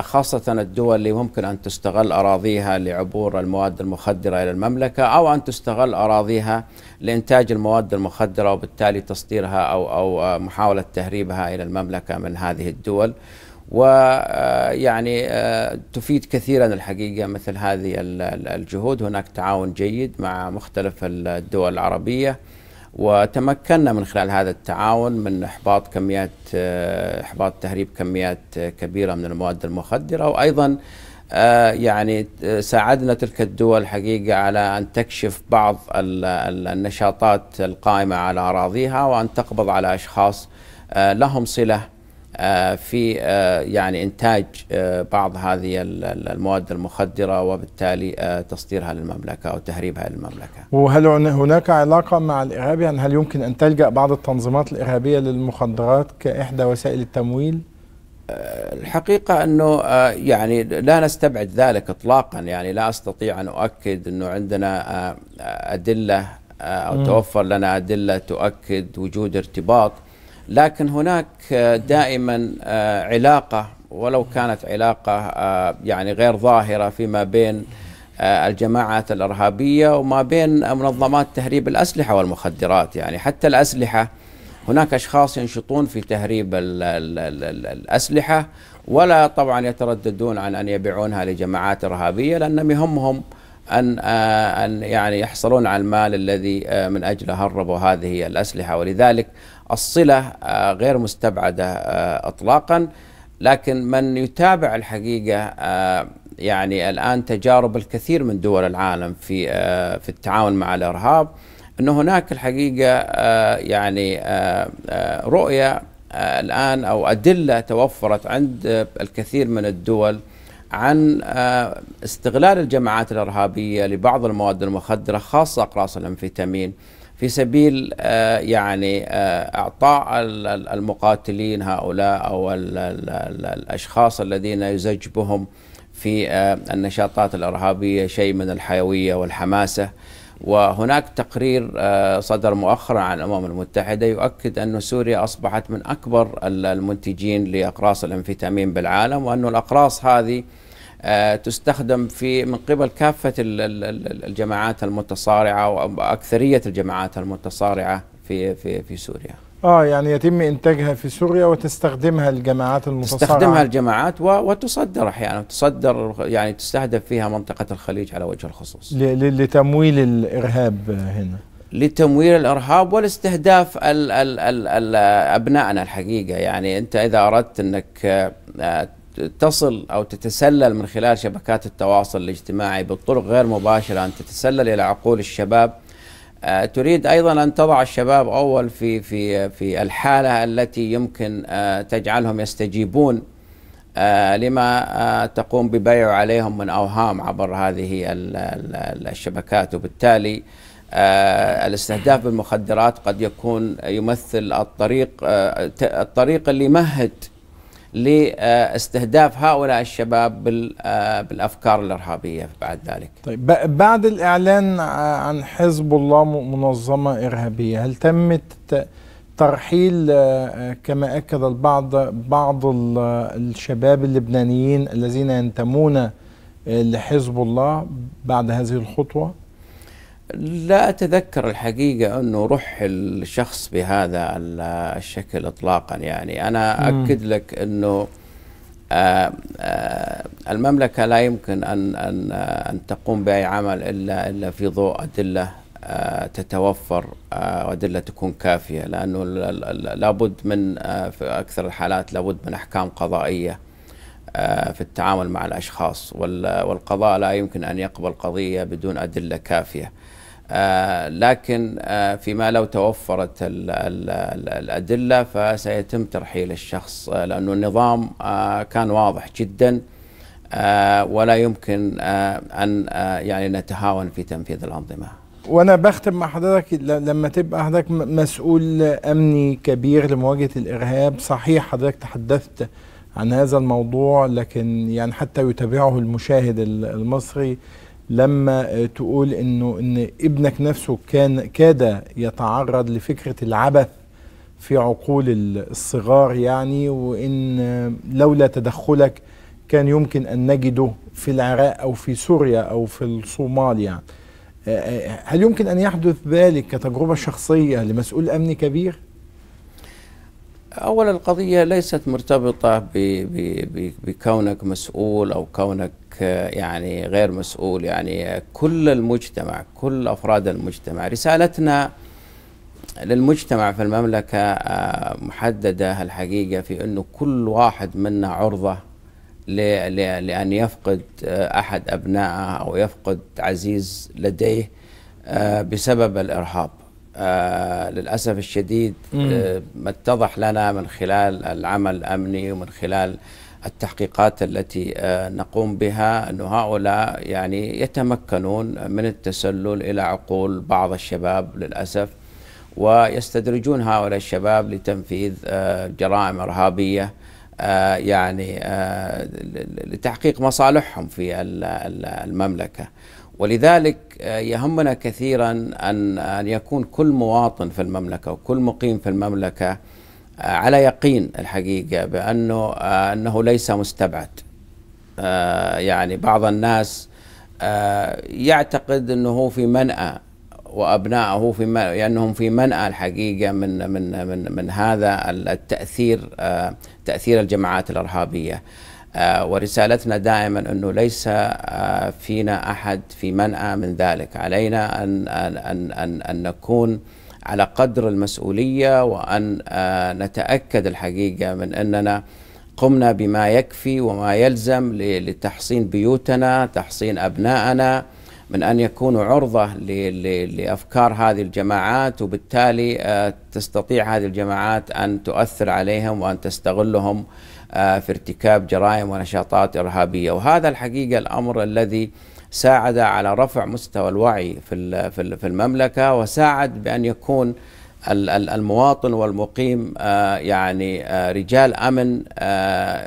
خاصة الدول اللي ممكن أن تستغل أراضيها لعبور المواد المخدرة إلى المملكة، أو أن تستغل أراضيها لإنتاج المواد المخدرة وبالتالي تصديرها أو أو محاولة تهريبها إلى المملكة من هذه الدول. ويعني تفيد كثيرا الحقيقة مثل هذه الجهود. هناك تعاون جيد مع مختلف الدول العربية، وتمكنا من خلال هذا التعاون من إحباط كميات إحباط تهريب كميات كبيرة من المواد المخدرة، وأيضا يعني ساعدنا تلك الدول حقيقة على أن تكشف بعض النشاطات القائمة على أراضيها، وأن تقبض على أشخاص لهم صلة في يعني إنتاج بعض هذه المواد المخدرة وبالتالي تصديرها للمملكة أو تهريبها للمملكة. وهل هناك علاقة مع الإرهاب؟ يعني هل يمكن أن تلجأ بعض التنظيمات الإرهابية للمخدرات كإحدى وسائل التمويل؟ الحقيقة أنه يعني لا نستبعد ذلك إطلاقا، يعني لا أستطيع أن أؤكد أنه عندنا أدلة أو توفر لنا أدلة تؤكد وجود ارتباط، لكن هناك دائما علاقة ولو كانت علاقة يعني غير ظاهرة فيما بين الجماعات الإرهابية وما بين منظمات تهريب الأسلحة والمخدرات. يعني حتى الأسلحة هناك أشخاص ينشطون في تهريب ال ال ال الأسلحة، ولا طبعا يترددون عن أن يبيعونها لجماعات إرهابية، لأنهم يهمهم أن أن يعني يحصلون على المال الذي من أجله هربوا هذه الأسلحة. ولذلك الصلة غير مستبعدة إطلاقا، لكن من يتابع الحقيقة يعني الآن تجارب الكثير من دول العالم في في التعاون مع الإرهاب، أن هناك الحقيقة يعني رؤية الآن أو أدلة توفرت عند الكثير من الدول عن استغلال الجماعات الإرهابية لبعض المواد المخدرة خاصة أقراص الأمفيتامين في سبيل يعني إعطاء المقاتلين هؤلاء أو الأشخاص الذين يزج بهم في النشاطات الإرهابية شيء من الحيوية والحماسة. وهناك تقرير صدر مؤخرا عن الأمم المتحدة يؤكد أن سوريا أصبحت من أكبر المنتجين لأقراص الأمفيتامين بالعالم، وأن الأقراص هذه تستخدم في من قبل كافة الجماعات المتصارعة وأكثرية الجماعات المتصارعة في في في سوريا. آه يعني يتم إنتاجها في سوريا وتستخدمها الجماعات المتصارعة. تستخدمها الجماعات وتصدر أحيانا، تصدر يعني تستهدف فيها منطقة الخليج على وجه الخصوص. لتمويل الإرهاب هنا. لتمويل الإرهاب والاستهداف ال ال ال ال أبنائنا الحقيقة. يعني أنت إذا أردت أنك تصل أو تتسلل من خلال شبكات التواصل الاجتماعي بالطرق غير مباشرة، أن تتسلل إلى عقول الشباب. تريد أيضا أن تضع الشباب أول في في في الحالة التي يمكن تجعلهم يستجيبون لما تقوم ببيعه عليهم من أوهام عبر هذه الشبكات، وبالتالي الاستهداف بالمخدرات قد يكون يمثل الطريق الطريق اللي يمهد لاستهداف هؤلاء الشباب بالأفكار الإرهابية بعد ذلك. طيب، بعد الإعلان عن حزب الله منظمة إرهابية، هل تمت ترحيل كما أكد البعض بعض الشباب اللبنانيين الذين ينتمون لحزب الله بعد هذه الخطوة؟ لا أتذكر الحقيقة أنه رحل الشخص بهذا الشكل إطلاقا. يعني أنا أكد لك أنه المملكة لا يمكن أن أن أن تقوم بأي عمل إلا إلا في ضوء أدلة تتوفر وأدلة تكون كافية، لأنه لابد من في أكثر الحالات لابد من أحكام قضائية في التعامل مع الأشخاص، والقضاء لا يمكن أن يقبل قضية بدون أدلة كافية. لكن فيما لو توفرت الأدلة فسيتم ترحيل الشخص، لأنه النظام كان واضح جدا ولا يمكن أن يعني نتهاون في تنفيذ الأنظمة. وأنا بختم مع حضرتك، لما تبقى حضرتك مسؤول أمني كبير لمواجهة الإرهاب، صحيح حضرتك تحدثت عن هذا الموضوع، لكن يعني حتى يتابعه المشاهد المصري، لما تقول انه ان ابنك نفسه كان كاد يتعرض لفكره العبث في عقول الصغار، يعني وان لولا تدخلك كان يمكن ان نجده في العراق او في سوريا او في الصومال، يعني هل يمكن ان يحدث ذلك كتجربه شخصيه لمسؤول امني كبير؟ أولا القضية ليست مرتبطة ب ب ب بكونك مسؤول أو كونك يعني غير مسؤول، يعني كل المجتمع، كل أفراد المجتمع، رسالتنا للمجتمع في المملكة محددة الحقيقة في أنه كل واحد منا عرضة لأن يفقد أحد أبنائه أو يفقد عزيز لديه بسبب الإرهاب. آه للأسف الشديد آه ما اتضح لنا من خلال العمل الأمني ومن خلال التحقيقات التي آه نقوم بها أن هؤلاء يعني يتمكنون من التسلل إلى عقول بعض الشباب للأسف، ويستدرجون هؤلاء الشباب لتنفيذ آه جرائم إرهابية آه يعني آه لتحقيق مصالحهم في المملكة. ولذلك يهمنا كثيرا أن أن يكون كل مواطن في المملكة وكل مقيم في المملكة على يقين الحقيقة بأنه أنه ليس مستبعد. يعني بعض الناس يعتقد أنه في منأى وأبنائه في منأى، أنهم في منأى الحقيقة من من من من هذا التأثير، تأثير الجماعات الإرهابية. آه ورسالتنا دائما أنه ليس آه فينا أحد في منأى من ذلك، علينا أن, أن, أن, أن نكون على قدر المسؤولية، وأن آه نتأكد الحقيقة من أننا قمنا بما يكفي وما يلزم لتحصين بيوتنا، تحصين أبنائنا من أن يكونوا عرضة لأفكار هذه الجماعات، وبالتالي آه تستطيع هذه الجماعات أن تؤثر عليهم وأن تستغلهم في ارتكاب جرائم ونشاطات إرهابية. وهذا الحقيقة الأمر الذي ساعد على رفع مستوى الوعي في في المملكة، وساعد بأن يكون المواطن والمقيم يعني رجال أمن،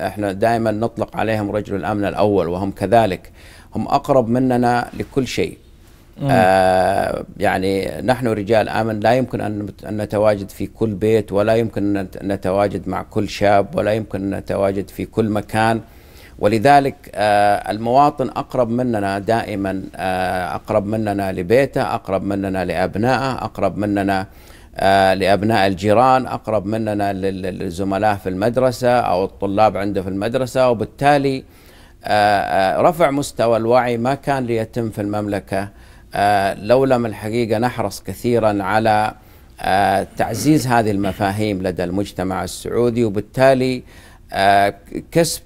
احنا دائما نطلق عليهم رجل الأمن الأول، وهم كذلك، هم أقرب مننا لكل شيء. آه يعني نحن رجال أمن لا يمكن أن نتواجد في كل بيت، ولا يمكن أن نتواجد مع كل شاب، ولا يمكن أن نتواجد في كل مكان، ولذلك آه المواطن أقرب مننا دائما، آه أقرب مننا لبيته، أقرب مننا لأبنائه، أقرب مننا آه لأبناء الجيران، أقرب مننا للزملاء في المدرسة أو الطلاب عنده في المدرسة. وبالتالي آه رفع مستوى الوعي ما كان ليتم في المملكة آه لو لم الحقيقة نحرص كثيرا على آه تعزيز هذه المفاهيم لدى المجتمع السعودي، وبالتالي آه كسب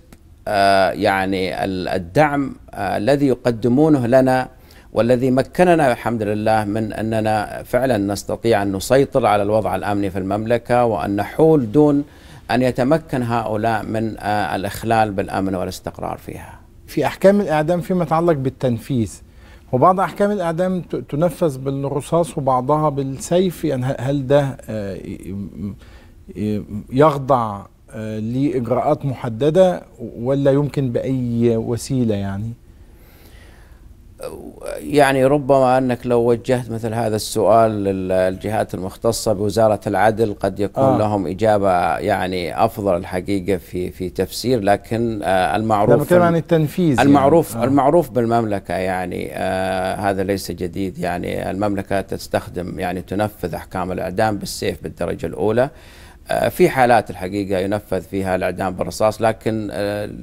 يعني الدعم الذي يقدمونه لنا والذي مكننا الحمد لله من أننا فعلا نستطيع أن نسيطر على الوضع الأمني في المملكة وأن نحول دون أن يتمكن هؤلاء من الإخلال بالأمن والاستقرار فيها. في أحكام الإعدام فيما يتعلق بالتنفيذ، وبعض أحكام الإعدام تنفذ بالرصاص وبعضها بالسيف، يعني هل ده يخضع لإجراءات محددة ولا يمكن بأي وسيلة؟ يعني يعني ربما أنك لو وجهت مثل هذا السؤال للجهات المختصة بوزارة العدل قد يكون آه. لهم إجابة يعني أفضل الحقيقة في في تفسير، لكن آه المعروف عن التنفيذ المعروف يعني. آه. المعروف بالمملكة يعني آه هذا ليس جديد، يعني المملكة تستخدم يعني تنفذ أحكام الإعدام بالسيف بالدرجة الأولى، في حالات الحقيقة ينفذ فيها الإعدام بالرصاص، لكن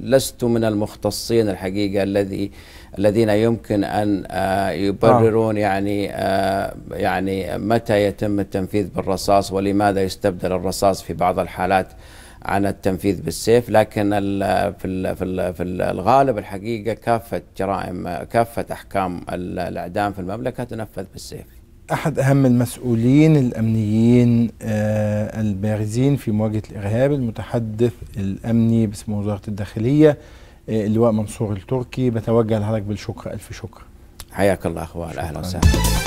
لست من المختصين الحقيقة الذي الذين يمكن أن يبررون يعني يعني متى يتم التنفيذ بالرصاص ولماذا يستبدل الرصاص في بعض الحالات عن التنفيذ بالسيف. لكن في في الغالب الحقيقة كافة جرائم كافة أحكام الإعدام في المملكة تنفذ بالسيف. أحد أهم المسؤولين الأمنيين البارزين في مواجهة الإرهاب المتحدث الأمني باسم وزارة الداخلية اللواء منصور التركي، بتوجه لحضرتك بالشكر، ألف شكر. حياك الله أخوان، أهلا وسهلا.